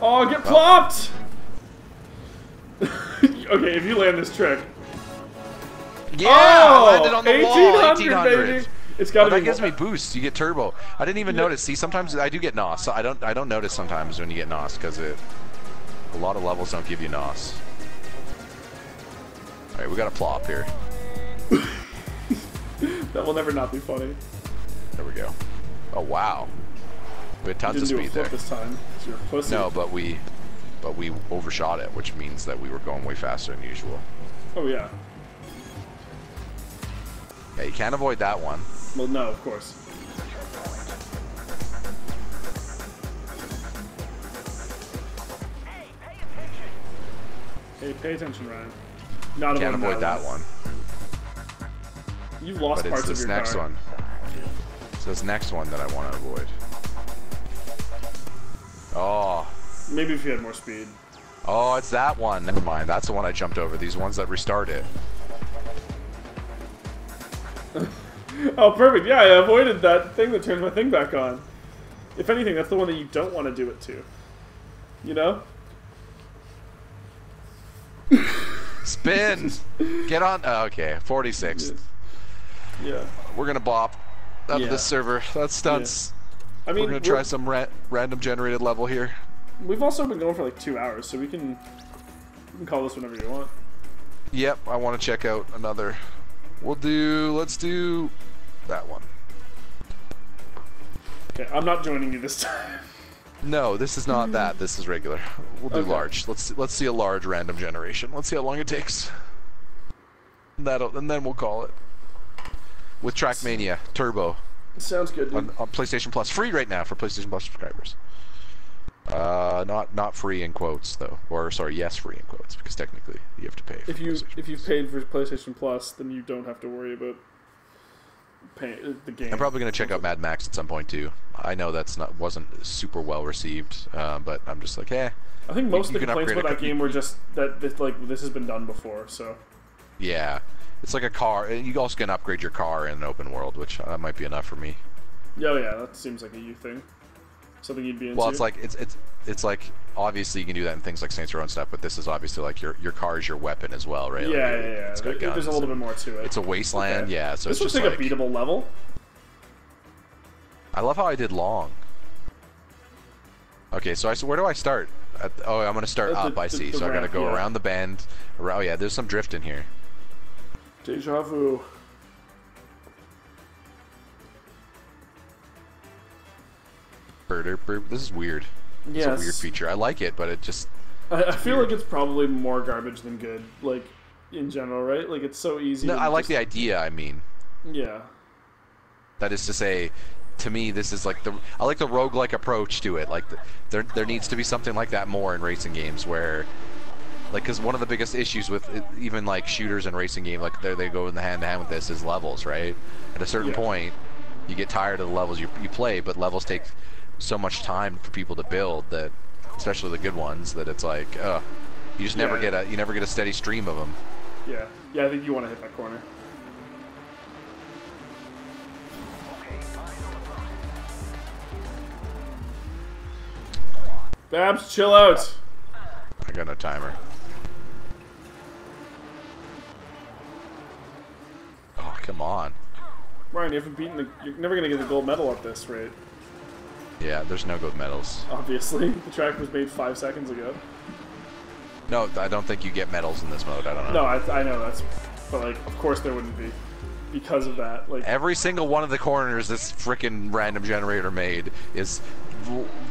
Oh, get plopped! Okay, if you land this trick... Yeah, oh, I landed on the 1800, wall. 1800. Baby. It's gotta be. That gives me boost. You get turbo. I didn't even notice. See, sometimes I do get NOS. So I don't notice sometimes when you get NOS because a lot of levels don't give you NOS. All right, we got a plop here. That will never not be funny. There we go. Oh wow, we had tons of speed there. This time. You're a pussy. No, but we overshot it, which means that we were going way faster than usual. Oh yeah. Yeah, you can't avoid that one. Well, no, of course. Hey, pay attention, Ryan. Not can't avoid that one. You've lost parts of your car. But it's this next one. It's this next one that I want to avoid. Oh. Maybe if you had more speed. Oh, it's that one. Never mind. That's the one I jumped over. These ones that restart it. Oh, perfect. Yeah, I avoided that thing that turns my thing back on. If anything, that's the one that you don't want to do it to. You know? Spin! Get on. Oh, okay, 46th. Yeah. We're going to bop out of this server. That's stunts. Yeah. I mean, we're going to try some random generated level here. We've also been going for like 2 hours, so we can call this whenever you want. Yep, I want to check out another... let's do that one. Okay, I'm not joining you this time. No, this is not that. This is regular. We'll do large. Let's see a large random generation. Let's see how long it takes. And then we'll call it. With Trackmania Turbo. Sounds good, dude. On PlayStation Plus. Free right now for PlayStation Plus subscribers. Not free in quotes though, or sorry, yes, free in quotes because technically you have to pay. For if you've paid for PlayStation Plus, then you don't have to worry about paying the game. I'm probably gonna check out Mad Max at some point too. I know that's wasn't super well received, but I'm just like, eh. I think most of the complaints about that game were just that this has been done before, so. Yeah, it's like a car. You also can upgrade your car in an open world, which that might be enough for me. Yeah, yeah, that seems like a you thing. Something you'd be into. Well, it's like it's like obviously you can do that in things like Saints Row and stuff, but this is obviously like your car is your weapon as well, right? Yeah, like, yeah. It's got guns. There's a little bit more to it. It's a wasteland, okay. Yeah. So this looks like a beatable level. I love how I did long. Okay, so where do I start? I'm gonna start up. I see. So I gotta go around the bend. Oh yeah, there's some drift in here. Deja vu. This is weird. Yes. It's a weird feature. I like it, but it just... I feel like it's probably more garbage than good, like, in general, right? Like, it's so easy. No, I like the idea, I mean. Yeah. That is to say, to me, this is like the... I like the roguelike approach to it. Like, there needs to be something like that more in racing games where... Like, because one of the biggest issues with even, like, shooters and racing game, like, they go in the hand-to-hand with this, is levels, right? At a certain point, you get tired of the levels you play, but levels take... so much time for people to build that, especially the good ones, that it's like, you just never get a steady stream of them. Yeah, yeah, I think you want to hit that corner. Babs, chill out. I got no timer. far, and you haven't beaten the... You're never going to get the gold medal at this rate. Yeah, there's no gold medals. Obviously. The track was made 5 seconds ago. No, I don't think you get medals in this mode. I don't know. No, I know. That's... But, like, of course there wouldn't be. Because of that, like... Every single one of the corners this frickin' random generator made is...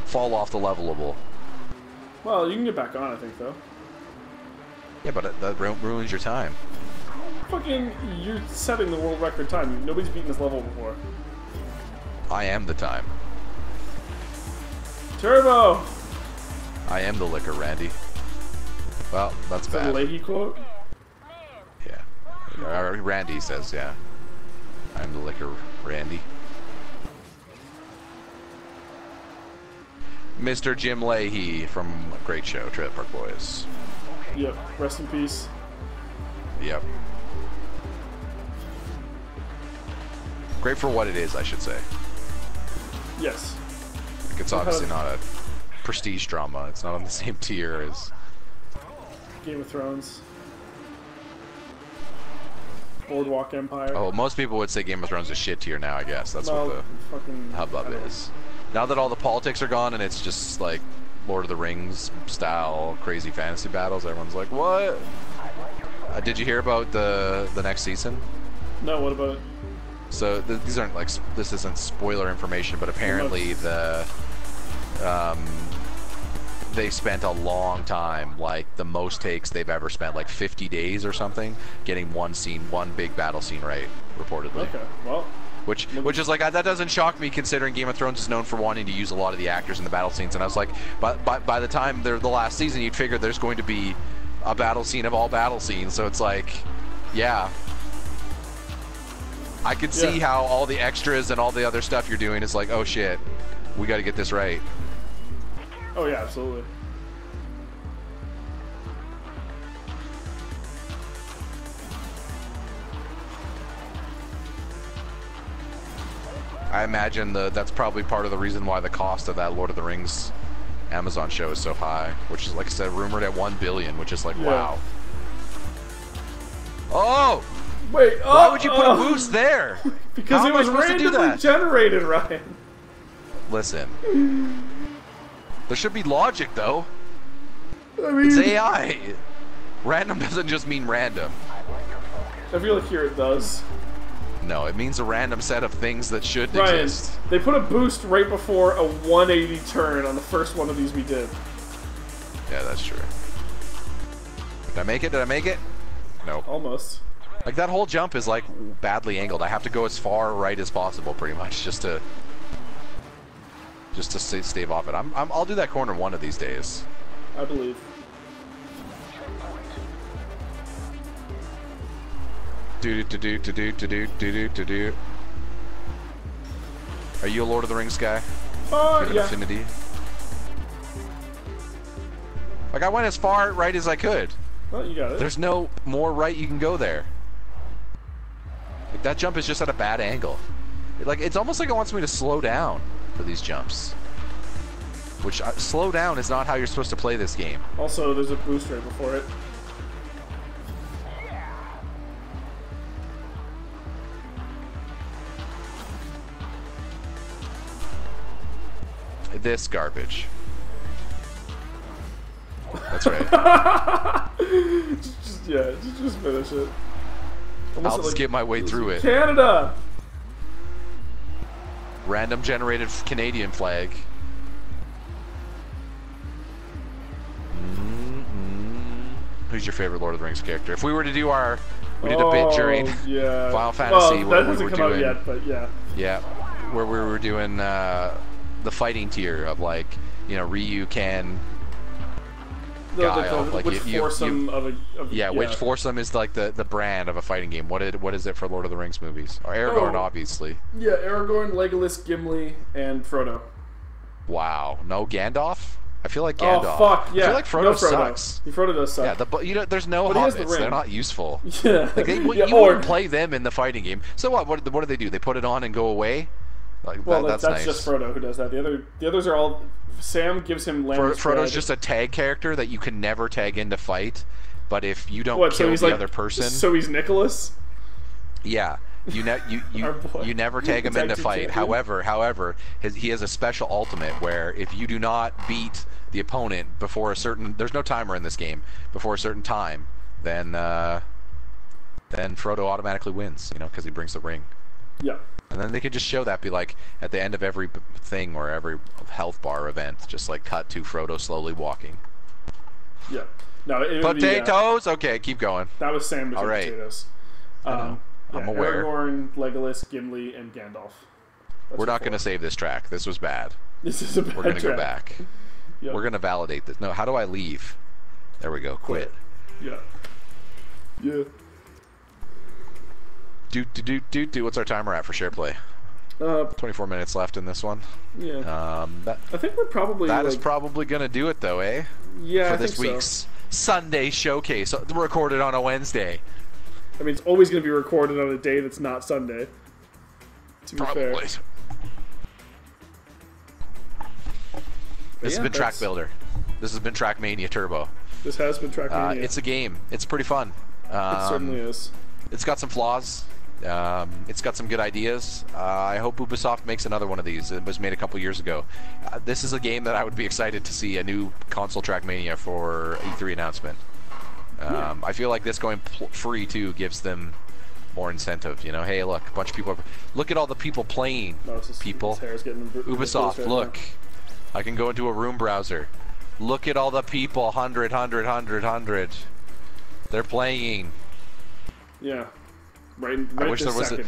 fall off the levelable. Well, you can get back on, I think, though. Yeah, but that ruins your time. Fucking, you're setting the world record time. Nobody's beaten this level before. I am the time. Turbo! I am the liquor, Randy. Well, that's bad. Is that a Leahy quote? Yeah. Or Randy says, yeah. I'm the liquor, Randy. Mr. Jim Leahy from a great show, Trailer Park Boys. Yep, rest in peace. Yep. Great for what it is, I should say. Yes. Like, it's obviously not a prestige drama. It's not on the same tier as... Game of Thrones. Boardwalk Empire. Oh, most people would say Game of Thrones is shit tier now, I guess. That's well, what the fucking hubbub is. Now that all the politics are gone and it's just like Lord of the Rings style crazy fantasy battles, everyone's like, what? Did you hear about the next season? No, what about it? So these aren't like, this isn't spoiler information, but apparently the they spent a long time, like the most takes they've ever spent, like 50 days or something, getting one scene, one big battle scene right, reportedly. Okay, well. Which is like, that doesn't shock me considering Game of Thrones is known for wanting to use a lot of the actors in the battle scenes, and I was like, by the time they're the last season, you'd figure there's going to be a battle scene of all battle scenes, so it's like, yeah. I could see how all the extras and all the other stuff you're doing is like, oh shit, we gotta get this right. Oh yeah, absolutely. I imagine that's probably part of the reason why the cost of that Lord of the Rings Amazon show is so high, which is, like I said, rumored at $1 billion, which is like, wow. Oh! Wait, why would you put a moose there? Because it was randomly generated, Ryan. Listen. There should be logic, though. I mean... It's AI. Random doesn't just mean random. I feel like here it does. No, it means a random set of things that should exist. They put a boost right before a 180 turn on the first one of these we did. Yeah, that's true. Did I make it? Did I make it? No. Almost. Like, that whole jump is, like, badly angled. I have to go as far right as possible, pretty much, just to stave off it. I'll do that corner one of these days. I believe. Do-do-do-do-do-do-do-do-do-do. Are you a Lord of the Rings guy? Oh, yeah. Affinity? Like, I went as far right as I could. Well, you got it. There's no more right you can go there. Like, that jump is just at a bad angle. Like, it's almost like it wants me to slow down for these jumps. Which, slow down is not how you're supposed to play this game. Also, there's a boost right before it. This garbage. That's right. just finish it. Almost I'll skip my way through it. Canada! Random generated Canadian flag. Who's your favorite Lord of the Rings character? If we were to do our... We did a bit during Final Fantasy where we were doing... Yet, but yeah. Yeah, where we were doing... the fighting tier of, like, you know, Ryu, Ken, Guile, like, which foursome is like the brand of a fighting game. What is it for Lord of the Rings movies? Or Aragorn, obviously. Yeah, Aragorn, Legolas, Gimli, and Frodo. Wow, no Gandalf? I feel like Gandalf. Oh fuck yeah! I feel like Frodo sucks. Frodo does suck. Yeah, you know, there's no hobbits. They're not useful. Yeah. Like you wouldn't play them in the fighting game. So what? What do? They put it on and go away. Like, well, that's nice. Just Frodo who does that. The others are all... Sam gives him land. Frodo's just a tag character that you can never tag in to fight, but if you don't kill the other person... So he's Nicholas? Yeah. You never tag him into fight. However, he has a special ultimate where if you do not beat the opponent before a certain there's no timer in this game before a certain time, then Frodo automatically wins. You know, because he brings the ring. Yeah. And then they could just show that, be like, at the end of every thing or every health bar event, just like cut to Frodo slowly walking. Yeah. No. Potatoes. Okay, keep going. That was Sam. All right. Potatoes. I'm aware. Aragorn, Legolas, Gimli, and Gandalf. We're not going to save this track. This was bad. This is a bad track. We're going to go back. Yep. We're going to validate this. No, how do I leave? There we go. Quit. Yeah. Yeah. Do. What's our timer at for share play? 24 minutes left in this one. Yeah. I think we're probably. That is probably going to do it, though, eh? Yeah. For this week's Sunday showcase, recorded on a Wednesday. I mean, it's always going to be recorded on a day that's not Sunday. To be fair. Probably. This has been Track Builder. This has been Trackmania Turbo. This has been Trackmania. It's a game. It's pretty fun. It certainly is. It's got some flaws. It's got some good ideas. I hope Ubisoft makes another one of these. It was made a couple years ago. This is a game that I would be excited to see a new console Trackmania for E3 announcement. I feel like this going free too gives them more incentive. You know, hey, look, a bunch of people. Look at all the people playing. People. Ubisoft, look. I can go into a room browser. Look at all the people. 100. They're playing. Yeah. Right I wish there was a,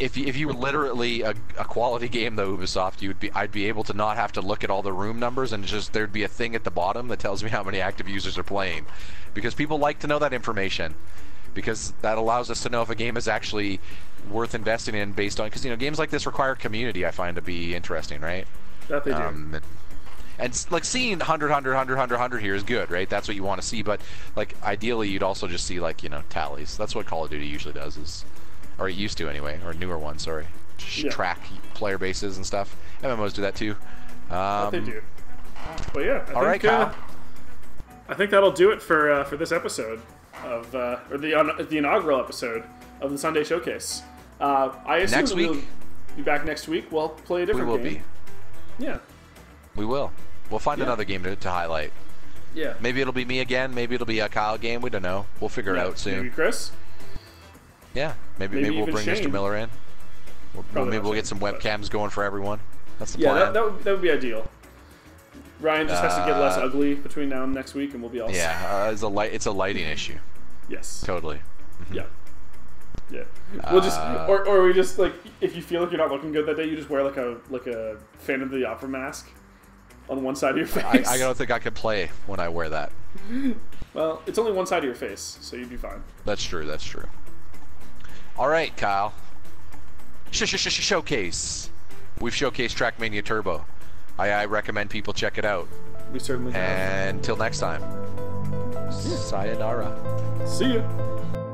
if you were literally a quality game though, Ubisoft, I'd be able to not have to look at all the room numbers, and just there'd be a thing at the bottom that tells me how many active users are playing, because people like to know that information, because that allows us to know if a game is actually worth investing in based on, because you know, games like this require community. I find to be interesting, right? That they do. And like seeing 100 here is good, right? That's what you want to see. But like ideally, you'd also just see like, you know, tallies. That's what Call of Duty usually does, is, or it used to anyway, or newer ones. Sorry, track player bases and stuff. MMOs do that too. They do. But yeah, I think that'll do it for this episode of or the inaugural episode of the Sunday Showcase. I assume next week, we'll be back next week. We'll play a different game. We will be. Yeah. We will. We'll find another game to highlight. Yeah. Maybe it'll be me again. Maybe it'll be a Kyle game. We don't know. We'll figure it out soon. Maybe Chris? Yeah. Maybe we'll bring Shane. Mr. Miller in. Maybe we'll get some webcams going for everyone. That's the plan. Yeah, that would be ideal. Ryan just has to get less ugly between now and next week, and we'll be all set. Yeah, it's a lighting issue. Yes. Totally. Mm-hmm. Yeah. Yeah, we'll just or we just, like, if you feel like you're not looking good that day, you just wear like a Phantom of the Opera mask on one side of your face. I don't think I could play when I wear that. Well, it's only one side of your face, so you'd be fine. That's true, that's true. All right, Kyle. Showcase. We've showcased Trackmania Turbo. I recommend people check it out. We certainly have. And until next time, sayonara. See ya.